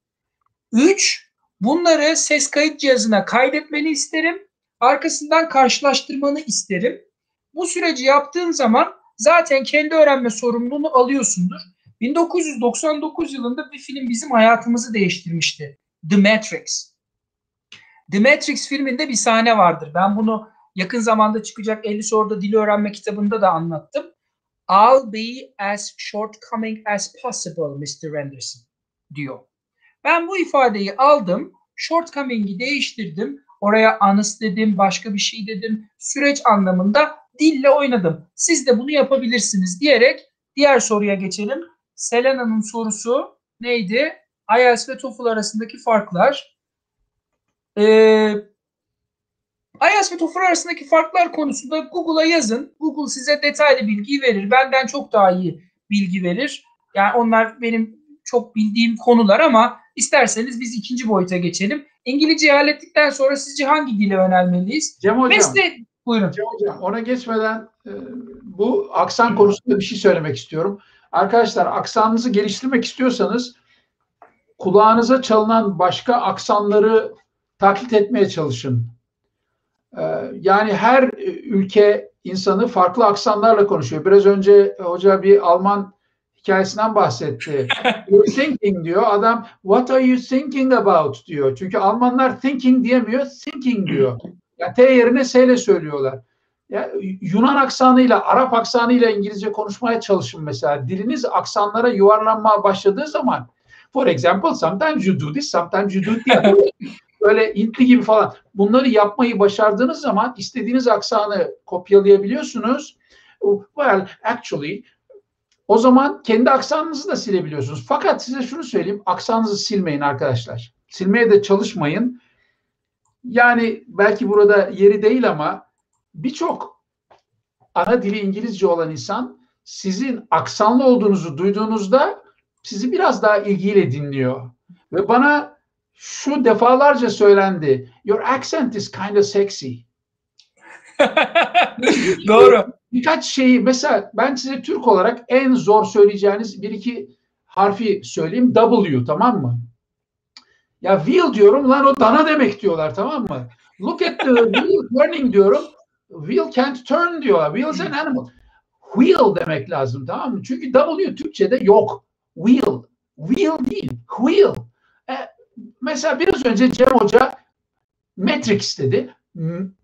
3. Bunları ses kayıt cihazına kaydetmeni isterim. Arkasından karşılaştırmanı isterim. Bu süreci yaptığın zaman zaten kendi öğrenme sorumluluğunu alıyorsundur. 1999 yılında bir film bizim hayatımızı değiştirmişti. The Matrix. The Matrix filminde bir sahne vardır. Ben bunu yakın zamanda çıkacak 50 soruda dili öğrenme kitabında da anlattım. I'll be as shortcoming as possible, Mr. Anderson diyor. Ben bu ifadeyi aldım, shortcoming'i değiştirdim, oraya honest dedim, başka bir şey dedim, süreç anlamında dille oynadım. Siz de bunu yapabilirsiniz diyerek diğer soruya geçelim. Selena'nın sorusu neydi? IELTS ve TOEFL arasındaki farklar. iOS ve Tofur arasındaki farklar konusunda Google'a yazın. Google size detaylı bilgiyi verir. Benden çok daha iyi bilgi verir. Yani onlar benim çok bildiğim konular ama isterseniz biz ikinci boyuta geçelim. İngilizceyi hallettikten sonra sizce hangi dile yönelmeliyiz? Cem Hocam, buyurun. Cem Hocam, ona geçmeden bu aksan konusunda bir şey söylemek istiyorum. Arkadaşlar, aksanınızı geliştirmek istiyorsanız kulağınıza çalınan başka aksanları taklit etmeye çalışın. Yani her ülke insanı farklı aksanlarla konuşuyor. Biraz önce hoca bir Alman hikayesinden bahsetti. You're thinking diyor. Adam what are you thinking about diyor. Çünkü Almanlar thinking diyemiyor. Thinking diyor. Yani T yerine S ile söylüyorlar. Yani Yunan aksanıyla, Arap aksanıyla İngilizce konuşmaya çalışın mesela. Diliniz aksanlara yuvarlanmaya başladığı zaman, for example, sometimes you do this, sometimes you do that. Böyle Hintli gibi falan. Bunları yapmayı başardığınız zaman istediğiniz aksanı kopyalayabiliyorsunuz. Well, actually, o zaman kendi aksanınızı da silebiliyorsunuz. Fakat size şunu söyleyeyim, aksanınızı silmeyin arkadaşlar. Silmeye de çalışmayın. Yani belki burada yeri değil ama birçok ana dili İngilizce olan insan sizin aksanlı olduğunuzu duyduğunuzda sizi biraz daha ilgiyle dinliyor. Ve bana şu defalarca söylendi. Your accent is kind of sexy. Doğru. Birkaç şeyi mesela ben size Türk olarak en zor söyleyeceğiniz bir iki harfi söyleyeyim. W, tamam mı? Ya wheel diyorum, lan o dana demek diyorlar, tamam mı? Look at the wheel turning diyorum. Wheel can't turn diyorlar. Wheel's an animal. Wheel demek lazım, tamam mı? Çünkü W Türkçe'de yok. Wheel. Wheel değil. Wheel. Mesela biraz önce Cem Hoca Matrix dedi.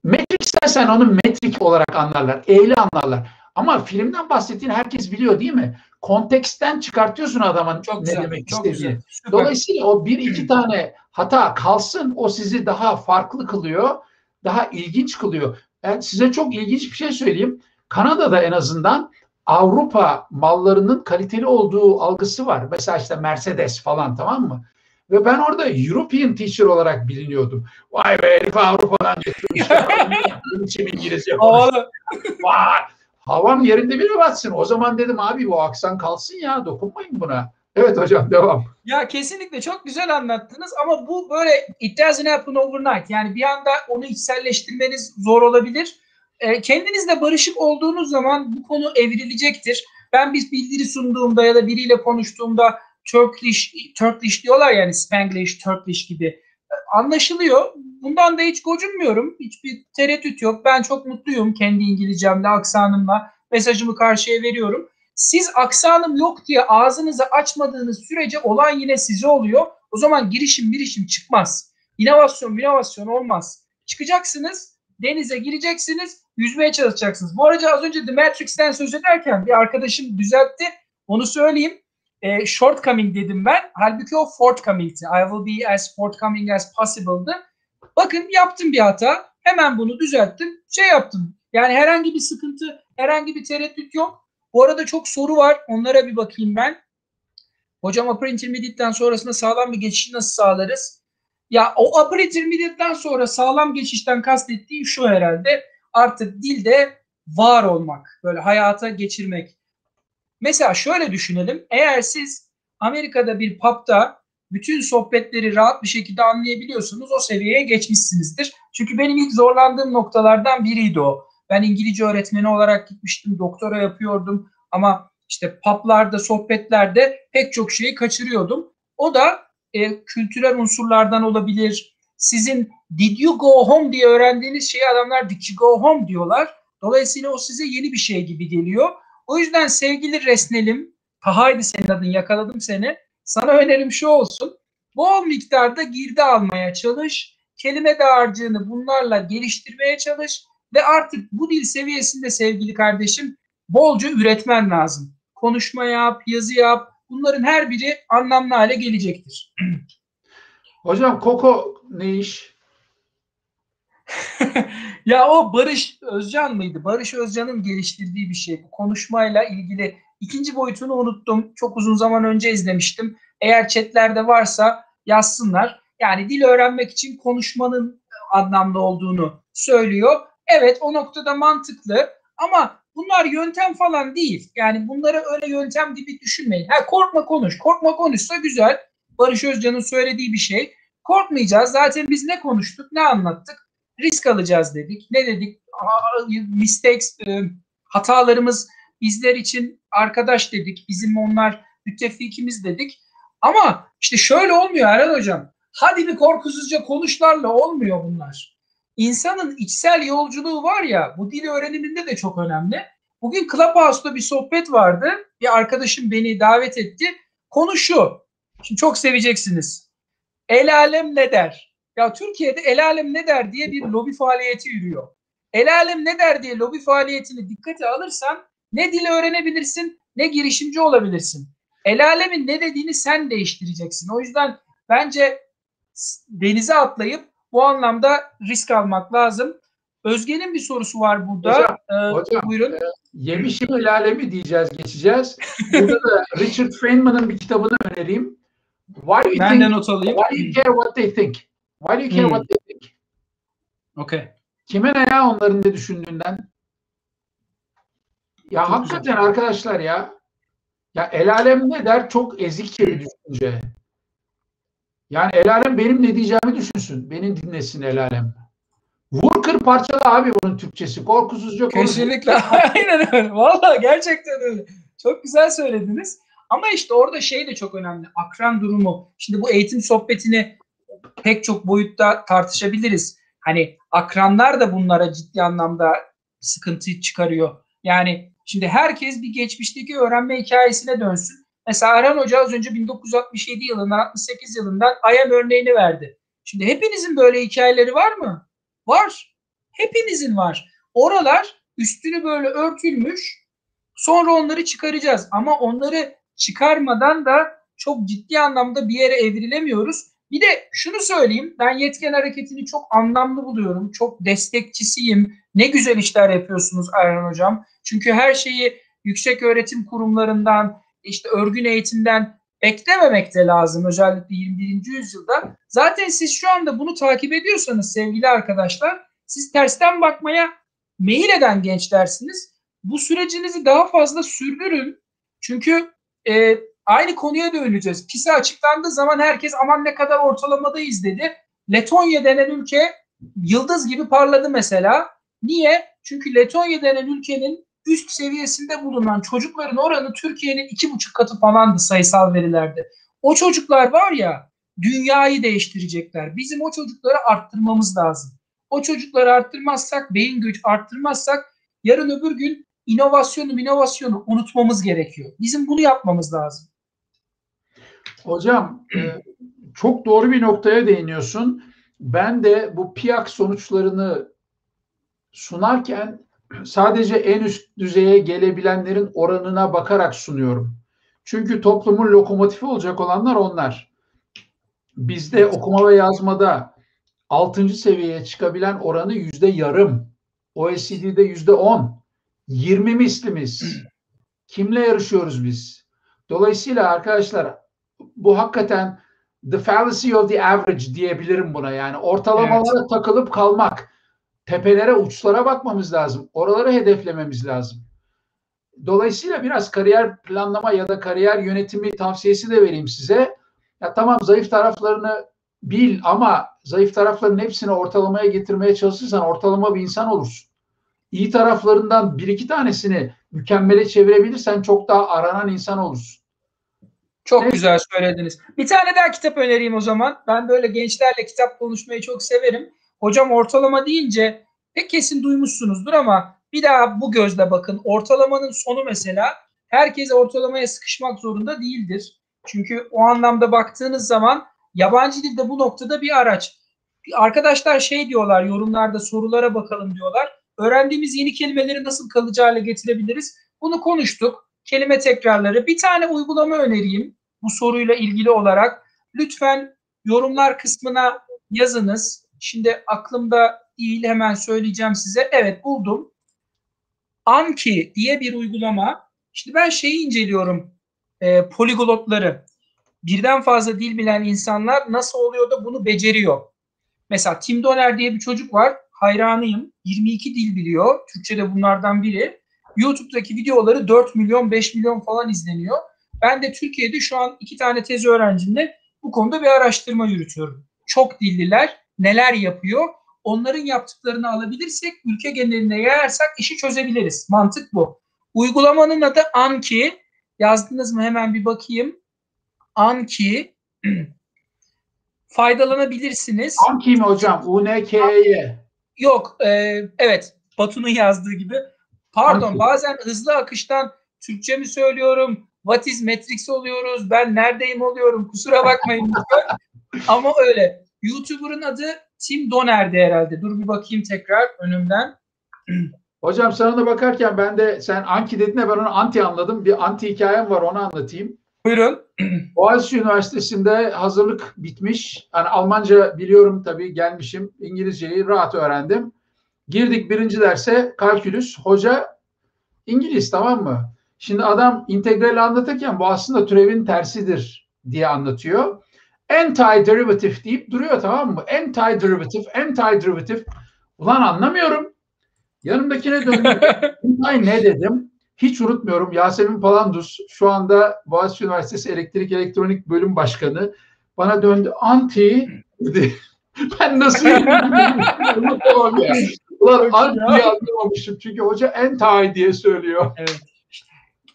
Matrix dersen onu metrik olarak anlarlar. Eyle anlarlar. Ama filmden bahsettiğini herkes biliyor değil mi? Konteksten çıkartıyorsun adamın çok ne demek istediğini. Dolayısıyla o bir iki tane hata kalsın, o sizi daha farklı kılıyor. Daha ilginç kılıyor. Ben size çok ilginç bir şey söyleyeyim. Kanada'da en azından Avrupa mallarının kaliteli olduğu algısı var. Mesela işte Mercedes falan, tamam mı? Ve ben orada European teacher olarak biliniyordum. Vay be, herif Avrupa'dan getirmiş. Benim için İngilizce konuşuyor. Vay, havam yerinde biri batsın. O zaman dedim abi bu aksan kalsın ya, dokunmayın buna. Evet hocam, devam. Ya kesinlikle çok güzel anlattınız ama bu böyle it doesn't happen overnight. Yani bir anda onu içselleştirmeniz zor olabilir. Kendinizle barışık olduğunuz zaman bu konu evrilecektir. Ben bir bildiri sunduğumda ya da biriyle konuştuğumda Turkish diyorlar yani Spanglish, Turkish gibi. Anlaşılıyor. Bundan da hiç gocunmuyorum. Hiçbir tereddüt yok. Ben çok mutluyum kendi İngilizcemle, aksanımla. Mesajımı karşıya veriyorum. Siz aksanım yok diye ağzınızı açmadığınız sürece olan yine size oluyor. O zaman girişim çıkmaz. İnovasyon olmaz. Çıkacaksınız, denize gireceksiniz, yüzmeye çalışacaksınız. Bu arada az önce The Matrix'ten söz ederken bir arkadaşım düzeltti. Onu söyleyeyim. Shortcoming dedim ben. Halbuki o forthcoming'ti. I will be as forthcoming as possible'dı. Bakın yaptım bir hata. Hemen bunu düzelttim. Yaptım. Yani herhangi bir sıkıntı, herhangi bir tereddüt yok. Bu arada çok soru var. Onlara bir bakayım ben. Hocam upper intermediate'den sonrasında sağlam bir geçişi nasıl sağlarız? Ya o upper intermediate'den sonra sağlam geçişten kastettiği şu herhalde. Artık dilde var olmak. Böyle hayata geçirmek. Mesela şöyle düşünelim. Eğer siz Amerika'da bir pub'da bütün sohbetleri rahat bir şekilde anlayabiliyorsunuz, o seviyeye geçmişsinizdir. Çünkü benim ilk zorlandığım noktalardan biriydi o. Ben İngilizce öğretmeni olarak gitmiştim, doktora yapıyordum ama işte pub'larda, sohbetlerde pek çok şeyi kaçırıyordum. O da kültürel unsurlardan olabilir. Sizin did you go home diye öğrendiğiniz şeyi adamlar did you go home diyorlar. Dolayısıyla o size yeni bir şey gibi geliyor. O yüzden sevgili resnelim, haydi senin adın, yakaladım seni. Sana önerim şu olsun, bol miktarda girdi almaya çalış, kelime dağarcığını bunlarla geliştirmeye çalış ve artık bu dil seviyesinde sevgili kardeşim bolca üretmen lazım. Konuşma yap, yazı yap, bunların her biri anlamlı hale gelecektir. Hocam Koko ne iş? Ya o Barış Özcan mıydı? Barış Özcan'ın geliştirdiği bir şey. Bu konuşmayla ilgili ikinci boyutunu unuttum. Çok uzun zaman önce izlemiştim. Eğer chatlerde varsa yazsınlar. Yani dil öğrenmek için konuşmanın anlamda olduğunu söylüyor. Evet, o noktada mantıklı ama bunlar yöntem falan değil. Yani bunları öyle yöntem gibi düşünmeyin. Ha, korkma konuş. Korkma konuşsa güzel. Barış Özcan'ın söylediği bir şey. Korkmayacağız. Zaten biz ne konuştuk, ne anlattık? Risk alacağız dedik. Ne dedik? Mistakes, hatalarımız bizler için arkadaş dedik. Bizim onlar müttefikimiz dedik. Ama işte şöyle olmuyor Erhan Hocam. Hadi bir korkusuzca konuşlarla olmuyor bunlar. İnsanın içsel yolculuğu var ya, bu dil öğreniminde de çok önemli. Bugün Clubhouse'da bir sohbet vardı. Bir arkadaşım beni davet etti. Konu şu. Şimdi çok seveceksiniz. El alem ne der? Ya Türkiye'de el alem ne der diye bir lobi faaliyeti yürüyor. El alem ne der diye lobi faaliyetini dikkate alırsan ne dil öğrenebilirsin ne girişimci olabilirsin. El alemin ne dediğini sen değiştireceksin. O yüzden bence denize atlayıp bu anlamda risk almak lazım. Özge'nin bir sorusu var burada. Hocam, buyurun. Yemişim el alemi diyeceğiz, geçeceğiz. Burada da Richard Feynman'ın bir kitabını önereyim. Ben de not alayım. Why do you care what they think? Why do you care what they think? Okay. Kime ne ya onların ne düşündüğünden? Ya çok hakikaten güzel. Arkadaşlar ya. Ya el alem ne der? Çok ezikçe bir düşünce. Yani el alem benim ne diyeceğimi düşünsün. Beni dinlesin el alem. Vur kır parçalı abi bunun Türkçesi. Korkusuzca konuş. Kesinlikle. Aynen öyle. Vallahi gerçekten öyle. Çok güzel söylediniz. Ama işte orada şey de çok önemli. Akran durumu. Şimdi bu eğitim sohbetini pek çok boyutta tartışabiliriz. Hani akranlar da bunlara ciddi anlamda sıkıntı çıkarıyor. Yani şimdi herkes bir geçmişteki öğrenme hikayesine dönsün. Mesela Erhan Hoca az önce 1967 yılından, 68 yılından IM örneğini verdi. Şimdi hepinizin böyle hikayeleri var mı? Var. Hepinizin var. Oralar üstünü böyle örtülmüş. Sonra onları çıkaracağız. Ama onları çıkarmadan da çok ciddi anlamda bir yere evrilemiyoruz. Bir de şunu söyleyeyim. Ben Yetken Hareketi'ni çok anlamlı buluyorum. Çok destekçisiyim. Ne güzel işler yapıyorsunuz Erhan Hocam. Çünkü her şeyi yüksek öğretim kurumlarından, İşte örgün eğitimden beklememek de lazım özellikle 21. yüzyılda. Zaten siz şu anda bunu takip ediyorsanız sevgili arkadaşlar, siz tersten bakmaya meyil eden gençlersiniz. Bu sürecinizi daha fazla sürdürün. Çünkü aynı konuya döneceğiz. PISA açıklandığı zaman herkes aman ne kadar ortalamadayız dedi. Letonya denen ülke yıldız gibi parladı mesela. Niye? Çünkü Letonya denen ülkenin üst seviyesinde bulunan çocukların oranı Türkiye'nin 2,5 katı falandı sayısal verilerde. O çocuklar var ya, dünyayı değiştirecekler. Bizim o çocukları arttırmamız lazım. O çocukları arttırmazsak, beyin gücü arttırmazsak yarın öbür gün inovasyonu unutmamız gerekiyor. Bizim bunu yapmamız lazım. Hocam çok doğru bir noktaya değiniyorsun. Ben de bu PIAK sonuçlarını sunarken sadece en üst düzeye gelebilenlerin oranına bakarak sunuyorum. Çünkü toplumun lokomotifi olacak olanlar onlar. Bizde okuma ve yazmada 6. seviyeye çıkabilen oranı %0,5. OECD'de %10. 20 mislimiz. Kimle yarışıyoruz biz? Dolayısıyla arkadaşlar bu hakikaten the fallacy of the average diyebilirim buna. Yani ortalamalara takılıp kalmak. Tepelere, uçlara bakmamız lazım. Oraları hedeflememiz lazım. Dolayısıyla biraz kariyer planlama ya da kariyer yönetimi tavsiyesi de vereyim size. Ya tamam, zayıf taraflarını bil ama zayıf tarafların hepsini ortalamaya getirmeye çalışırsan ortalama bir insan olursun. İyi taraflarından bir iki tanesini mükemmele çevirebilirsen çok daha aranan insan olursun. Çok güzel söylediniz. Bir tane daha kitap önereyim o zaman. Ben böyle gençlerle kitap konuşmayı çok severim. Hocam ortalama deyince pek kesin duymuşsunuzdur ama bir daha bu gözle bakın. Ortalamanın sonu mesela, herkes ortalamaya sıkışmak zorunda değildir. Çünkü o anlamda baktığınız zaman yabancı dilde bu noktada bir araç. Arkadaşlar şey diyorlar, yorumlarda sorulara bakalım diyorlar. Öğrendiğimiz yeni kelimeleri nasıl kalıcı hale getirebiliriz? Bunu konuştuk. Kelime tekrarları. Bir tane uygulama önereyim bu soruyla ilgili olarak. Lütfen yorumlar kısmına yazınız. Şimdi aklımda değil, hemen söyleyeceğim size. Evet, buldum. Anki diye bir uygulama. Şimdi ben şeyi inceliyorum. Poliglotları. Birden fazla dil bilen insanlar nasıl oluyor da bunu beceriyor? Mesela Tim Doner diye bir çocuk var. Hayranıyım. 22 dil biliyor. Türkçe de bunlardan biri. YouTube'daki videoları 4 milyon, 5 milyon falan izleniyor. Ben de Türkiye'de şu an 2 tane tez öğrencimle bu konuda bir araştırma yürütüyorum. Çok dilliler neler yapıyor? Onların yaptıklarını alabilirsek, ülke genelinde yayarsak işi çözebiliriz. Mantık bu. Uygulamanın adı Anki. Yazdınız mı? Hemen bir bakayım. Anki. Faydalanabilirsiniz. Anki mi hocam? UNK'ye. Yok. Evet. Batu'nun yazdığı gibi. Pardon. Anki. Bazen hızlı akıştan Türkçe mi söylüyorum? What is Matrix oluyoruz? Ben neredeyim oluyorum? Kusura bakmayın. Ama öyle. YouTuber'ın adı Tim Doner'di herhalde. Dur bir bakayım tekrar önümden. Hocam sana da bakarken ben de sen Anki dedin ya, ben onu anti anladım. Bir anti hikayem var, onu anlatayım. Buyurun. Boğaziçi Üniversitesi'nde hazırlık bitmiş. Yani Almanca biliyorum tabii, gelmişim. İngilizceyi rahat öğrendim. Girdik 1. derse, kalkülüs. Hoca İngiliz, tamam mı? Şimdi adam integrali anlatırken bu aslında türevin tersidir diye anlatıyor. Anti-derivative deyip duruyor, tamam mı? Anti-derivative, anti-derivative. Ulan anlamıyorum. Yanımdakine döndüm. Anti ne dedim? Hiç unutmuyorum. Yasemin Palanduz şu anda Boğaziçi Üniversitesi Elektrik Elektronik Bölüm Başkanı. Bana döndü. Anti dedi. Ben nasıl unutmam ya. Ulan anti'yi anlamamışım. Çünkü hoca anti diye söylüyor. Evet.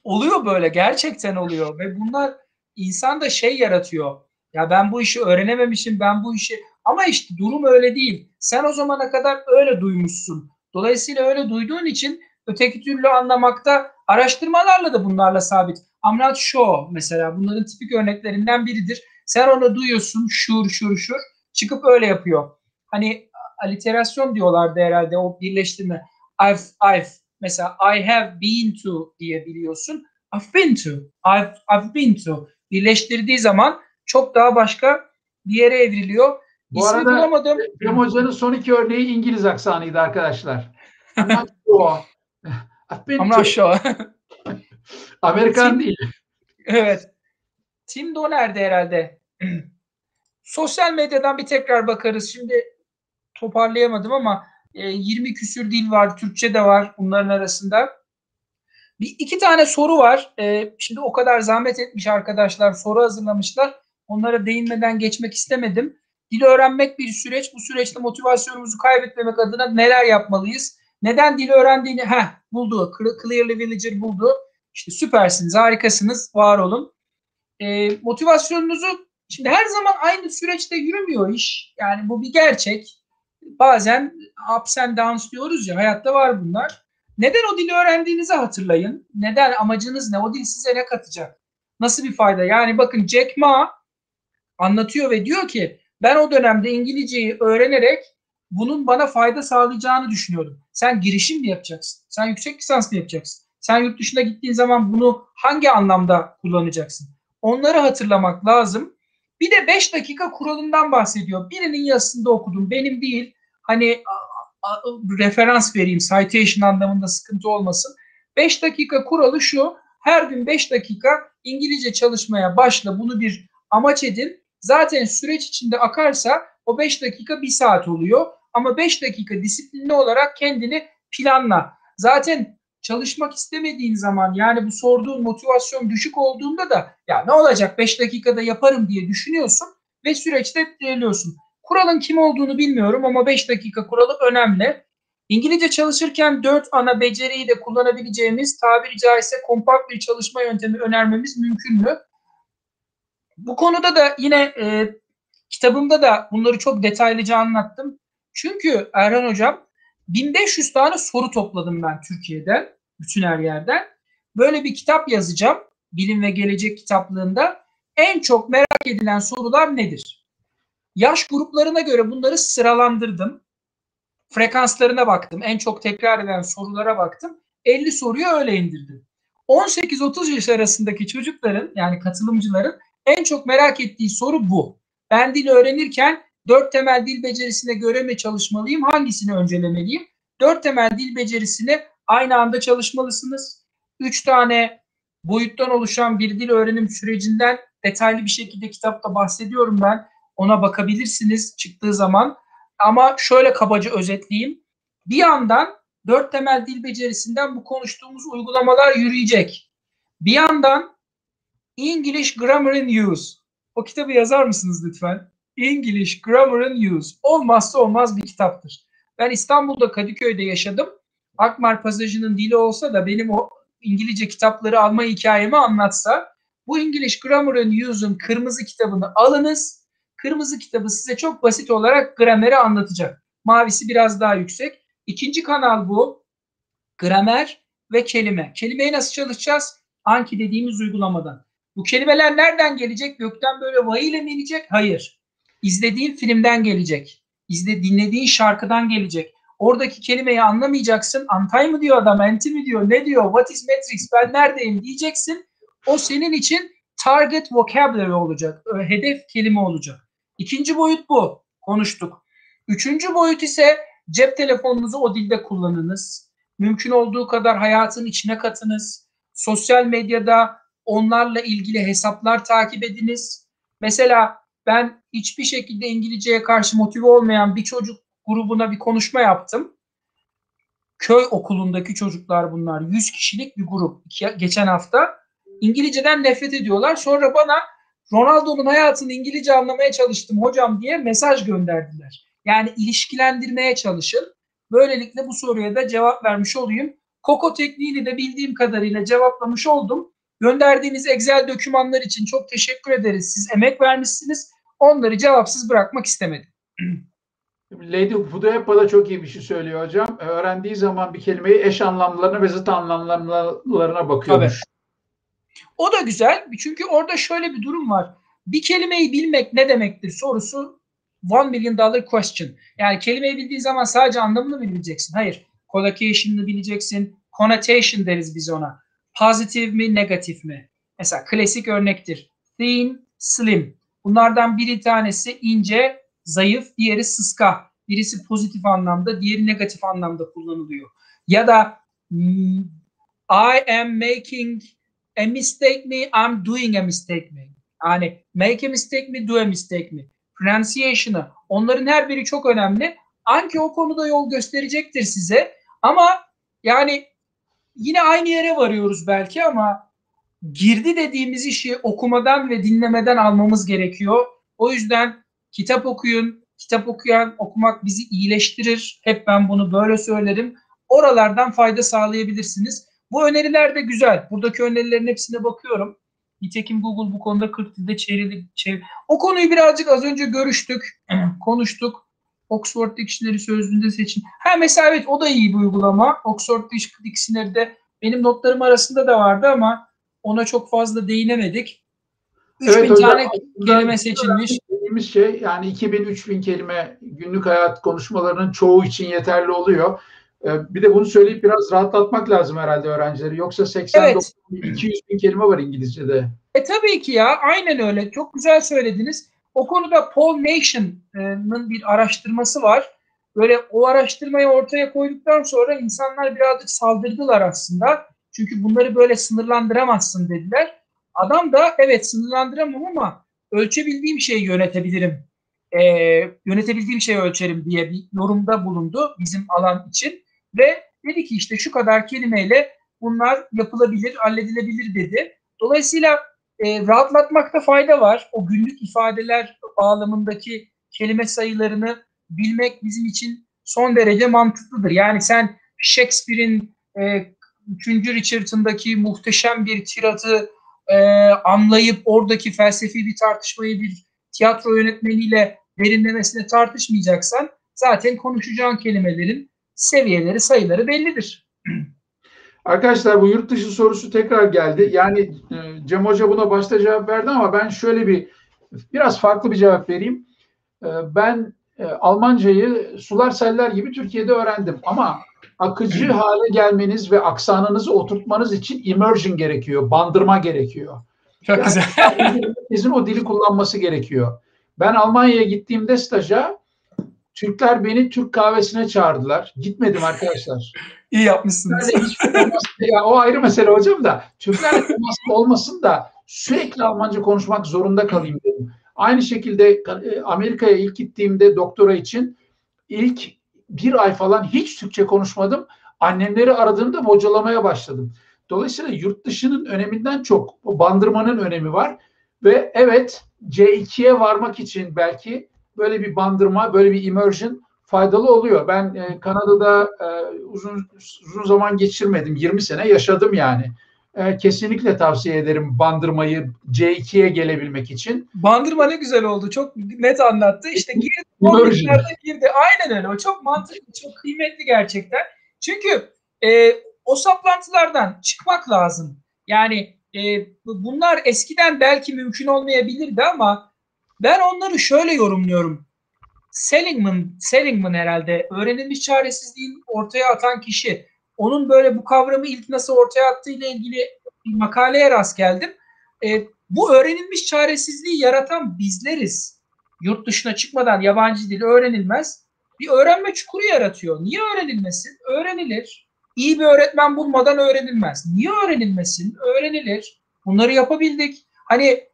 Oluyor böyle. Gerçekten oluyor. Ve bunlar insanda şey yaratıyor. Ya ben bu işi öğrenememişim, ben bu işi... Ama işte durum öyle değil. Sen o zamana kadar öyle duymuşsun. Dolayısıyla öyle duyduğun için öteki türlü anlamakta, araştırmalarla da bunlarla sabit. Amnat Show mesela bunların tipik örneklerinden biridir. Sen onu duyuyorsun, şur, çıkıp öyle yapıyor. Hani aliterasyon diyorlardı herhalde, o birleştirme. I've mesela I have been to diye biliyorsun. I've been to. Birleştirdiği zaman çok daha başka bir yere evriliyor. Bu İsmi arada bulamadım. Cem Hoca'nın son 2 örneği İngiliz aksanıydı arkadaşlar. I'm not sure. Amerikan Tim, değil. Evet. Tim Doner'de herhalde. Sosyal medyadan bir tekrar bakarız. Şimdi toparlayamadım ama 20 küsür dil var. Türkçe de var bunların arasında. 2 tane soru var. Şimdi o kadar zahmet etmiş arkadaşlar, soru hazırlamışlar. Onlara değinmeden geçmek istemedim. Dil öğrenmek bir süreç. Bu süreçte motivasyonumuzu kaybetmemek adına neler yapmalıyız? Neden dil öğrendiğini buldu. Clearly Villager buldu. İşte süpersiniz, harikasınız, var olun. Motivasyonunuzu, şimdi her zaman aynı süreçte yürümüyor iş. Yani bu bir gerçek. Bazen ups and downs diyoruz ya, hayatta var bunlar. Neden o dili öğrendiğinizi hatırlayın. Neden, amacınız ne? O dil size ne katacak? Nasıl bir fayda? Yani bakın Jack Ma anlatıyor ve diyor ki ben o dönemde İngilizceyi öğrenerek bunun bana fayda sağlayacağını düşünüyordum. Sen girişim mi yapacaksın? Sen yüksek lisans mı yapacaksın? Sen yurt dışına gittiğin zaman bunu hangi anlamda kullanacaksın? Onları hatırlamak lazım. Bir de 5 dakika kuralından bahsediyor. Birinin yazısında okudum, benim değil. Hani referans vereyim, citation anlamında sıkıntı olmasın. 5 dakika kuralı şu: her gün 5 dakika İngilizce çalışmaya başla, bunu bir amaç edin. Zaten süreç içinde akarsa o 5 dakika 1 saat oluyor. Ama 5 dakika disiplinli olarak kendini planla. Zaten çalışmak istemediğin zaman, yani bu sorduğun motivasyon düşük olduğunda da ya ne olacak 5 dakikada yaparım diye düşünüyorsun ve süreçte diriliyorsun. Kuralın kim olduğunu bilmiyorum ama 5 dakika kuralı önemli. İngilizce çalışırken 4 ana beceriyi de kullanabileceğimiz, tabiri caizse kompakt bir çalışma yöntemi önermemiz mümkün mü? Bu konuda da yine kitabımda da bunları çok detaylıca anlattım. Çünkü Erhan Hocam, 1500 tane soru topladım ben Türkiye'den, bütün her yerden. Böyle bir kitap yazacağım, Bilim ve Gelecek kitaplığında. En çok merak edilen sorular nedir? Yaş gruplarına göre bunları sıralandırdım. Frekanslarına baktım. En çok tekrar eden sorulara baktım. 50 soruyu öyle indirdim. 18-30 yaş arasındaki çocukların, yani katılımcıların en çok merak ettiği soru bu. Ben dil öğrenirken 4 temel dil becerisine göre mi çalışmalıyım? Hangisini öncelemeliyim? 4 temel dil becerisini aynı anda çalışmalısınız. 3 tane boyuttan oluşan bir dil öğrenim sürecinden detaylı bir şekilde kitapta bahsediyorum ben. Ona bakabilirsiniz çıktığı zaman. Ama şöyle kabaca özetleyeyim. Bir yandan 4 temel dil becerisinden bu konuştuğumuz uygulamalar yürüyecek. Bir yandan English Grammar and Use. O kitabı yazar mısınız lütfen? English Grammar and Use. Olmazsa olmaz bir kitaptır. Ben İstanbul'da Kadıköy'de yaşadım. Akmar Pasajı'nın dili olsa da benim o İngilizce kitapları alma hikayemi anlatsa, bu English Grammar and Use'un kırmızı kitabını alınız. Kırmızı kitabı size çok basit olarak grameri anlatacak. Mavisi biraz daha yüksek. İkinci kanal bu. Gramer ve kelime. Kelimeyi nasıl çalışacağız? Anki dediğimiz uygulamadan. Bu kelimeler nereden gelecek? Gökten böyle vahiyle mi inecek? Hayır. İzlediğin filmden gelecek. Dinlediğin şarkıdan gelecek. Oradaki kelimeyi anlamayacaksın. Antay mı diyor adam, anti mi diyor, ne diyor, what is matrix, ben neredeyim diyeceksin. O senin için target vocabulary olacak. Hedef kelime olacak. İkinci boyut bu. Konuştuk. Üçüncü boyut ise cep telefonunuzu o dilde kullanınız. Mümkün olduğu kadar hayatın içine katınız. Sosyal medyada onlarla ilgili hesaplar takip ediniz. Mesela ben hiçbir şekilde İngilizceye karşı motive olmayan bir çocuk grubuna bir konuşma yaptım. Köy okulundaki çocuklar bunlar. 100 kişilik bir grup geçen hafta. İngilizceden nefret ediyorlar. Sonra bana Ronaldo'nun hayatını İngilizce anlamaya çalıştım hocam diye mesaj gönderdiler. Yani ilişkilendirmeye çalışın. Böylelikle bu soruya da cevap vermiş olayım. Koko tekniğini de bildiğim kadarıyla cevaplamış oldum. Gönderdiğiniz Excel dokümanlar için çok teşekkür ederiz. Siz emek vermişsiniz. Onları cevapsız bırakmak istemedim. Lady Budapest'te da çok iyi bir şey söylüyor hocam. Öğrendiği zaman bir kelimeyi eş anlamlarına ve zıt anlamlarına bakıyormuş. Tabii. O da güzel. Çünkü orada şöyle bir durum var. Bir kelimeyi bilmek ne demektir sorusu $1 milyon question. Yani kelimeyi bildiğin zaman sadece anlamını bileceksin. Hayır. Collocation'ını bileceksin. Connotation deriz biz ona. Pozitif mi, negatif mi? Mesela klasik örnektir. Thin, slim. Bunlardan bir tanesi ince, zayıf, diğeri sıska. Birisi pozitif anlamda, diğeri negatif anlamda kullanılıyor. Ya da I am making a mistake mi, I'm doing a mistake mi? Yani make a mistake mi, do a mistake mi? Pronunciation'ı. Onların her biri çok önemli. Anki o konuda yol gösterecektir size. Ama yani yine aynı yere varıyoruz belki ama girdi dediğimiz işi okumadan ve dinlemeden almamız gerekiyor. O yüzden kitap okuyun, okumak bizi iyileştirir. Hep ben bunu böyle söylerim. Oralardan fayda sağlayabilirsiniz. Bu öneriler de güzel. Buradaki önerilerin hepsine bakıyorum. Nitekim Google bu konuda 40 dilde çevir. O konuyu birazcık az önce görüştük, konuştuk. Oxford Dictionary sözlüğünde seçin. Mesela evet, o da iyi bir uygulama. Oxford Dictionary'de benim notlarım arasında da vardı ama ona çok fazla değinemedik. 3000 evet, tane kelime seçilmiş. Dediğimiz şey yani 2000-3000 kelime günlük hayat konuşmalarının çoğu için yeterli oluyor. Bir de bunu söyleyip biraz rahatlatmak lazım herhalde öğrencileri. Yoksa 80-90-200 bin kelime var İngilizce'de. Tabii ki ya. Aynen öyle. Çok güzel söylediniz. O konuda Paul Nation'ın bir araştırması var. Böyle o araştırmayı ortaya koyduktan sonra insanlar birazcık saldırdılar aslında. Çünkü bunları böyle sınırlandıramazsın dediler. Adam da evet sınırlandıramam ama ölçebildiğim şeyi yönetebilirim. Yönetebildiğim şeyi ölçerim diye bir yorumda bulundu bizim alan için. Ve dedi ki işte şu kadar kelimeyle bunlar yapılabilir, halledilebilir dedi. Dolayısıyla rahatlatmakta fayda var. O günlük ifadeler bağlamındaki kelime sayılarını bilmek bizim için son derece mantıklıdır. Yani sen Shakespeare'in 3. Richard'ındaki muhteşem bir tiratı anlayıp oradaki felsefi bir tartışmayı bir tiyatro yönetmeniyle derinlemesine tartışmayacaksan zaten konuşacağın kelimelerin seviyeleri, sayıları bellidir. Arkadaşlar bu yurt dışı sorusu tekrar geldi. Yani Cem Hoca buna başta cevap verdi ama ben şöyle biraz farklı bir cevap vereyim. Ben Almancayı sular seller gibi Türkiye'de öğrendim ama akıcı hale gelmeniz ve aksanınızı oturtmanız için immersion gerekiyor, bandırma gerekiyor. Çok yani güzel. Sizin o dili kullanması gerekiyor. Ben Almanya'ya gittiğimde staja Türkler beni Türk kahvesine çağırdılar. Gitmedim arkadaşlar. İyi yapmışsınız. Ya, o ayrı mesele hocam da. Türklerle temas olmasın da sürekli Almanca konuşmak zorunda kalayım dedim. Aynı şekilde Amerika'ya ilk gittiğimde doktora için ilk bir ay falan hiç Türkçe konuşmadım. Annemleri aradığımda bocalamaya başladım. Dolayısıyla yurt dışının öneminden çok o bandırmanın önemi var. Ve evet, C2'ye varmak için belki böyle bir bandırma, böyle bir immersion faydalı oluyor. Ben Kanada'da uzun zaman geçirmedim. 20 sene yaşadım yani. Kesinlikle tavsiye ederim bandırmayı C2'ye gelebilmek için. Bandırma ne güzel oldu. Çok net anlattı. İşte girdi. Aynen öyle. O çok mantıklı, çok kıymetli gerçekten. Çünkü o saplantılardan çıkmak lazım. Yani bunlar eskiden belki mümkün olmayabilirdi ama ben onları şöyle yorumluyorum. Seligman herhalde öğrenilmiş çaresizliğin ortaya atan kişi. Onun böyle bu kavramı ilk nasıl ortaya attığıyla ilgili bir makaleye rast geldim. Bu öğrenilmiş çaresizliği yaratan bizleriz. Yurt dışına çıkmadan yabancı dil öğrenilmez. Bir öğrenme çukuru yaratıyor. Niye öğrenilmesin? Öğrenilir. İyi bir öğretmen bulmadan öğrenilmez. Niye öğrenilmesin? Öğrenilir. Bunları yapabildik. Hani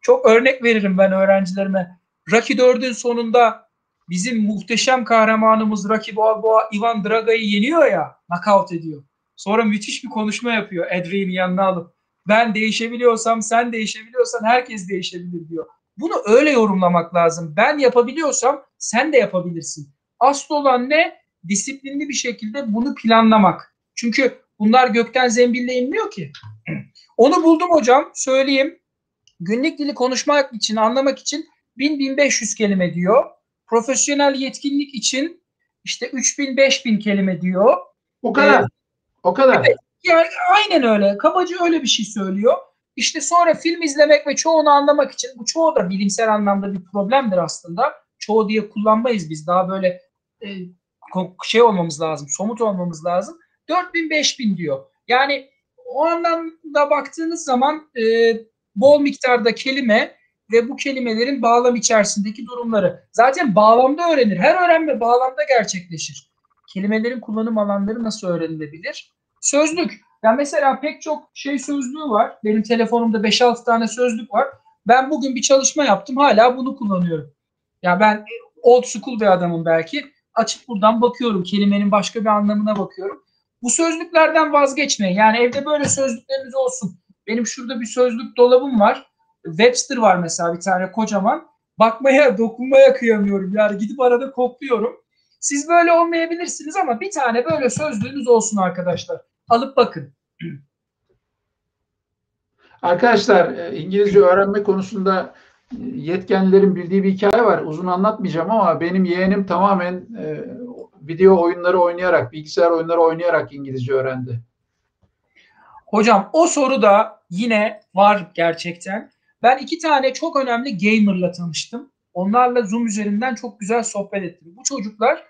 çok örnek veririm ben öğrencilerime. Rocky 4'ün sonunda bizim muhteşem kahramanımız Rocky Balboa, Ivan Draga'yı yeniyor ya, knockout ediyor. Sonra müthiş bir konuşma yapıyor Adrian'ın yanına alıp. Ben değişebiliyorsam, sen değişebiliyorsan herkes değişebilir diyor. Bunu öyle yorumlamak lazım. Ben yapabiliyorsam sen de yapabilirsin. Asıl olan ne? Disiplinli bir şekilde bunu planlamak. Çünkü bunlar gökten zembille inmiyor ki. Onu buldum hocam, söyleyeyim. Günlük dili konuşmak için, anlamak için 1000-1500 kelime diyor. Profesyonel yetkinlik için işte 3000-5000 kelime diyor. O kadar. O kadar. Evet, yani aynen öyle. Kabaca öyle bir şey söylüyor. İşte sonra film izlemek ve çoğunu anlamak için, bu çoğu da bilimsel anlamda bir problemdir aslında. Çoğu diye kullanmayız biz. Daha böyle olmamız lazım, somut olmamız lazım. 4000-5000 diyor. Yani o anlamda baktığınız zaman bol miktarda kelime ve bu kelimelerin bağlam içerisindeki durumları. Zaten bağlamda öğrenir. Her öğrenme bağlamda gerçekleşir. Kelimelerin kullanım alanları nasıl öğrenilebilir? Sözlük. Yani mesela pek çok şey sözlüğü var. Benim telefonumda 5-6 tane sözlük var. Ben bugün bir çalışma yaptım. Hala bunu kullanıyorum. Ya ben old school bir adamım belki. Açıp buradan bakıyorum. Kelimenin başka bir anlamına bakıyorum. Bu sözlüklerden vazgeçmeyin. Yani evde böyle sözlükleriniz olsun. Benim şurada bir sözlük dolabım var. Webster var mesela, bir tane kocaman. Bakmaya, dokunmaya kıyamıyorum. Yani gidip arada kokluyorum. Siz böyle olmayabilirsiniz ama bir tane böyle sözlüğünüz olsun arkadaşlar. Alıp bakın. Arkadaşlar, İngilizce öğrenme konusunda yetkenlerin bildiği bir hikaye var. Uzun anlatmayacağım ama benim yeğenim tamamen video oyunları oynayarak, bilgisayar oyunları oynayarak İngilizce öğrendi. Hocam o soru da yine var gerçekten. Ben 2 tane çok önemli gamer'la tanıştım. Onlarla Zoom üzerinden çok güzel sohbet ettim. Bu çocuklar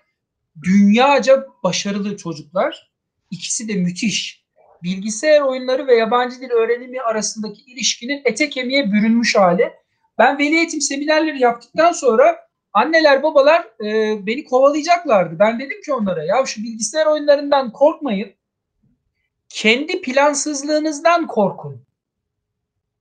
dünyaca başarılı çocuklar. İkisi de müthiş. Bilgisayar oyunları ve yabancı dil öğrenimi arasındaki ilişkinin ete kemiğe bürünmüş hali. Ben veli eğitim seminerleri yaptıktan sonra anneler babalar beni kovalayacaklardı. Ben dedim ki onlara, ya şu bilgisayar oyunlarından korkmayın. Kendi plansızlığınızdan korkun.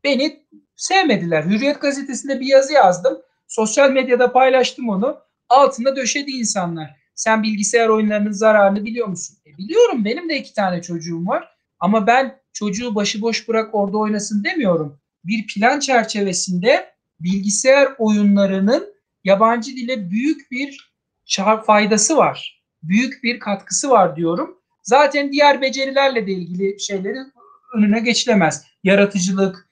Beni sevmediler. Hürriyet gazetesinde bir yazı yazdım. Sosyal medyada paylaştım onu. Altında döşedi insanlar. Sen bilgisayar oyunlarının zararını biliyor musun? Biliyorum. Benim de 2 tane çocuğum var. Ama ben çocuğu başıboş bırak orada oynasın demiyorum. Bir plan çerçevesinde bilgisayar oyunlarının yabancı dile büyük bir faydası var. Büyük bir katkısı var diyorum. Zaten diğer becerilerle de ilgili şeylerin önüne geçilemez. Yaratıcılık,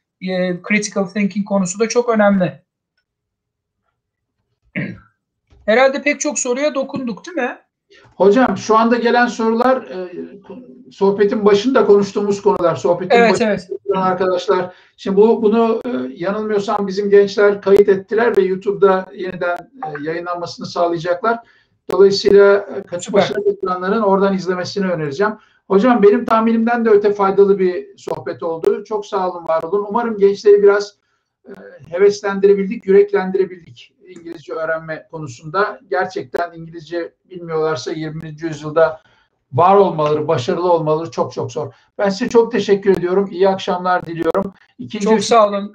critical thinking konusu da çok önemli. Herhalde pek çok soruya dokunduk değil mi? Hocam şu anda gelen sorular sohbetin başında konuştuğumuz konular. Sohbetin başında arkadaşlar. Şimdi bunu yanılmıyorsam bizim gençler kayıt ettiler ve YouTube'da yeniden yayınlanmasını sağlayacaklar. Dolayısıyla kaçıp başına getirenlerin oradan izlemesini önereceğim. Hocam benim tahminimden de öte faydalı bir sohbet oldu. Çok sağ olun, var olun. Umarım gençleri biraz heveslendirebildik, yüreklendirebildik İngilizce öğrenme konusunda. Gerçekten İngilizce bilmiyorlarsa 20. yüzyılda var olmaları, başarılı olmaları çok çok zor. Ben size çok teşekkür ediyorum. İyi akşamlar diliyorum. Çok sağ olun.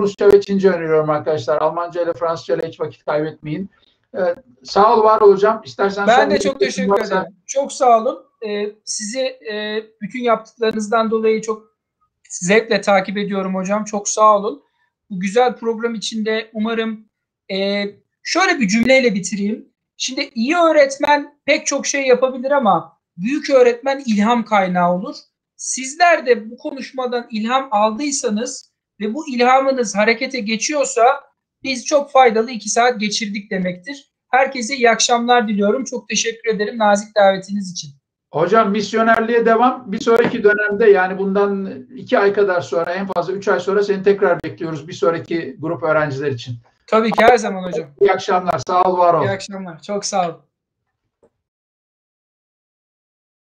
Rusça ve Çince öneriyorum arkadaşlar. Almanca ile Fransızca ile hiç vakit kaybetmeyin. Evet, sağ ol, var olacağım. İstersen ben de çok teşekkür ederim. Çok sağ olun. Sizi bütün yaptıklarınızdan dolayı çok zevkle takip ediyorum hocam. Çok sağ olun. Bu güzel program içinde umarım şöyle bir cümleyle bitireyim. Şimdi iyi öğretmen pek çok şey yapabilir ama büyük öğretmen ilham kaynağı olur. Sizler de bu konuşmadan ilham aldıysanız ve bu ilhamınız harekete geçiyorsa biz çok faydalı 2 saat geçirdik demektir. Herkese iyi akşamlar diliyorum. Çok teşekkür ederim nazik davetiniz için. Hocam misyonerliğe devam. Bir sonraki dönemde, yani bundan 2 ay kadar sonra, en fazla 3 ay sonra seni tekrar bekliyoruz bir sonraki grup öğrenciler için. Tabii ki, her zaman hocam. İyi akşamlar. Sağ ol, var ol. İyi akşamlar. Çok sağ ol.